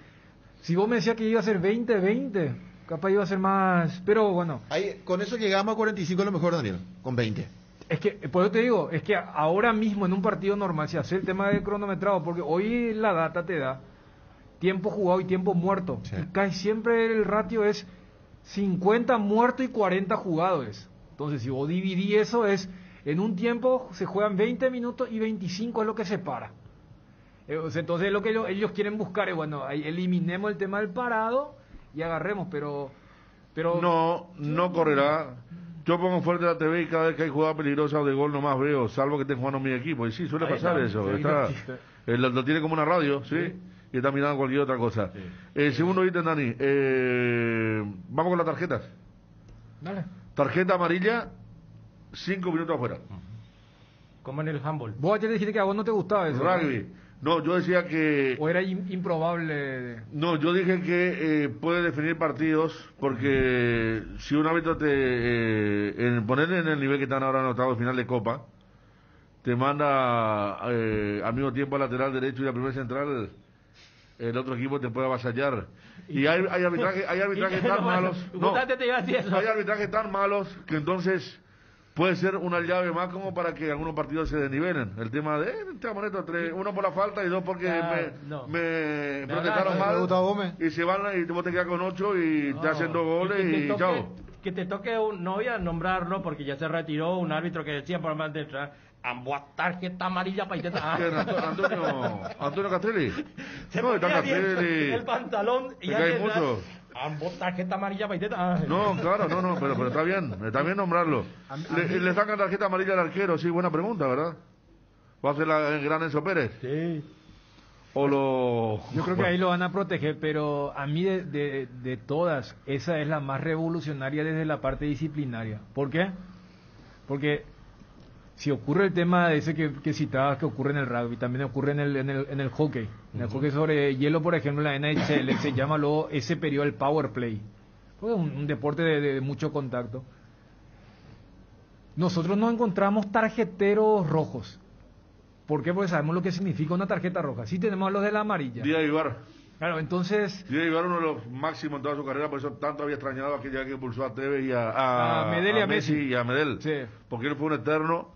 Si vos me decías que iba a ser 20-20, capaz iba a ser más, pero bueno. Ahí, con eso llegamos a 45 a lo mejor, Daniel, con 20. Es que, por eso te digo, es que ahora mismo en un partido normal, si hace el tema de cronometrado, porque hoy la data te da tiempo jugado y tiempo muerto. Sí. Y casi siempre el ratio es 50 muertos y 40 jugados. Entonces, si vos dividís eso, es en un tiempo se juegan 20 minutos y 25 es lo que se para. Entonces, lo que ellos quieren buscar es, bueno, eliminemos el tema del parado y agarremos, pero no correrá. Yo pongo fuerte la TV y cada vez que hay jugada peligrosa de gol nomás veo, salvo que estén jugando mi equipo. Y sí, suele pasar eso. Está, lo tiene como una radio, ¿sí? ¿Sí? Y está mirando cualquier otra cosa. Sí. Segundo ítem, Dani. Vamos con las tarjetas. Dale. Tarjeta amarilla, 5 minutos afuera. Como en el handball. Vos ayer dijiste que a vos no te gustaba eso. Rugby. No, yo decía que... ¿O era improbable? No, yo dije que puede definir partidos, porque si un árbitro te... ponerle en el nivel que están ahora en octavos de final de Copa, te manda al mismo tiempo al lateral derecho y la primera central... el otro equipo te puede avasallar. Y hay arbitrajes tan malos. No, hay arbitrajes tan malos que entonces puede ser una llave más como para que algunos partidos se desnivelen. El tema de, uno por la falta y dos porque me protestaron mal. Y se van y vos te quedas con 8 y te hacen 2 goles y chao. Que te toque un, no voy a nombrarlo porque ya se retiró un árbitro que decía por más detrás. Ambua tarjeta amarilla para intentar. Antonio Castelli. No, está Castelli. El pantalón y hay mucho. Ambos tarjeta amarilla para intentar. No, claro, no, pero está bien nombrarlo. Le sacan tarjeta amarilla al arquero, sí, buena pregunta, ¿verdad? ¿Va a ser el gran Enzo Pérez? Sí. O lo... Yo creo que ahí lo van a proteger, pero a mí de todas, esa es la más revolucionaria desde la parte disciplinaria. ¿Por qué? Porque... si ocurre el tema de ese que citabas, que ocurre en el rugby, también ocurre en el hockey. En el hockey sobre hielo, por ejemplo, en la NHL se llama luego ese periodo el power play. Porque es un deporte de mucho contacto. Nosotros no encontramos tarjeteros rojos. ¿Por qué? Porque sabemos lo que significa una tarjeta roja. Sí tenemos a los de la amarilla. Díaz Ibar. Claro, entonces... Díaz Ibar, uno de los máximos en toda su carrera, por eso tanto había extrañado a aquella que impulsó a Tevez y a Medel y a Messi. Y a Medel. Sí. Porque él fue un eterno...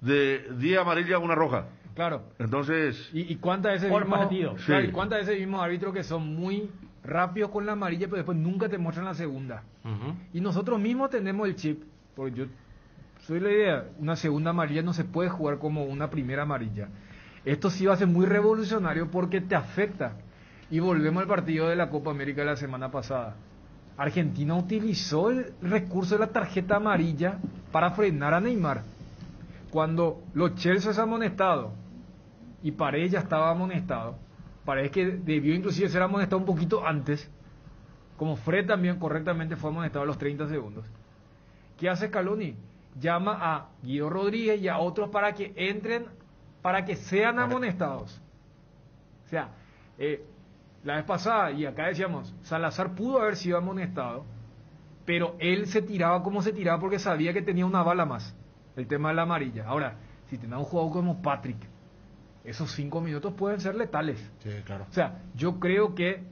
de 10 amarillas a una roja. Claro. Entonces... ¿Y cuántas veces vimos árbitros que son muy rápidos con la amarilla, pero después nunca te muestran la segunda? Y nosotros mismos tenemos el chip, porque yo soy la idea, una segunda amarilla no se puede jugar como una primera amarilla. Esto sí va a ser muy revolucionario porque te afecta. Y volvemos al partido de la Copa América de la semana pasada. Argentina utilizó el recurso de la tarjeta amarilla para frenar a Neymar. Cuando los Chelsea se han amonestado y Paredes ya estaba amonestado, Paredes que debió inclusive ser amonestado un poquito antes, como Fred también correctamente fue amonestado a los 30 segundos. ¿Qué hace Scaloni? Llama a Guido Rodríguez y a otros para que entren, para que sean amonestados. O sea, la vez pasada, y acá decíamos, Salazar pudo haber sido amonestado, pero él se tiraba como se tiraba porque sabía que tenía una bala más. El tema de la amarilla. Ahora, si tenés un jugador como Patrick, esos 5 minutos pueden ser letales. Sí, claro. O sea, yo creo que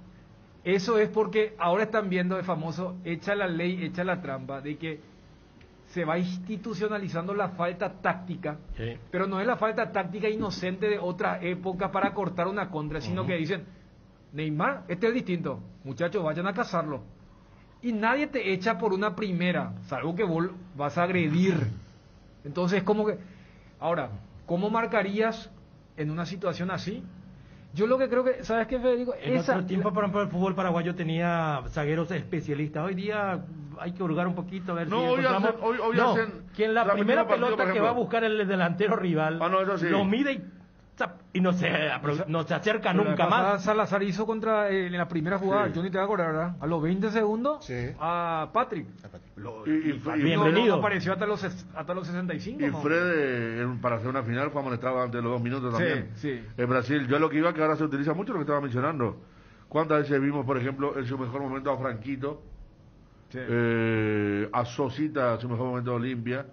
eso es porque ahora están viendo el famoso echa la ley, echa la trampa, de que se va institucionalizando la falta táctica, sí. Pero no es la falta táctica inocente de otra época para cortar una contra, sino que dicen, Neymar, este es distinto, muchachos, vayan a cazarlo. Y nadie te echa por una primera, salvo que vos vas a agredir. Entonces, como que... Ahora, ¿cómo marcarías en una situación así? Yo lo que creo que... ¿Sabes qué, Federico? En otro tiempo, por ejemplo, el fútbol paraguayo tenía zagueros especialistas. Hoy día hay que hurgar un poquito a ver si... Quien la primera pelota que va a buscar el delantero rival... lo mide y no se acerca nunca más. Salazar hizo contra... en la primera jugada, Johnny, te va a acordar, ¿verdad? A los 20 segundos, a Patrick. Bienvenido. Apareció hasta los 65. Y Fred, para hacer una final, fue amonestado antes de los 2 minutos también. Sí, sí. En Brasil, yo lo que iba, que ahora se utiliza mucho lo que estaba mencionando. ¿Cuántas veces vimos, por ejemplo, en su mejor momento a Franquito? Sí. A Sosita, en su mejor momento a Olimpia.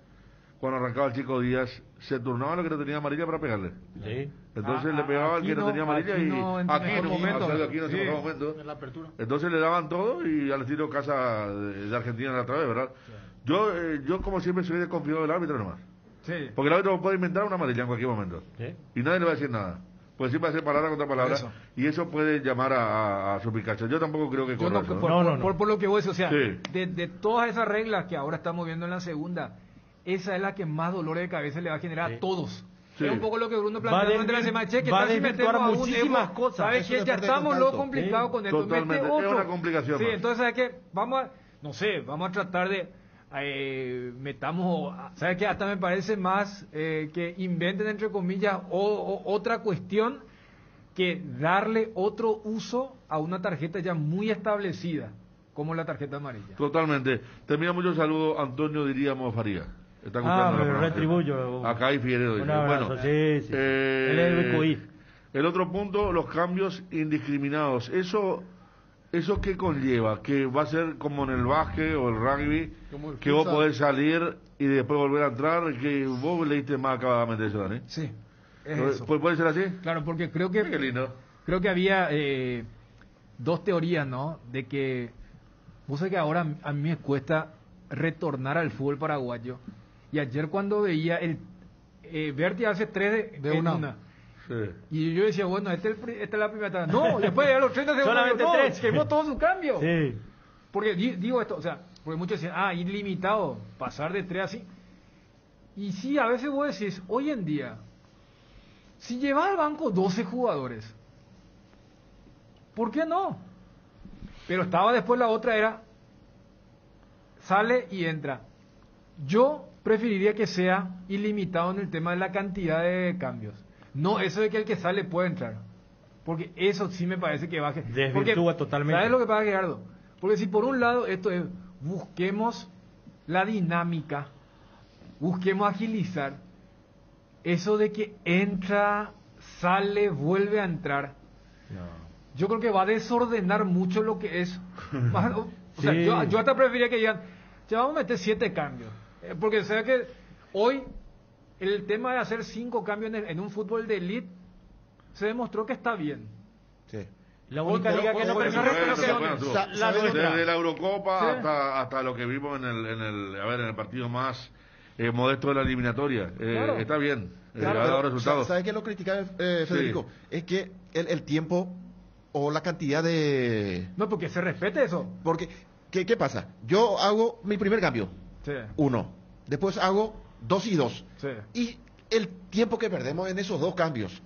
cuando arrancaba el Chico Díaz, se turnaba el que tenía amarilla para pegarle. Sí. Entonces le pegaba al que no tenía amarilla y aquí en un momento. En la apertura. Entonces le daban todo y al estilo casa de Argentina la otra vez, ¿verdad? Sí. Yo como siempre soy desconfiado del árbitro nomás. Sí. Porque el árbitro puede inventar una amarilla en cualquier momento. Sí. Y nadie le va a decir nada. Pues siempre hacer palabra contra palabra eso. Y eso puede llamar a su Picacho. Yo tampoco creo que corra, ¿no? Por lo que voy a decir, o sea, sí. de todas esas reglas que ahora estamos viendo en la segunda, esa es la que más dolores de cabeza le va a generar sí. a todos. Sí. Es un poco lo que Bruno planteó durante la semana. Che, que va a desvirtuar muchísimas cosas. ¿Sabes qué? Ya estamos lo complicado sí. con esto. Totalmente, otro. Es una complicación. Sí, más. Entonces, ¿sabes qué? Vamos a tratar de... metamos, ¿sabes qué? Hasta me parece más que inventen, entre comillas, otra cuestión que darle otro uso a una tarjeta ya muy establecida, como la tarjeta amarilla. Totalmente. Terminamos yo saludo, Antonio, diríamos, Faría. Está pero retribuyo. Acá hay Figueredo. Bueno, sí. El otro punto, los cambios indiscriminados. ¿Eso qué conlleva? Que va a ser como en el básquet o el rugby, que vos podés salir y después volver a entrar, que vos leíste más acabadamente eso, Dani. Sí, es eso. ¿Puede ser así? Claro, porque creo que había dos teorías, ¿no? De que, vos sabés que ahora a mí me cuesta retornar al fútbol paraguayo. Y ayer cuando veía el Berti hace tres de una. Sí. Y yo decía, bueno, esta es la primera. No, después de los 30 segundos, solamente quemó todo su cambio. Sí. Porque digo esto, o sea, porque muchos decían, ilimitado, pasar de 3 así. Y sí, a veces vos decís, hoy en día, si llevas al banco 12 jugadores, ¿por qué no? Pero estaba después la otra era, sale y entra. Yo preferiría que sea ilimitado en el tema de la cantidad de cambios. No, eso de que el que sale puede entrar. Porque eso sí me parece que baje. Desvirtúa totalmente. ¿Sabes lo que pasa, Gerardo? Porque si por un lado esto es, busquemos la dinámica, busquemos agilizar, eso de que entra, sale, vuelve a entrar, yo creo que va a desordenar mucho lo que es. O sea, yo hasta preferiría que digan, ya vamos a meter 7 cambios. Porque o sea que hoy... El tema de hacer 5 cambios en un fútbol de elite se demostró que está bien. Sí. La única liga que no desde la Eurocopa sí. hasta lo que vimos en el partido más modesto de la eliminatoria. Claro. Está bien. Claro, ha dado resultados. ¿Sabes qué lo criticaba Federico? Sí. Es que el tiempo o la cantidad de... No, porque se respete eso. Porque, ¿qué pasa? Yo hago mi primer cambio. Sí. 1. Después hago 2 y 2. Sí. Y el tiempo que perdemos en esos 2 cambios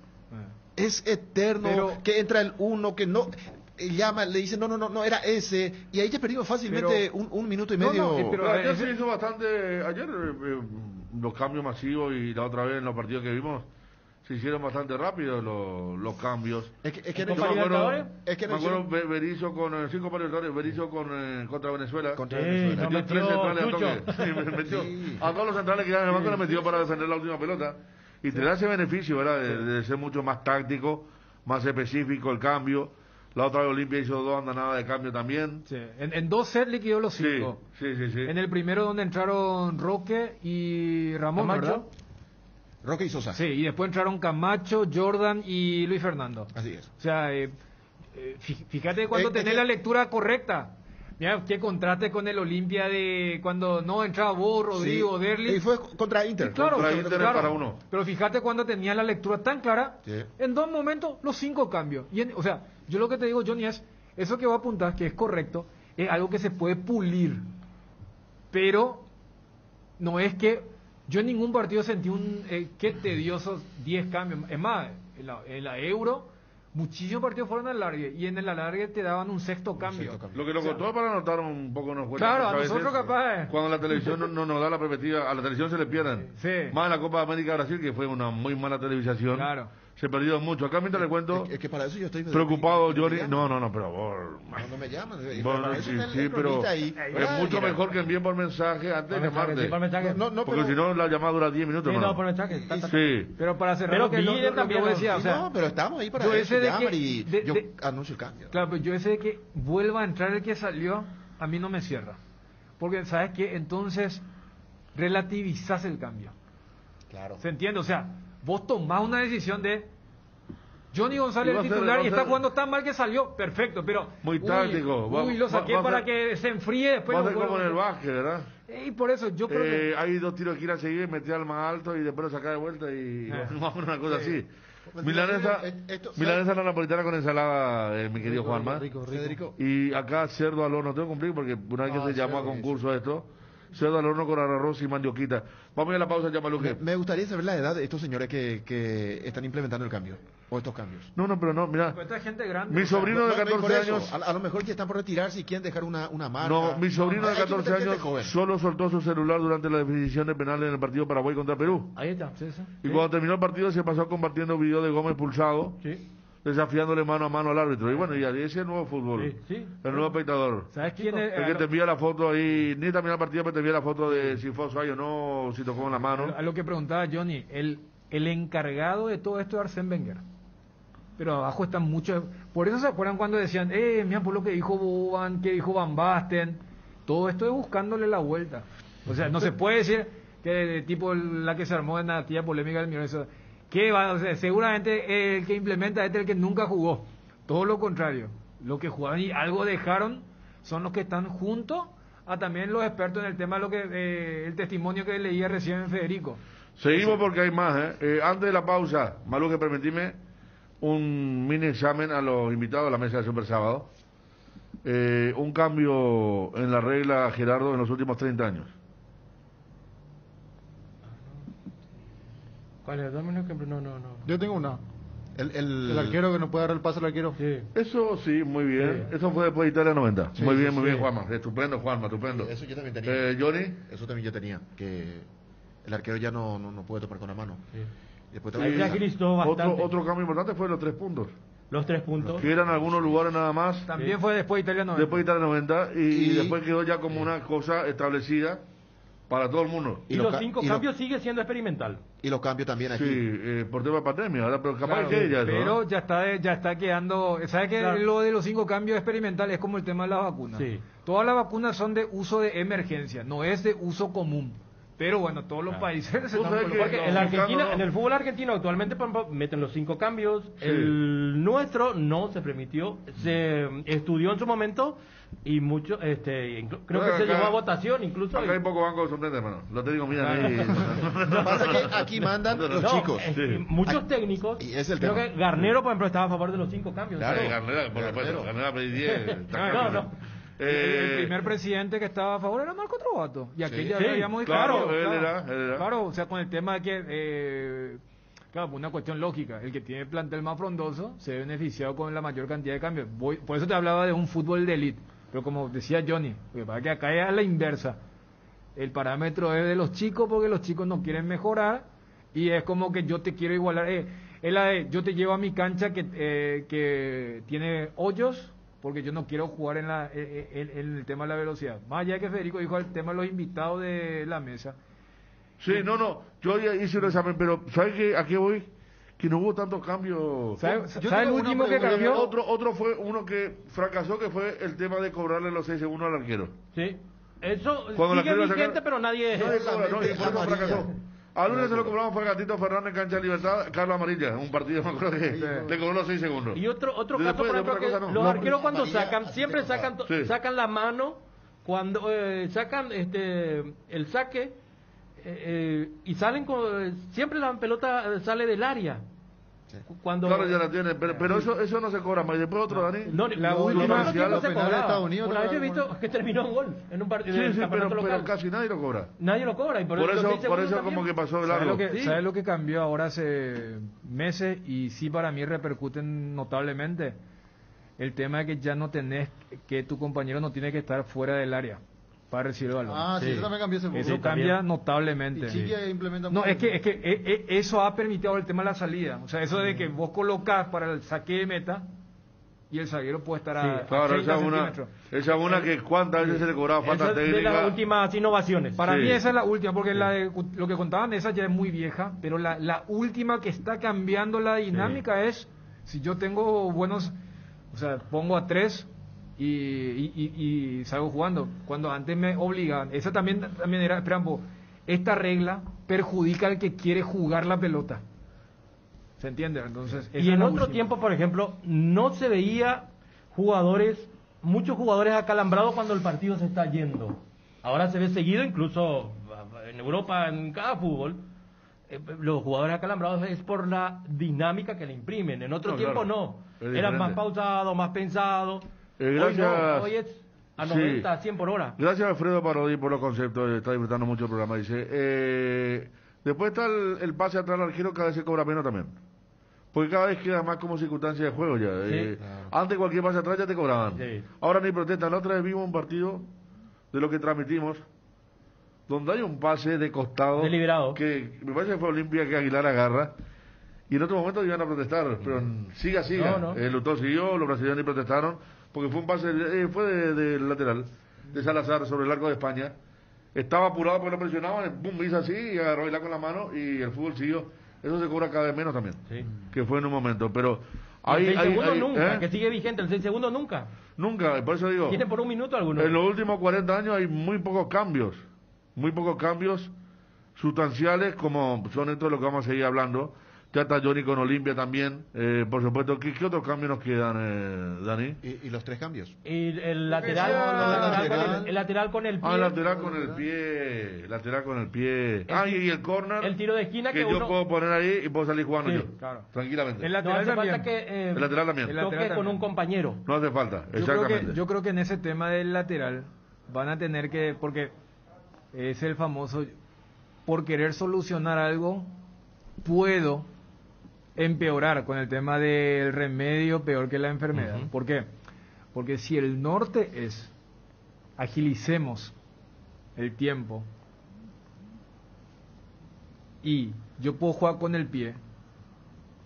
es eterno. Pero, que entra el 1, que no llama, le dice no era ese, y ahí ya perdimos fácilmente un minuto y medio. Pero ayer se hizo bastante. Ayer los cambios masivos, y la otra vez en los partidos que vimos se hicieron bastante rápido los cambios. Es que en el me acuerdo Berizzo con 5 partidos, Berizzo contra Venezuela. Contra Venezuela. Metió 3 centrales al toque. A todos los centrales que iban al banco le metió para defender la última pelota. Y te da ese beneficio, ¿verdad? De ser mucho más táctico, más específico el cambio. La otra vez Olimpia hizo 2 andanadas de cambio también. Sí. En 2 sets liquidó los 5. Sí. En el primero donde entraron Roque y Ramón, ¿verdad? Roque y Sosa. Sí, y después entraron Camacho, Jordan y Luis Fernando. Así es. O sea, fíjate cuando tenés la lectura correcta. Mira, qué contraste con el Olimpia de cuando no entraba vos, Rodrigo, sí. Derli. Y fue contra Inter. Y claro, contra Inter claro, para uno. Pero fíjate cuando tenía la lectura tan clara. Sí. En 2 momentos, los 5 cambios. Y o sea, yo lo que te digo, Johnny, es eso que va a apuntar, que es correcto, es algo que se puede pulir. Pero no es que... Yo en ningún partido sentí qué tediosos 10 cambios. Es más, en la Euro, muchísimos partidos fueron al alargue, y en el alargue te daban un 6.º cambio. Lo que nos costó para anotar un poco nos cuesta. Claro, a nosotros capaz. Cuando la televisión no nos da la perspectiva, a la televisión se le pierden. Sí. Más en la Copa de América Brasil, que fue una muy mala televisación. Claro. Se perdió mucho. Acá mientras le cuento. Es que para eso yo estoy preocupado, Johnny. No, pero no me llaman. Sí, pero es mucho mejor que envíen por mensaje antes de martes. Porque si no, la llamada dura 10 minutos. Sí, no, por mensaje. Sí. Pero para cerrar, lo que yo también decía. No, pero estamos ahí para eso. Yo anuncio el cambio. Claro, pero yo ese de que vuelva a entrar el que salió, a mí no me cierra. Porque, ¿sabes qué? Entonces, relativizás el cambio. Claro. ¿Se entiende? O sea, vos tomás una decisión de... Johnny González es titular y está jugando tan mal que salió. Perfecto, pero... Muy táctico. Uy, lo saqué para que se enfríe después. Va a ser como en el básquet, ¿verdad? Y por eso yo creo que... Hay dos tiros que ir a seguir, meter al más alto y después lo sacar de vuelta y... Vamos a una cosa así. Milanesa napolitana con ensalada, mi querido Juanma. Y acá cerdo al horno. Tengo que cumplir porque una vez que se llamó a concurso esto... Cerdo al horno con arroz y mandioquita. Vamos a ir a la pausa, Luque. Me gustaría saber la edad de estos señores que están implementando el cambio. O estos cambios. No, pero no, mira. Esta gente grande. Mi sobrino de 14 años. A lo mejor que están por retirarse y quieren dejar una marca. No, mi sobrino de 14 años solo soltó su celular durante la definición de penal en el partido Paraguay contra Perú. Ahí está, César. Y cuando terminó el partido se pasó compartiendo video de Gómez expulsado. Sí. Desafiándole mano a mano al árbitro. Y bueno, y así es el nuevo fútbol. Sí. El nuevo espectador. ¿Sabes quién es? El que te envía la foto ahí. Ni también el partido, pero te envía la foto de si fue ahí o no, si tocó en la mano. A lo que preguntaba Johnny, el encargado de todo esto es Arsène Wenger. Pero abajo están muchos. Por eso se acuerdan cuando decían, mira por lo que dijo Boban, que dijo Van Basten. Todo esto es buscándole la vuelta. O sea, no se puede decir que tipo la que se armó en la tía polémica del millón. Que va, o sea, seguramente el que implementa este es el que nunca jugó. Todo lo contrario. Los que jugaron y algo dejaron son los que están juntos a también los expertos en el tema, lo que el testimonio que leía recién Federico. Seguimos porque hay más, antes de la pausa, Malu, que permitime un mini examen a los invitados de la mesa de Super Sábado. Un cambio en la regla, Gerardo, en los últimos 30 años. Vale, dame un ejemplo. No. Yo tengo una. El arquero que no puede dar el pase al arquero. Sí. Eso sí, muy bien. Sí. Eso fue después de Italia 90. Sí, muy bien, Juanma. Estupendo. Sí, eso yo también tenía. ¿Johnny? Eso también yo tenía. Que... el arquero ya no puede tomar con la mano. Sí. Después otro cambio importante fue los 3 puntos. Los 3 puntos. Que eran algunos lugares nada más. También fue después de Italia 90. Después de Italia 90 y después quedó ya como una cosa establecida para todo el mundo. Y los 5 cambios sigue siendo experimental. Y los cambios también aquí. Sí, por tema de pandemia. Ahora, pero capaz que ya, ¿no? Pero ya está quedando... ¿Sabes qué? Claro. Lo de los 5 cambios experimentales es como el tema de las vacunas. Sí. Todas las vacunas son de uso de emergencia, no es de uso común. Pero bueno, todos los países se están en el fútbol argentino actualmente meten los 5 cambios. Sí. El nuestro no se permitió, se estudió en su momento y mucho, creo que acá, se llevó a votación incluso. Acá hay poco banco de sorpresa, hermano. Lo te digo, mira. Lo que pasa es que aquí mandan los chicos. Sí. Muchos técnicos. Y es el creo tema. Que Garnero, por ejemplo, estaba a favor de los 5 cambios. Claro, Garnero pedí 10. No. El primer presidente que estaba a favor era Marco Trovato. Y aquí ya lo habíamos dicho. Claro, él era. Claro, o sea, con el tema de que, una cuestión lógica, el que tiene el plantel más frondoso se ve beneficiado con la mayor cantidad de cambios. Por eso te hablaba de un fútbol de élite. Pero como decía Johnny, lo que pasa es que acá es a la inversa. El parámetro es de los chicos porque los chicos no quieren mejorar y es como que yo te quiero igualar. Yo te llevo a mi cancha que tiene hoyos, porque yo no quiero jugar en el tema de la velocidad. Más allá que Federico dijo el tema de los invitados de la mesa. Sí, no, yo ya hice un examen, pero ¿sabes a qué voy? Que no hubo tantos cambios. ¿Sabes el último que cambió? Otro fue uno que fracasó, que fue el tema de cobrarle los 6 segundos al arquero. Sí, eso sigue vigente, pero nadie... No, fracasó. A Lunes se lo cobramos fue Gatito Fernández en Cancha Libertad, Carlos Amarilla, un partido me acuerdo que le cobró los 6 segundos. Y otro caso, por ejemplo, que los arqueros cuando sacan, siempre sacan la mano, cuando sacan el saque, y salen siempre la pelota sale del área. Sí. Cuando... Claro, ya la tiene, pero eso no se cobra más. Y después otro, Dani. La última vez yo he visto que terminó un gol en un partido. Sí, pero casi nadie lo cobra. Nadie lo cobra. Y por eso como que pasó de largo. ¿Sabes lo que cambió ahora hace meses? Y sí, para mí repercuten notablemente. El tema de que ya no tenés, que tu compañero no tiene que estar fuera del área para recibir el balón. Sí, eso también cambió. Eso cambia notablemente. Sí. No, es que eso ha permitido el tema de la salida. O sea, eso de que vos colocás para el saque de meta y el zaguero puede estar a 30 centímetros. Esa es una que cuántas veces se le cobraba falta técnica. Es de las últimas innovaciones. Para mí esa es la última, porque lo que contaban, esa ya es muy vieja, pero la última que está cambiando la dinámica es, si yo tengo buenos, o sea, pongo a 3... y salgo jugando, cuando antes me obligaban. Esa también era preámbulo. esta regla perjudica al que quiere jugar la pelota. ¿Se entiende? Entonces, y en otro tiempo, por ejemplo, no se veía muchos jugadores acalambrados cuando el partido se está yendo. Ahora se ve seguido, incluso en Europa, en cada fútbol, los jugadores acalambrados es por la dinámica que le imprimen. En otro tiempo no, eran más pausados, más pensados. Hoy es a 90, a 100 por hora. Gracias, Alfredo Parodi, por los conceptos. Está disfrutando mucho el programa, dice. Después está el pase atrás al arquero, cada vez se cobra menos también. Porque cada vez queda más como circunstancia de juego ya. Antes cualquier pase atrás ya te cobraban. Sí. Ahora ni protestan. La otra vez vimos un partido de lo que transmitimos, donde hay un pase de costado deliberado, que me parece que fue Olimpia, que Aguilar agarra, y en otro momento iban a protestar, pero siga, el Lutón siguió, los brasileños ni protestaron, porque fue un pase, fue del lateral, de Salazar, sobre el arco de España, estaba apurado porque lo presionaban, pum, hizo así, y agarró Aguilar con la mano, y el fútbol siguió. Eso se cobra cada vez menos también, sí, que fue en un momento, pero... que sigue vigente, el 6 segundos nunca. Nunca, por eso digo... Tienen por un minuto algunos. En los últimos 40 años hay muy pocos cambios sustanciales, como son estos de los que vamos a seguir hablando. Ya está Johnny con Olimpia también, por supuesto. ¿Qué otros cambios nos quedan, Dani? ¿Y los tres cambios? El lateral con el pie. Y el córner. El tiro de esquina que yo puedo poner ahí y puedo salir jugando yo. Claro. Tranquilamente. El lateral también. Toque con un compañero. No hace falta, exactamente. Yo creo que en ese tema del lateral van a tener que... Porque es el famoso... Por querer solucionar algo, puedo empeorar con el tema del remedio peor que la enfermedad. ¿Por qué? Porque si el norte es agilicemos el tiempo y yo puedo jugar con el pie,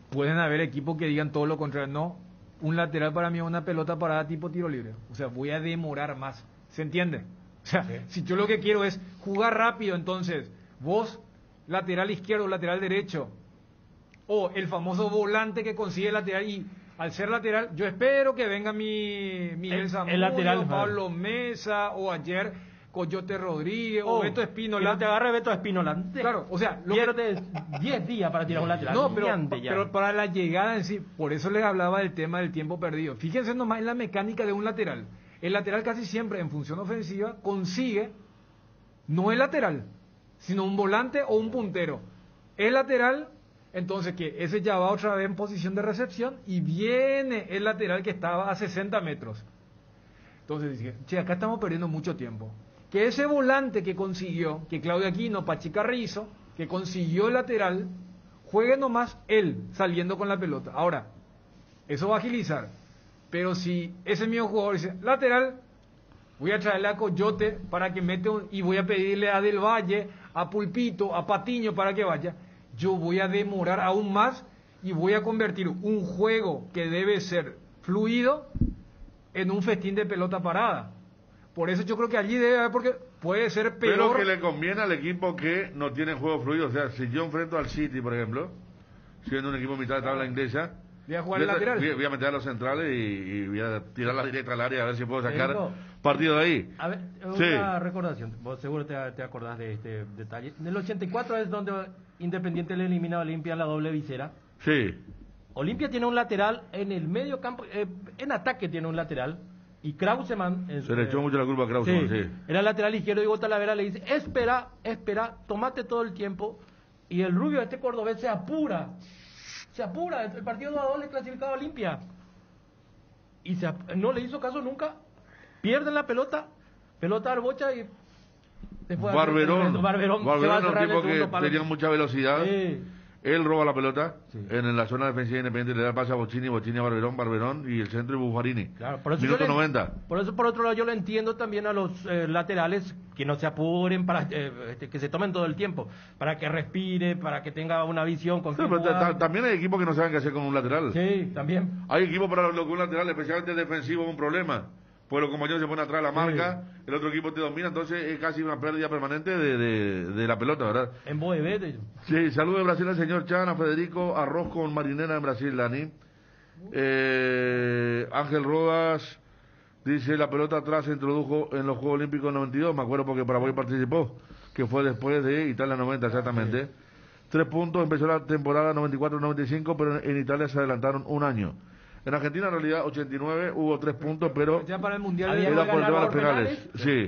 pueden haber equipos que digan todo lo contrario. No, un lateral para mí es una pelota parada tipo tiro libre. O sea, voy a demorar más. ¿Se entiende? O sea, si yo lo que quiero es jugar rápido, entonces vos, lateral izquierdo, lateral derecho, o el famoso volante que consigue lateral, y al ser lateral, yo espero que venga mi Miguel Zamudio, Pablo Mesa, o ayer Coyote Rodríguez, o Beto Espínola. Te agarre Beto Espínola. Claro, o sea, lo pierdes 10 días para tirar un lateral. No, pero para la llegada en sí, por eso les hablaba del tema del tiempo perdido. Fíjense nomás en la mecánica de un lateral. El lateral casi siempre en función ofensiva consigue, no el lateral, sino un volante o un puntero. El lateral, entonces que ese ya va otra vez en posición de recepción y viene el lateral que estaba a 60 metros. Entonces dije, che, acá estamos perdiendo mucho tiempo. Que ese volante que consiguió, que Claudio Aquino, Pachi Carrizo, que consiguió el lateral, juegue nomás él saliendo con la pelota. Ahora, eso va a agilizar. Pero si ese mismo jugador dice, lateral, voy a traerle a Coyote para que mete y voy a pedirle a Del Valle, a Pulpito, a Patiño para que vaya, yo voy a demorar aún más y voy a convertir un juego que debe ser fluido en un festín de pelota parada. Por eso yo creo que allí debe haber, porque puede ser peor. Pero que le conviene al equipo que no tiene juego fluido. O sea, si yo enfrento al City, por ejemplo, siendo un equipo mitad de tabla inglesa, voy a jugar lateral. Voy a meter a los centrales y voy a tirar la directa al área a ver si puedo sacar partido de ahí. A ver, una recordación. Vos seguro te acordás de este detalle. En el 84 es donde Independiente le elimina a Olimpia la doble visera. Sí. Olimpia tiene un lateral en el medio campo, en ataque tiene un lateral. Y Krauseman... Se le echó mucho la culpa a Krauseman, sí. Era lateral izquierdo y Talavera le dice, espera, tomate todo el tiempo. Y el rubio, este cordobés, se apura, el partido 2-2 le clasificaba a Olimpia y no le hizo caso nunca, pierden la pelota Arbocha y después Barberón, un tipo que tenía mucha velocidad, él roba la pelota en la zona defensiva independiente, le da pase a Bochini a Barberón y el centro y Buffarini, minuto 90. Por eso, por otro lado, yo lo entiendo también a los laterales, que no se apuren, para que se tomen todo el tiempo, para que respire, para que tenga una visión continua. Pero también hay equipos que no saben qué hacer con un lateral. Sí, también. Hay equipos para los que un lateral, especialmente defensivo, es un problema. Pues los compañeros se ponen atrás de la marca, el otro equipo te domina, entonces es casi una pérdida permanente de la pelota, ¿verdad? En Boevete. Sí, saludos de Brasil al señor Chana, Federico, arroz con marinera en Brasil, Dani. Ángel Rodas... Dice, la pelota atrás se introdujo en los Juegos Olímpicos del 92, me acuerdo porque Paraguay participó. que fue después de Italia 90 exactamente. Sí. 3 puntos, empezó la temporada 94-95, pero en Italia se adelantaron un año. En Argentina en realidad 89 hubo 3 puntos, pero ya para el mundial era por el tema de los penales. Sí.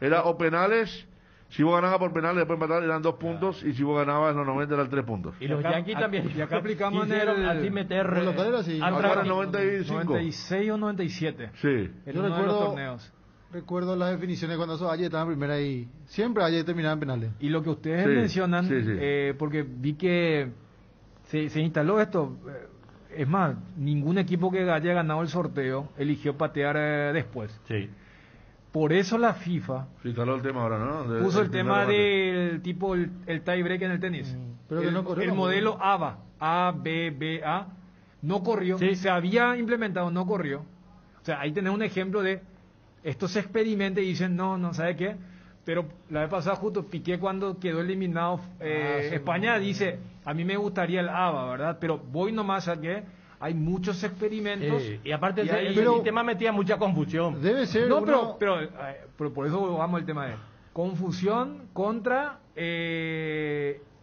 Era o penales, si vos ganabas por penales después empatar eran 2 puntos, y si vos ganabas en los 90 eran 3 puntos. Y los Yankees también. Y acá aplicamos en el... así meter... Los locales así. Ahora 95. 96 o 97. Sí. En uno de los torneos. Recuerdo las definiciones cuando esos Valle estaban primera y siempre Valle terminaban penales. Y lo que ustedes mencionan, porque vi que se instaló esto... Es más, ningún equipo que haya ganado el sorteo eligió patear después. Sí. Por eso la FIFA... Se instaló el tema ahora, ¿no? Puso el tema del tipo, el tie break en el tenis. Pero el, que no corrió, el modelo ABA, A-B-B-A, no corrió. Sí. Se había implementado, no corrió. O sea, ahí tenés un ejemplo de... Esto se experimenta y dicen, no, ¿sabe qué? Pero la vez pasada justo Piqué cuando quedó eliminado España dice, a mí me gustaría el ABA, ¿verdad? Pero voy nomás a que hay muchos experimentos y aparte el tema metía mucha confusión. Debe ser pero por eso vamos al tema de confusión contra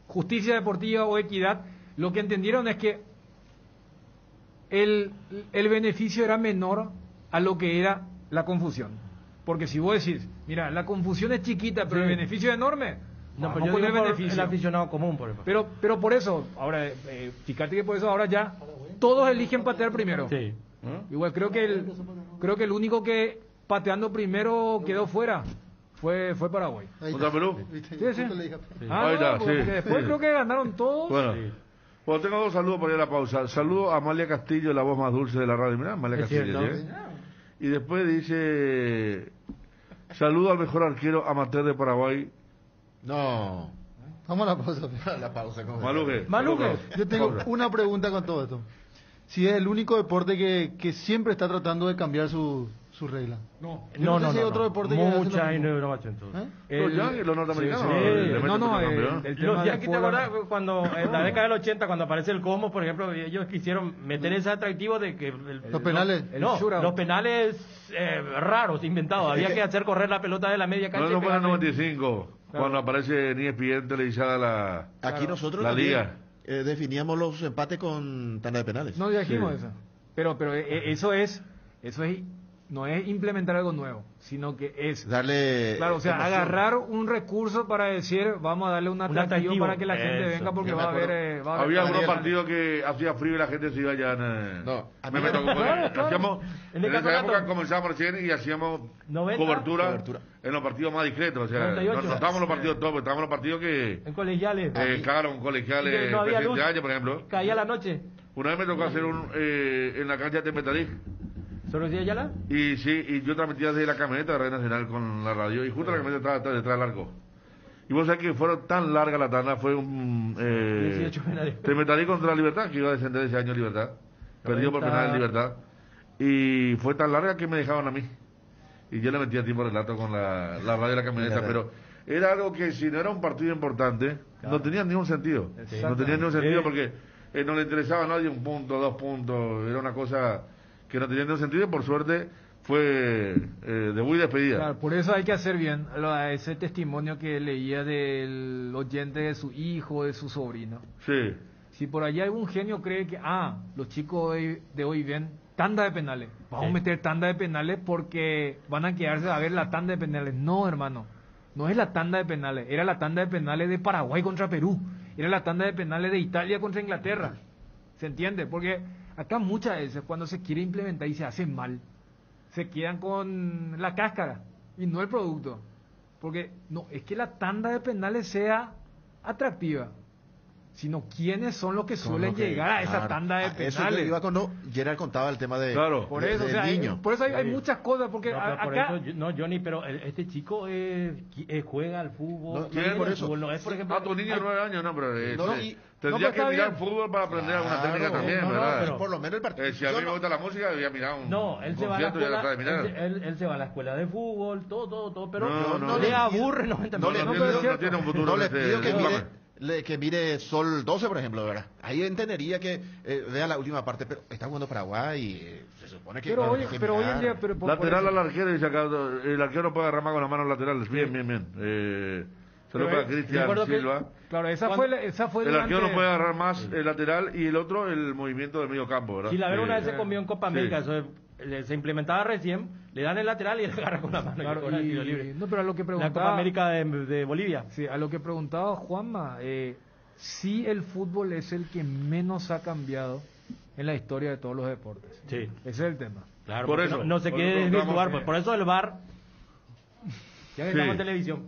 justicia deportiva o equidad. Lo que entendieron es que el beneficio era menor a lo que era la confusión. Porque si vos decís, mira, la confusión es chiquita, pero el beneficio es enorme. No, pero yo digo el aficionado común, por ejemplo. Pero por eso, ahora, fíjate que por eso ahora ya todos eligen patear primero. Sí. Igual creo que el único que pateando primero quedó fuera fue Paraguay. ¿Contra Perú? Sí. Ah, no, porque después creo que ganaron todos. Bueno. Sí. Bueno, tengo 2 saludos para ir a la pausa. Saludo a Amalia Castillo, la voz más dulce de la radio. Mirá, Amalia Castillo. Y después dice... Saludo al mejor arquero amateur de Paraguay. No. Vamos a la pausa. Maluje. Yo tengo una pregunta con todo esto. Si es el único deporte que siempre está tratando de cambiar su regla. No. Otro deporte mucha innovación. Los yankees, los norteamericanos. Los yankees, ¿te acordás? Cuando, en la década del 80, cuando aparece el Cosmos, por ejemplo, ellos quisieron meter ese atractivo de que... los penales. Los penales raros, inventados. Había que hacer correr la pelota de la media cancha. No fue en el 95, cuando aparece ni ESPN televisada la liga. Aquí nosotros definíamos los empates con tanda de penales. No dijimos eso. Pero eso es... No es implementar algo nuevo, sino que es darle, claro, o sea, emoción. Agarrar un recurso para decir, vamos a darle un atractivo para que la gente venga porque va a ver. Había algunos partidos que hacía frío y la gente se iba allá. En esa época comenzamos recién y hacíamos 90, cobertura en los partidos más discretos. O sea, 98, no estábamos en los partidos top, estábamos en los partidos que... En colegiales. Cagaron colegiales, no había luz, años, por ejemplo. Caía la noche. Una vez me tocó hacer un en la cancha de Temperley. Y yo transmitía desde la camioneta de Radio Nacional con la radio, y justo la camioneta estaba detrás del arco. Y vos sabés que fueron tan larga la tanda, fue un... 18 penales. Temetalí contra Libertad, que iba a descender ese año Libertad, perdido por penal en Libertad. Y fue tan larga que me dejaban a mí. Y yo le metía tiempo de relato con la radio de la camioneta, pero era algo que si no era un partido importante, no tenía ningún sentido. No tenía ningún sentido porque no le interesaba a nadie un punto, 2 puntos, era una cosa... que no tenía ningún sentido, por suerte fue de muy despedida. Claro, por eso hay que hacer bien ese testimonio que leía del oyente de su hijo, de su sobrino. Sí. Si por allá algún genio cree que, los chicos de hoy ven tanda de penales, vamos a meter tanda de penales porque van a quedarse a ver la tanda de penales. No, hermano, no es la tanda de penales, era la tanda de penales de Paraguay contra Perú, era la tanda de penales de Italia contra Inglaterra. ¿Se entiende? Porque... Acá muchas veces cuando se quiere implementar y se hace mal, se quedan con la cáscara y no el producto. Porque no es que la tanda de penales sea atractiva, sino quiénes son los que suelen llegar a esa tanda de penales. Eso iba cuando Gerard contaba el tema de niño. Por eso hay muchas cosas, porque acá... No, Johnny, pero este chico juega al fútbol. No es, por ejemplo... A tu niño de 9 años, no, pero... Tendría que mirar fútbol para aprender alguna técnica también, ¿verdad? Pero por lo menos el partido. Si a mí me gusta la música, voy a mirar un... No, él se va a la escuela. Él se va a la escuela de fútbol, todo, pero no le aburre 90 minutos. No tiene un futuro. No les pido que mire Sol 12, por ejemplo, ¿verdad? Ahí entendería que vea la última parte, pero está jugando Paraguay y se supone que... Pero hoy en día... Lateral al arquero, dice acá, el arquero no puede agarrar más con las manos laterales. Bien. Solo para Cristian Silva. Que, claro, esa fue el arquero no puede agarrar más el lateral y el otro el movimiento del medio campo, ¿verdad? Si la vez una vez se comió en Copa América, eso se implementaba recién, le dan el lateral y él agarra con la mano. Claro, y, el libre. No, pero a lo que preguntaba... La Copa América de Bolivia. Sí, a lo que preguntaba Juanma, si el fútbol es el que menos ha cambiado en la historia de todos los deportes. Sí. Ese es el tema. Claro, por eso. No se quiere desvirtuar, pues. Por eso el VAR... Ya que estamos en televisión.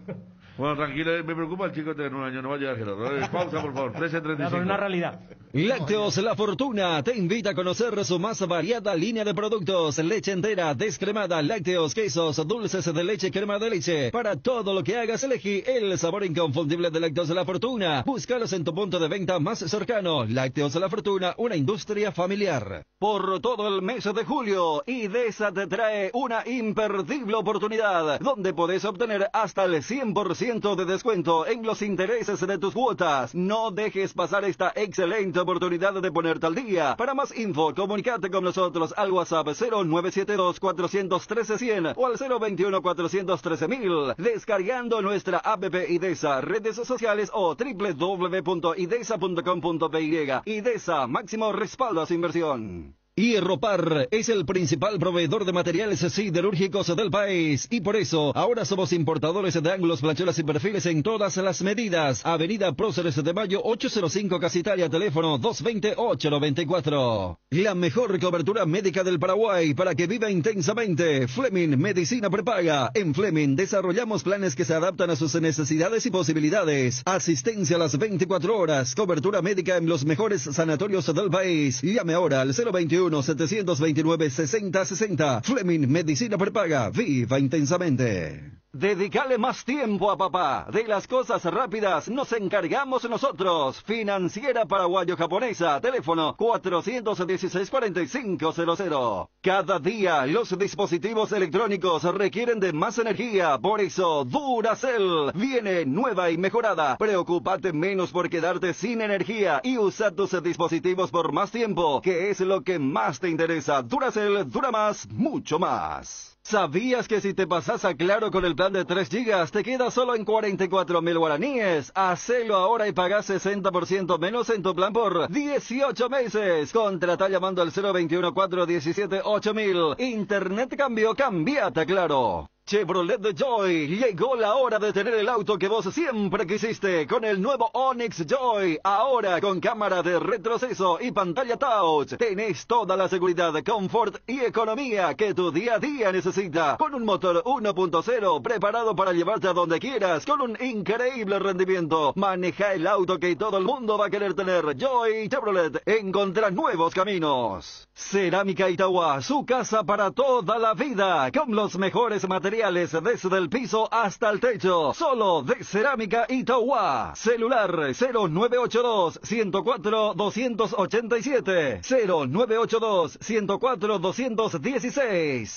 Bueno, tranquilo, me preocupa el chico de 9 años, no va a llegar Gerardo. Pausa, por favor, 13:35. Claro, es una realidad. Lácteos La Fortuna te invita a conocer su más variada línea de productos: leche entera, descremada, lácteos, quesos, dulces de leche, crema de leche. Para todo lo que hagas, elegí el sabor inconfundible de Lácteos La Fortuna. Búscalos en tu punto de venta más cercano. Lácteos La Fortuna, una industria familiar. Por todo el mes de julio, IDESA te trae una imperdible oportunidad donde podés obtener hasta el 100% de descuento en los intereses de tus cuotas. No dejes pasar esta excelente oportunidad de ponerte al día. Para más info, comunícate con nosotros al WhatsApp 0972-413-100 o al 021-413.000, descargando nuestra app IDESA, redes sociales o www.idesa.com.py. IDESA, máximo respaldo a su inversión. Hierropar es el principal proveedor de materiales siderúrgicos del país y por eso ahora somos importadores de ángulos, planchuelas y perfiles en todas las medidas. Avenida Próceres de Mayo 805, Casitalia, teléfono 220-894. La mejor cobertura médica del Paraguay para que viva intensamente. Fleming Medicina Prepaga. En Fleming desarrollamos planes que se adaptan a sus necesidades y posibilidades. Asistencia a las 24 horas. Cobertura médica en los mejores sanatorios del país. Llame ahora al 021-729-6060. Fleming Medicina Prepaga. Viva intensamente. Dedícale más tiempo a papá. De las cosas rápidas nos encargamos nosotros. Financiera Paraguayo-Japonesa. Teléfono 416-4500. Cada día los dispositivos electrónicos requieren de más energía. Por eso Duracell viene nueva y mejorada. Preocúpate menos por quedarte sin energía y usa tus dispositivos por más tiempo, que es lo que más te interesa. Duracell dura más, mucho más. ¿Sabías que si te pasas a Claro con el plan de 3 gigas te queda solo en 44.000 guaraníes? Hacelo ahora y pagás 60% menos en tu plan por 18 meses. Contratá llamando al 021-417-8000. Internet cambió, cambiate a Claro. Chevrolet de Joy, llegó la hora de tener el auto que vos siempre quisiste con el nuevo Onix Joy. Ahora con cámara de retroceso y pantalla touch, tenés toda la seguridad, confort y economía que tu día a día necesita, con un motor 1.0 preparado para llevarte a donde quieras, con un increíble rendimiento. Maneja el auto que todo el mundo va a querer tener. Joy Chevrolet, encontrá nuevos caminos. Cerámica Itagua, su casa para toda la vida, con los mejores materiales desde el piso hasta el techo, solo de Cerámica Itauá. Celular 0982-104-287, 0982-104-216,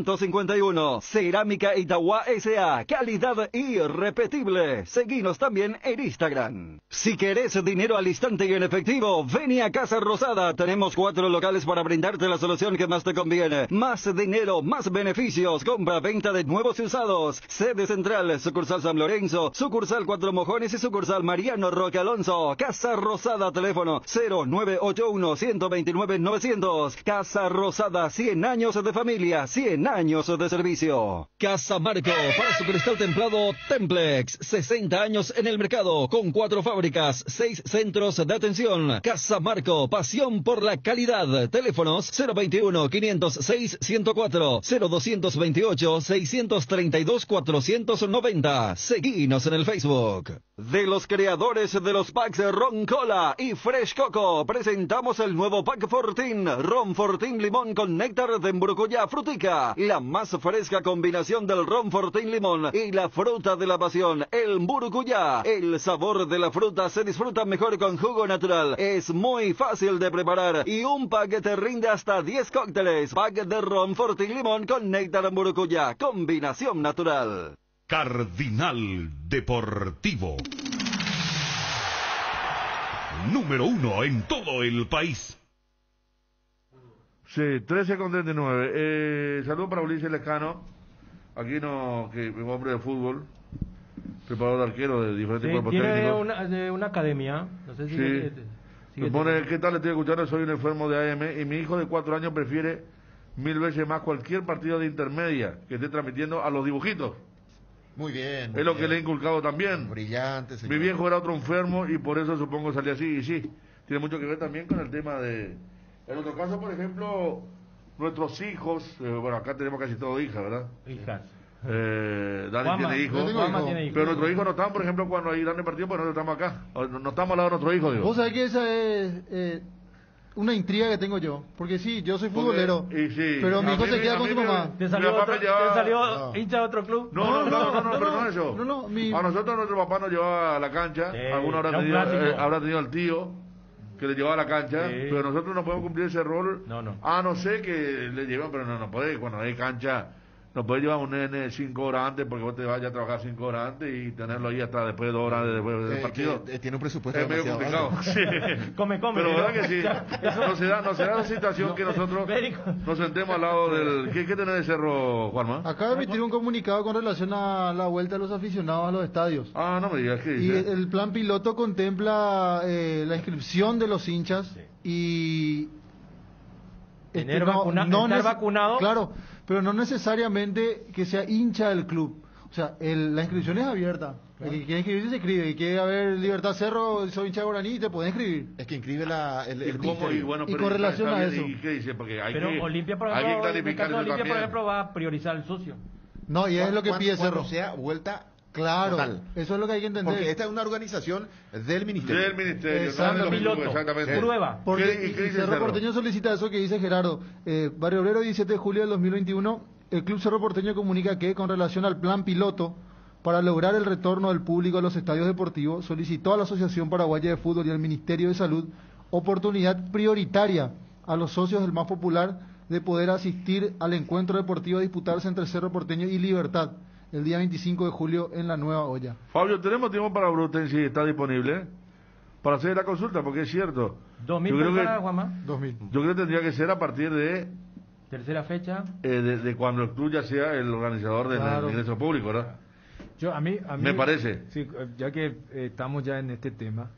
021-607-151. Cerámica Itauá S.A., calidad irrepetible. Seguinos también en Instagram. Si querés dinero al instante y en efectivo, vení a Casa Rosada. Tenemos 4 locales para brindarte la solución que más te conviene. Más dinero, más beneficios. Compra, venta de nuevos y usados. Sede Central, sucursal San Lorenzo, sucursal Cuatro Mojones y sucursal Mariano Roque Alonso. Casa Rosada, teléfono 0981-129-900. Casa Rosada, 100 años de familia, 100 años de servicio. Casa Marco, para su cristal templado Templex, 60 años en el mercado, con 4 fábricas, 6 centros de atención. Casa Marco, pasión por la calidad. Teléfonos 021-506-104, 0228-632-490. Seguinos en el Facebook. De los creadores de los packs Ron Cola y Fresh Coco, presentamos el nuevo pack Fortín. Ron Fortín Limón con néctar de Emburucuyá Frutica. La más fresca combinación del Ron Fortín Limón y la fruta de la pasión, el Emburucuyá. El sabor de la fruta se disfruta mejor con jugo natural. Es muy fácil de preparar y un pack te rinde hasta 10 cócteles. Pack de Ron Fortín Limón con néctar Murucuyá, combinación natural. Cardinal Deportivo, número 1 en todo el país. Sí, 13:39. Saludos para Ulises Lescano, Aquino, que es un hombre de fútbol, preparador de arquero de diferentes cuerpos técnicos. Tiene una academia, no sé si... Me pone, ¿qué tal? Le estoy escuchando, soy un enfermo de AM y mi hijo de 4 años prefiere 1000 veces más cualquier partido de intermedia que esté transmitiendo a los dibujitos. Muy bien. Muy es lo bien. Que le he inculcado también. Brillante, señor. Mi viejo era otro enfermo y por eso supongo salía así. Y sí, tiene mucho que ver también con el tema de... En otro caso, por ejemplo, nuestros hijos... bueno, acá tenemos casi todos hijas, ¿verdad? Hijas. Dani Guama, tiene hijos, pero nuestros hijos no están, por ejemplo, cuando hay grandes partidos, pues nosotros estamos acá, no estamos al lado de nuestros hijos, digo. Vos sabés que esa es una intriga que tengo yo, porque sí, yo soy futbolero, sí, pero mi hijo se queda con su mamá. ¿Te salió, hincha de otro club? No, pero no eso. A nosotros nuestro papá nos llevaba a la cancha, alguno habrá tenido al tío que le llevaba a la cancha, pero nosotros no podemos cumplir ese rol, a no ser que le llevan, pero no podés, cuando hay cancha... No puedes llevar un nene 5 horas antes porque vos te vayas a trabajar 5 horas antes y tenerlo ahí hasta después de 2 horas después del partido. Tiene un presupuesto es medio complicado. Sí. Come. Pero verdad que sí. No será la situación que nosotros nos sentemos al lado del... ¿Qué tenés de Cerro, Juanma? Acaba de emitir un comunicado con relación a la vuelta de los aficionados a los estadios. Ah, no me digas qué dice. Y el plan piloto contempla la inscripción de los hinchas y... Estar vacunado. Claro, pero no necesariamente que sea hincha del club. O sea, la inscripción es abierta. Claro. El que quiere inscribirse se inscribe. Y quiere haber Libertad Cerro, soy hincha de Guaraní y te pueden inscribir. Es que inscribe el club. Y con relación a eso. ¿Y qué dice? Porque Olimpia, por ejemplo, va a priorizar el socio. No, y es lo que pide Cerro. O sea, vuelta. Claro, total. Eso es lo que hay que entender. Porque esta es una organización del Ministerio. Del Ministerio, exactamente. Prueba. Porque, y Cerro Porteño solicita eso que dice Gerardo. Barrio Obrero, 17 de julio del 2021, el Club Cerro Porteño comunica que, con relación al plan piloto para lograr el retorno del público a los estadios deportivos, solicitó a la Asociación Paraguaya de Fútbol y al Ministerio de Salud oportunidad prioritaria a los socios del más popular de poder asistir al encuentro deportivo a disputarse entre Cerro Porteño y Libertad el día 25 de julio en la Nueva Olla. Fabio, tenemos tiempo para Brutensi, está disponible para hacer la consulta, porque es cierto. 2000 para Guamá. 2000. Yo creo que tendría que ser a partir de tercera fecha. De cuando el club ya sea el organizador del ingreso público, ¿verdad? A mí me parece. Sí, ya que estamos ya en este tema,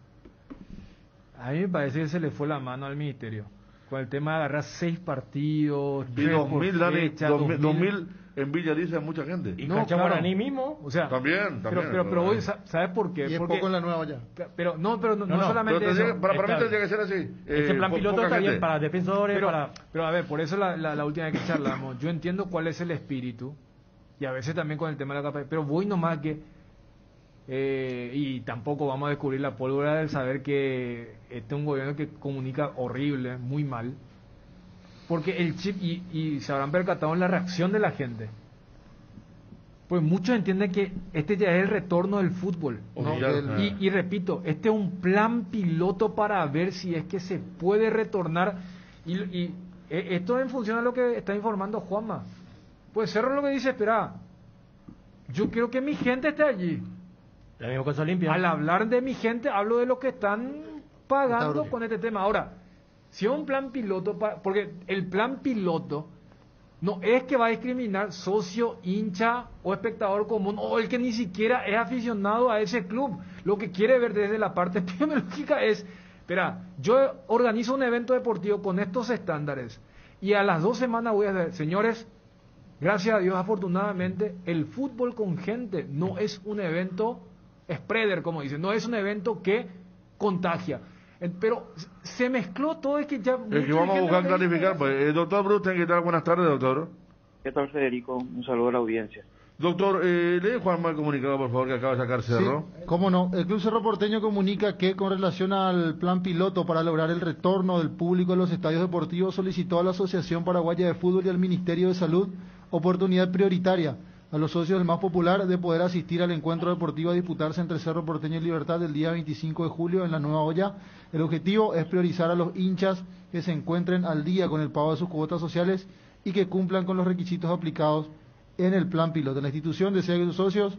a mí me parece que se le fue la mano al ministerio con el tema de agarrar 6 partidos. Y 2000 en Villa dice mucha gente. Y no, Guaraní mismo, o sea... También. Pero voy, ¿sabes por qué? Y es poco en la Nueva ya. Pero no solamente pero eso. Para mí tendría que ser así. Este plan piloto está bien para defensores, para... Pero a ver, por eso la última vez que charlamos, yo entiendo cuál es el espíritu, y a veces también con el tema de la capacidad, pero voy nomás que... y tampoco vamos a descubrir la pólvora del saber que este es un gobierno que comunica horrible, muy mal, porque el chip y se habrán percatado en la reacción de la gente, pues muchos entienden que este ya es el retorno del fútbol, ¿no? y repito, este es un plan piloto para ver si es que se puede retornar y esto en función a lo que está informando Juanma, pues Cerro lo que dice, espera, yo quiero que mi gente esté allí. La misma cosa Olimpia. Al hablar de mi gente, hablo de los que están pagando con este tema. Ahora, si es un plan piloto, porque el plan piloto no es que va a discriminar socio, hincha o espectador común, o el que ni siquiera es aficionado a ese club. Lo que quiere ver desde la parte epidemiológica es, espera, yo organizo un evento deportivo con estos estándares, y a las 2 semanas voy a decir, señores, gracias a Dios, afortunadamente, el fútbol con gente no es un evento... spreader, como dicen, no es un evento que contagia, pero se mezcló todo, es que ya es que vamos a buscar clarificar, pues. Doctor Brusten, ¿qué tal? Buenas tardes, doctor. ¿Qué tal, Federico? Un saludo a la audiencia. Doctor, lee Juanma el comunicado, por favor, que acaba de sacar Cerro. Sí, cómo no, el Club Cerro Porteño comunica que, con relación al plan piloto para lograr el retorno del público a los estadios deportivos, solicitó a la Asociación Paraguaya de Fútbol y al Ministerio de Salud oportunidad prioritaria a los socios del más popular de poder asistir al encuentro deportivo a disputarse entre Cerro Porteño y Libertad el día 25 de julio en la Nueva Olla. El objetivo es priorizar a los hinchas que se encuentren al día con el pago de sus cuotas sociales y que cumplan con los requisitos aplicados en el plan piloto. La institución desea que sus socios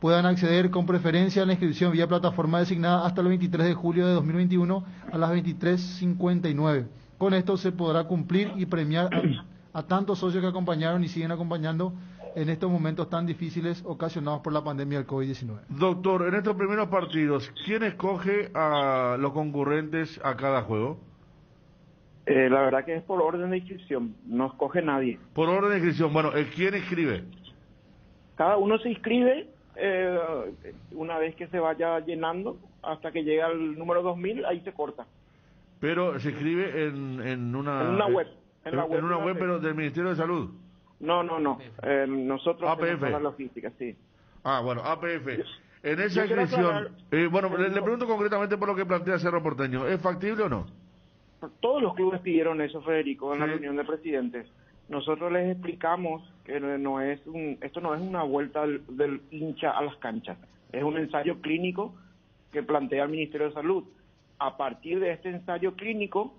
puedan acceder con preferencia a la inscripción vía plataforma designada hasta el 23 de julio de 2021 a las 23:59. Con esto se podrá cumplir y premiar a tantos socios que acompañaron y siguen acompañando en estos momentos tan difíciles ocasionados por la pandemia del COVID-19. Doctor, en estos primeros partidos, ¿quién escoge a los concurrentes a cada juego? La verdad que es por orden de inscripción, no escoge nadie. Por orden de inscripción, bueno, ¿quién escribe? Cada uno se inscribe una vez que se vaya llenando, hasta que llega al número 2000, ahí se corta. Pero se escribe en una web pero del Ministerio de Salud. No. Nosotros APF. La logística, sí. Ah, bueno, APF. En esa inscripción, le pregunto concretamente por lo que plantea Cerro Porteño, ¿es factible o no? Todos los clubes pidieron eso, Federico, en la reunión de presidentes. Nosotros les explicamos que esto no es una vuelta del hincha a las canchas, es un ensayo clínico que plantea el Ministerio de Salud. A partir de este ensayo clínico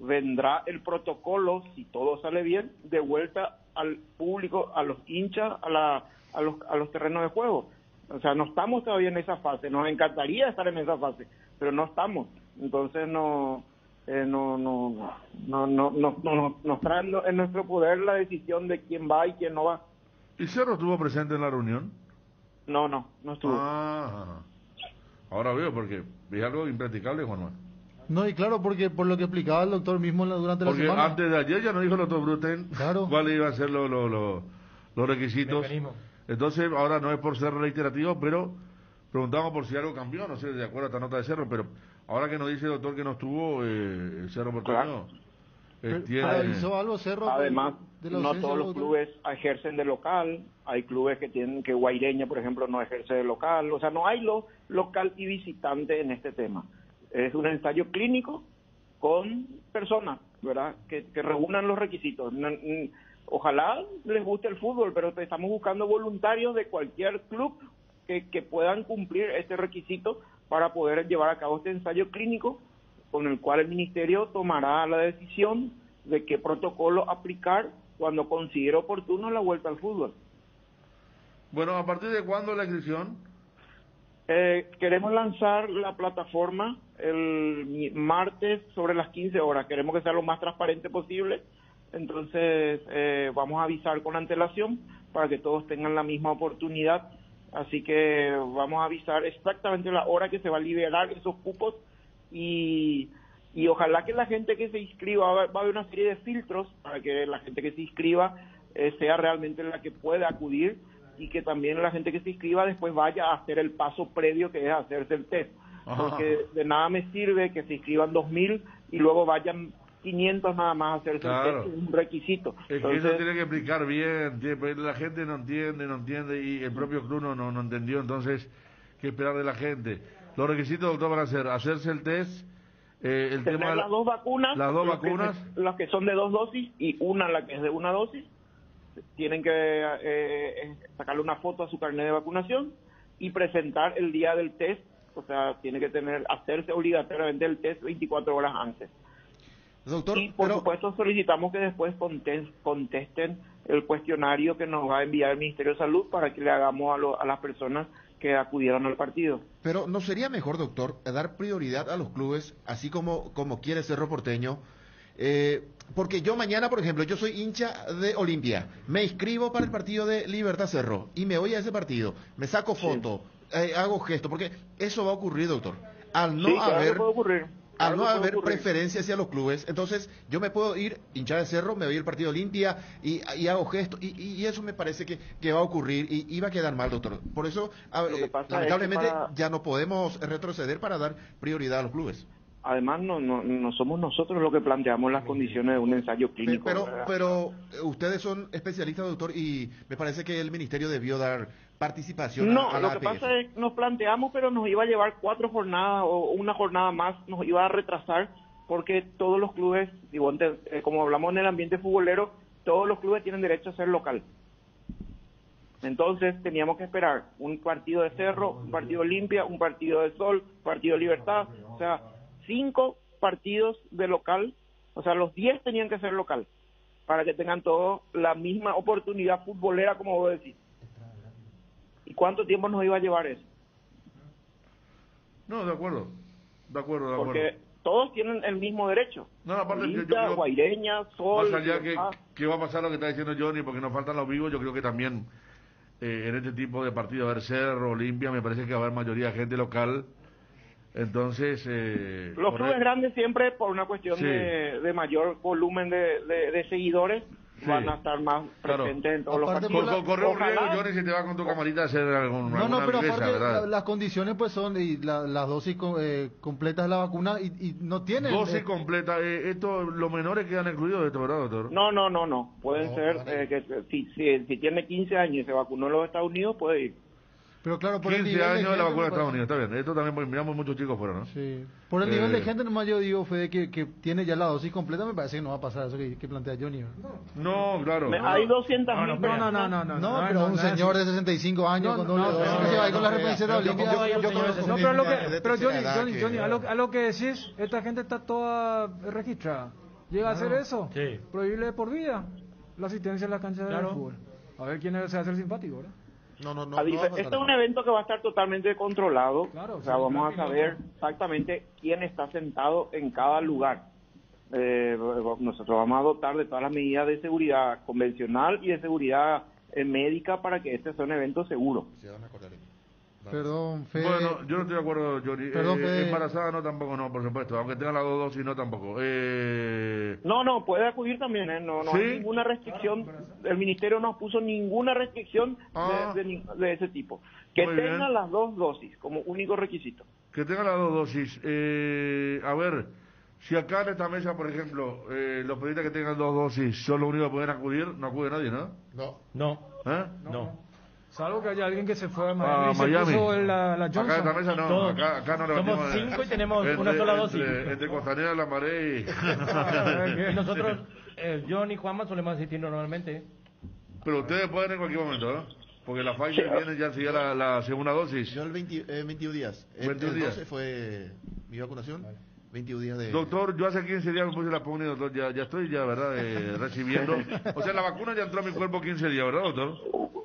vendrá el protocolo, si todo sale bien, de vuelta al público, a los hinchas, a los terrenos de juego. O sea, no estamos todavía en esa fase. Nos encantaría estar en esa fase, pero no estamos. Entonces no nos traen en nuestro poder la decisión de quién va y quién no va. ¿Y Cerro estuvo presente en la reunión? No estuvo. Ah, ahora veo, porque es algo impracticable, Juan Manuel. No, y claro, porque por lo que explicaba el doctor mismo durante la semana. Porque antes de ayer ya nos dijo el doctor Bruten cuáles iban a ser los requisitos. Mecanismo. Entonces, ahora no es por ser reiterativo, pero preguntamos por si algo cambió, no sé, de acuerdo a esta nota de Cerro, pero ahora que nos dice el doctor que no estuvo, Cerro Porteño ¿realizó algo Cerro? Además, no todos los clubes ejercen de local, hay clubes que tienen que Guaireña, por ejemplo, no ejerce de local, o sea, no hay local y visitante en este tema. Es un ensayo clínico con personas, ¿verdad?, que reúnan los requisitos. Ojalá les guste el fútbol, pero estamos buscando voluntarios de cualquier club que puedan cumplir este requisito para poder llevar a cabo este ensayo clínico, con el cual el Ministerio tomará la decisión de qué protocolo aplicar cuando considere oportuno la vuelta al fútbol. Bueno, ¿a partir de cuándo la inscripción? Queremos lanzar la plataforma el martes sobre las 15 horas. Queremos que sea lo más transparente posible. Entonces, vamos a avisar con antelación para que todos tengan la misma oportunidad. Así que vamos a avisar exactamente la hora que se va a liberar esos cupos. Y ojalá que la gente que se inscriba, va a haber una serie de filtros para que la gente que se inscriba sea realmente la que pueda acudir, y que también la gente que se inscriba después vaya a hacer el paso previo, que es hacerse el test. Ajá. Porque de nada me sirve que se inscriban 2.000 y luego vayan 500 nada más a hacerse el test, es un requisito. Entonces, eso tiene que explicar bien, la gente no entiende, y el propio club no entendió, entonces, ¿qué esperar de la gente? Los requisitos, doctor, van a ser hacerse el test, el tema de las dos vacunas, las que son de 2 dosis y una la que es de 1 dosis, tienen que sacarle una foto a su carnet de vacunación y presentar el día del test, o sea, tiene que hacerse obligatoriamente el test 24 horas antes. Doctor, y por supuesto solicitamos que después contesten el cuestionario que nos va a enviar el Ministerio de Salud para que le hagamos a las personas que acudieron al partido. Pero ¿no sería mejor, doctor, dar prioridad a los clubes, así como quiere Cerro Porteño? Porque yo mañana, por ejemplo, yo soy hincha de Olimpia, me inscribo para el partido de Libertad Cerro y me voy a ese partido, me saco foto, hago gesto, porque eso va a ocurrir, doctor, al no haber preferencia hacia los clubes. Entonces yo me puedo ir hinchar de Cerro, me voy al partido Olimpia y hago gestos, y eso me parece que va a ocurrir y va a quedar mal, doctor. Por eso lamentablemente ya no podemos retroceder para dar prioridad a los clubes. Además no somos nosotros los que planteamos las condiciones de un ensayo clínico. Pero ustedes son especialistas, doctor, y me parece que el ministerio debió dar participación a la APF. Lo que pasa es que nos planteamos, pero nos iba a llevar 4 jornadas o una jornada más, nos iba a retrasar, porque todos los clubes, como hablamos en el ambiente futbolero, todos los clubes tienen derecho a ser local. Entonces teníamos que esperar un partido de Cerro, un partido Olimpia, un partido de Sol, un partido Libertad, o sea, 5 partidos de local, o sea, los 10 tenían que ser local, para que tengan todos la misma oportunidad futbolera, como vos decís. ¿Y cuánto tiempo nos iba a llevar eso? No, de acuerdo. Porque todos tienen el mismo derecho. No, aparte, Olimpia, Guaireña, Sol... Más allá que va a pasar lo que está diciendo Johnny, porque nos faltan los vivos, yo creo que también en este tipo de partidos, a ver, Cerro, Olimpia, me parece que va a haber mayoría de gente local, entonces... los clubes grandes siempre, por una cuestión de mayor volumen de seguidores, van a estar más presentes en todos aparte los partidos. Corre un riesgo, Johnny, si te vas con tu camarita a hacer alguna pero empresa, aparte las condiciones pues son y las dosis completas de la vacuna y no tienen... Dosis completas, los menores quedan incluidos de esto, ¿verdad, doctor? No. Pueden ser que si tiene 15 años y se vacunó en los Estados Unidos, puede ir. Pero claro, por 15 el nivel años de la vacuna de Estados Unidos, está bien. Esto también miramos muchos chicos fuera, ¿no? Sí. Por el nivel de gente, nomás yo digo, Fede, que tiene ya la dosis completa, me parece que no va a pasar eso que plantea Johnny. No, claro. Hay 200.000 personas. No, pero un señor de 65 años con doble dosis que se va a ir con la referencia olímpica. No, pero Johnny, a lo que decís, esta gente está toda registrada. ¿Llega a hacer eso? Sí. Prohíbe por vida la asistencia en las canchas de fútbol. A ver quién se va a hacer simpático, ¿verdad? No, este es un evento que va a estar totalmente controlado. Claro, o sea, vamos a saber exactamente quién está sentado en cada lugar. Nosotros vamos a dotar de todas las medidas de seguridad convencional y de seguridad médica para que este sea un evento seguro. Se van a acordar. Perdón, Fede. Bueno, yo no estoy de acuerdo, Johnny. Perdón, embarazada no, tampoco, no, por supuesto. Aunque tenga las dos dosis, no, tampoco. No, puede acudir también, No ¿sí? Hay ninguna restricción. El ministerio no puso ninguna restricción de ese tipo. Que tenga las dos dosis como único requisito. Que tenga las dos dosis. A ver, si acá en esta mesa, por ejemplo, los periodistas que tengan dos dosis son los únicos que pueden acudir, no acude nadie, ¿no? No. Salvo que haya alguien que se fue a Miami. Miami. Se puso la Johnson. Acá en esta mesa no. Acá no le somos batimos, 5 y tenemos una sola dosis. Entre Costanera, La Maré y nosotros, John y Juanma, solemos asistir normalmente. Pero ustedes pueden en cualquier momento, ¿no? Porque la Pfizer viene ya sigue la segunda dosis. Yo 21 días. 21 días. Entonces fue mi vacunación. Vale. 21 días de... Doctor, yo hace 15 días me puse la vacuna, doctor, ya estoy, ¿verdad? Recibiendo. O sea, la vacuna ya entró a mi cuerpo 15 días, ¿verdad, doctor?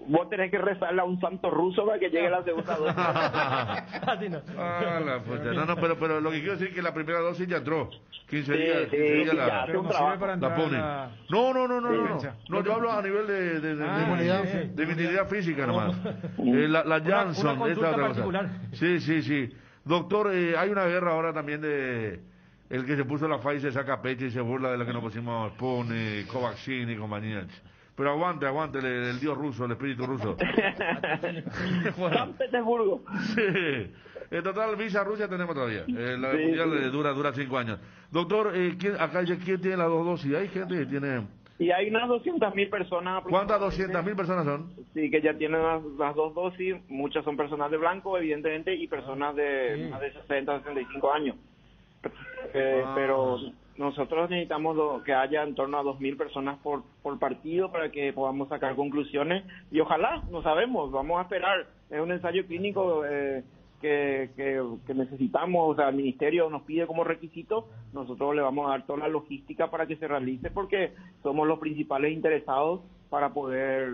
Vos tenés que rezarle a un santo ruso para que llegue la segunda dosis. Así no. Pero lo que quiero decir es que la primera dosis ya entró. 15 días. 15 días la pone. No, yo hablo a nivel de inmunidad física nomás. La Janssen. Una consulta particular. Sí. Doctor, hay una guerra ahora también de el que se puso la Pfizer saca pecho y se burla de la que nos pusimos Sputnik, Covaxin y compañía. Pero aguante el dios ruso, el espíritu ruso. San Petersburgo. Sí. En total, visa Rusia tenemos todavía. La mundial dura 5 años. Doctor, acá dice quién tiene las dos dosis. Hay gente que tiene... Y hay unas 200.000 personas. ¿Cuántas 200.000 personas son? Sí, que ya tienen las dos dosis. Muchas son personas de blanco, evidentemente, y personas de más de 60, 65 años. Pero nosotros necesitamos que haya en torno a 2.000 personas por partido para que podamos sacar conclusiones. Y ojalá, no sabemos, vamos a esperar. Es un ensayo clínico que necesitamos, o sea, el ministerio nos pide como requisito, nosotros le vamos a dar toda la logística para que se realice, porque somos los principales interesados para poder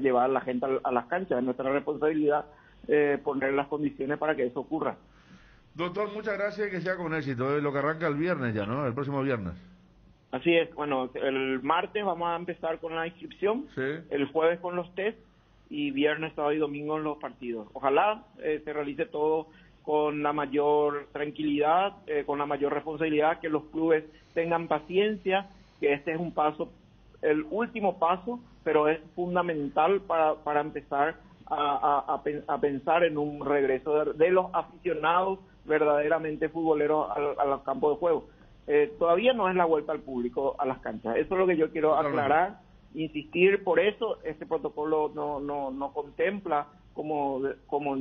llevar a la gente a las canchas. Es nuestra responsabilidad poner las condiciones para que eso ocurra. Doctor, muchas gracias y que sea con éxito. Lo que arranca el viernes ya, ¿no? El próximo viernes. Así es. Bueno, el martes vamos a empezar con la inscripción, el jueves con los test, y viernes, sábado y domingo en los partidos. Ojalá se realice todo con la mayor tranquilidad, con la mayor responsabilidad, que los clubes tengan paciencia, que este es un paso, el último paso, pero es fundamental para empezar a pensar en un regreso de los aficionados verdaderamente futboleros al campo de juego. Todavía no es la vuelta al público a las canchas. Eso es lo que yo quiero aclarar. Insistir, por eso este protocolo no contempla, como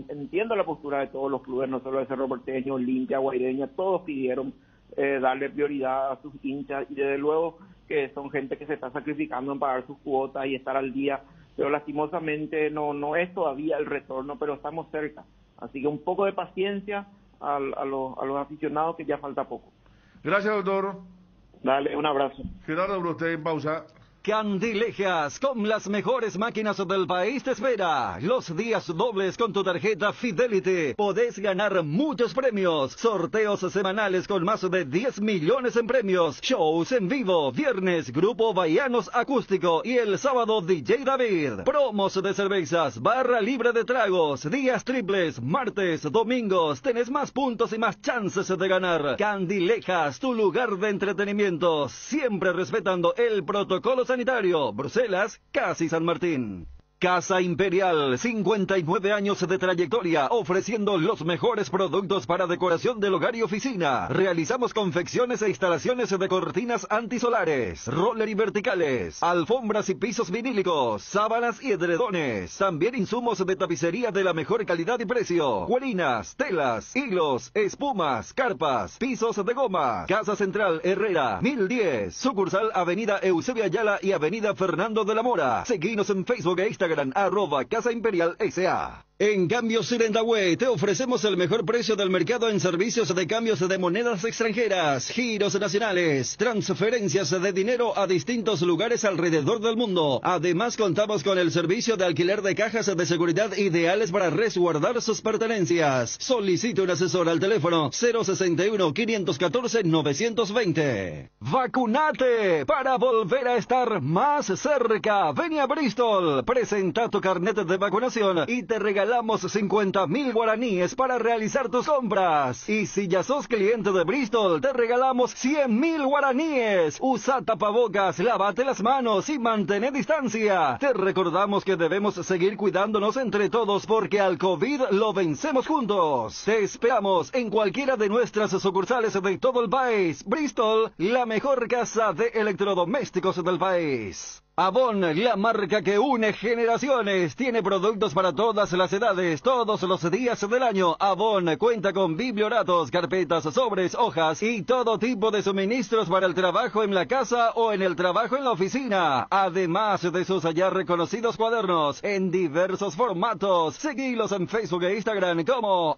entiendo la postura de todos los clubes, no solo de Cerro Porteño, Olimpia, Guaireña, todos pidieron darle prioridad a sus hinchas, y desde luego que son gente que se está sacrificando en pagar sus cuotas y estar al día, pero lastimosamente no es todavía el retorno, pero estamos cerca, así que un poco de paciencia a los aficionados, que ya falta poco. Gracias, doctor. Dale, un abrazo. Gerardo Brusté en pausa. Candilejas, con las mejores máquinas del país, te espera. Los días dobles con tu tarjeta Fidelity. Podés ganar muchos premios. Sorteos semanales con más de 10 millones en premios. Shows en vivo. Viernes, Grupo Baianos Acústico. Y el sábado, DJ David. Promos de cervezas, barra libre de tragos. Días triples, martes, domingos. Tenés más puntos y más chances de ganar. Candilejas, tu lugar de entretenimiento. Siempre respetando el protocolo sanitario. Bruselas, casi San Martín. Casa Imperial, 59 años de trayectoria, ofreciendo los mejores productos para decoración del hogar y oficina. Realizamos confecciones e instalaciones de cortinas antisolares, roller y verticales, alfombras y pisos vinílicos, sábanas y edredones. También insumos de tapicería de la mejor calidad y precio. Cuerinas, telas, hilos, espumas, carpas, pisos de goma. Casa Central Herrera, 1010. Sucursal Avenida Eusebio Ayala y Avenida Fernando de la Mora. Seguinos en Facebook e Instagram. @ Casa Imperial S.A. En Cambios Sirendaway te ofrecemos el mejor precio del mercado en servicios de cambios de monedas extranjeras, giros nacionales, transferencias de dinero a distintos lugares alrededor del mundo. Además, contamos con el servicio de alquiler de cajas de seguridad ideales para resguardar sus pertenencias. Solicite un asesor al teléfono 061-514-920. ¡Vacunate! Para volver a estar más cerca, ven a Bristol, presenta tu carnet de vacunación y te regalamos 50.000 guaraníes para realizar tus compras. Y si ya sos cliente de Bristol, te regalamos 100.000 guaraníes. Usa tapabocas, lávate las manos y mantén distancia. Te recordamos que debemos seguir cuidándonos entre todos, porque al COVID lo vencemos juntos. Te esperamos en cualquiera de nuestras sucursales de todo el país. Bristol, la mejor casa de electrodomésticos del país. Avon, la marca que une generaciones, tiene productos para todas las edades, todos los días del año. Avon cuenta con biblioratos, carpetas, sobres, hojas y todo tipo de suministros para el trabajo en la casa o en el trabajo en la oficina. Además de sus ya reconocidos cuadernos en diversos formatos. Seguilos en Facebook e Instagram como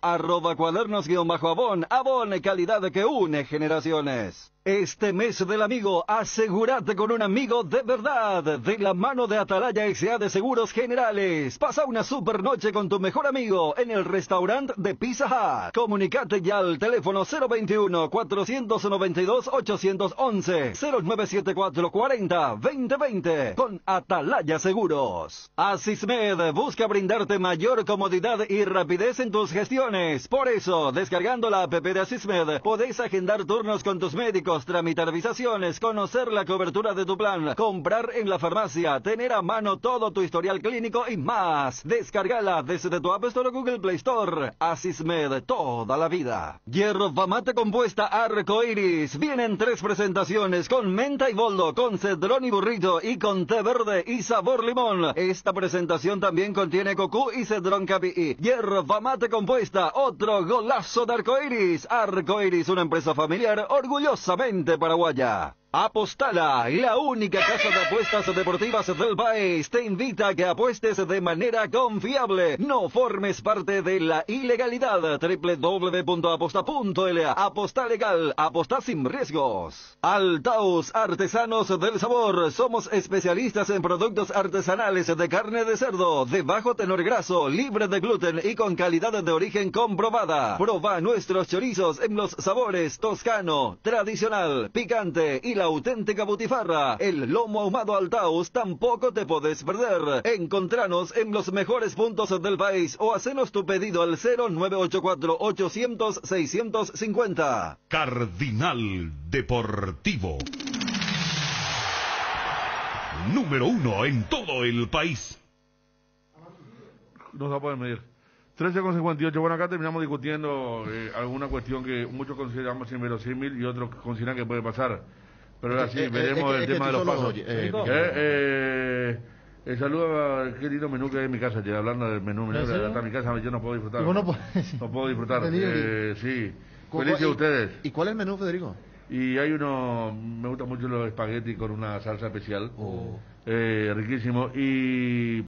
@cuadernos_avon. Avon, calidad que une generaciones. Este mes del amigo, asegúrate con un amigo de verdad, de la mano de Atalaya S.A. de Seguros Generales. Pasa una super noche con tu mejor amigo en el restaurante de Pizza Hut. Comunicate ya al teléfono 021-492-811, 0974-40-2020 con Atalaya Seguros. Asismed busca brindarte mayor comodidad y rapidez en tus gestiones. Por eso, descargando la app de Asismed, podés agendar turnos con tus médicos, tramitar visaciones, conocer la cobertura de tu plan, comprar en la farmacia, tener a mano todo tu historial clínico y más. Descargala desde tu App Store o Google Play Store. Asismed, toda la vida. Yerba mate compuesta arcoiris. Vienen 3 presentaciones con menta y boldo, con cedrón y burrito y con té verde y sabor limón. Esta presentación también contiene cocú y cedrón capií. Yerba mate compuesta, otro golazo de arcoiris. Arcoiris, una empresa familiar orgullosa paraguaya. Apostala, la única casa de apuestas deportivas del país, te invita a que apuestes de manera confiable. No formes parte de la ilegalidad. www.aposta.la. Aposta legal, aposta sin riesgos. Altaus, artesanos del sabor. Somos especialistas en productos artesanales de carne de cerdo, de bajo tenor graso, libre de gluten y con calidad de origen comprobada. Proba nuestros chorizos en los sabores toscano, tradicional, picante y la auténtica butifarra. El lomo ahumado Altaus tampoco te podés perder. Encontranos en los mejores puntos del país o hacenos tu pedido al 0984 800 650. Cardinal Deportivo, número 1 en todo el país. No se va a poder medir. 13,58. Bueno, acá terminamos discutiendo alguna cuestión que muchos consideramos inverosímil y otros consideran que puede pasar. Pero ahora sí, veremos el tema de los pasos. Saludo a qué lindo menú que hay en mi casa. Hablando del menú, está en mi casa, yo no puedo disfrutar. No puedo disfrutar. Sí. Felices ustedes. ¿Y cuál es el menú, Federico? Y hay uno, me gusta mucho los espaguetis con una salsa especial. Riquísimo. Y...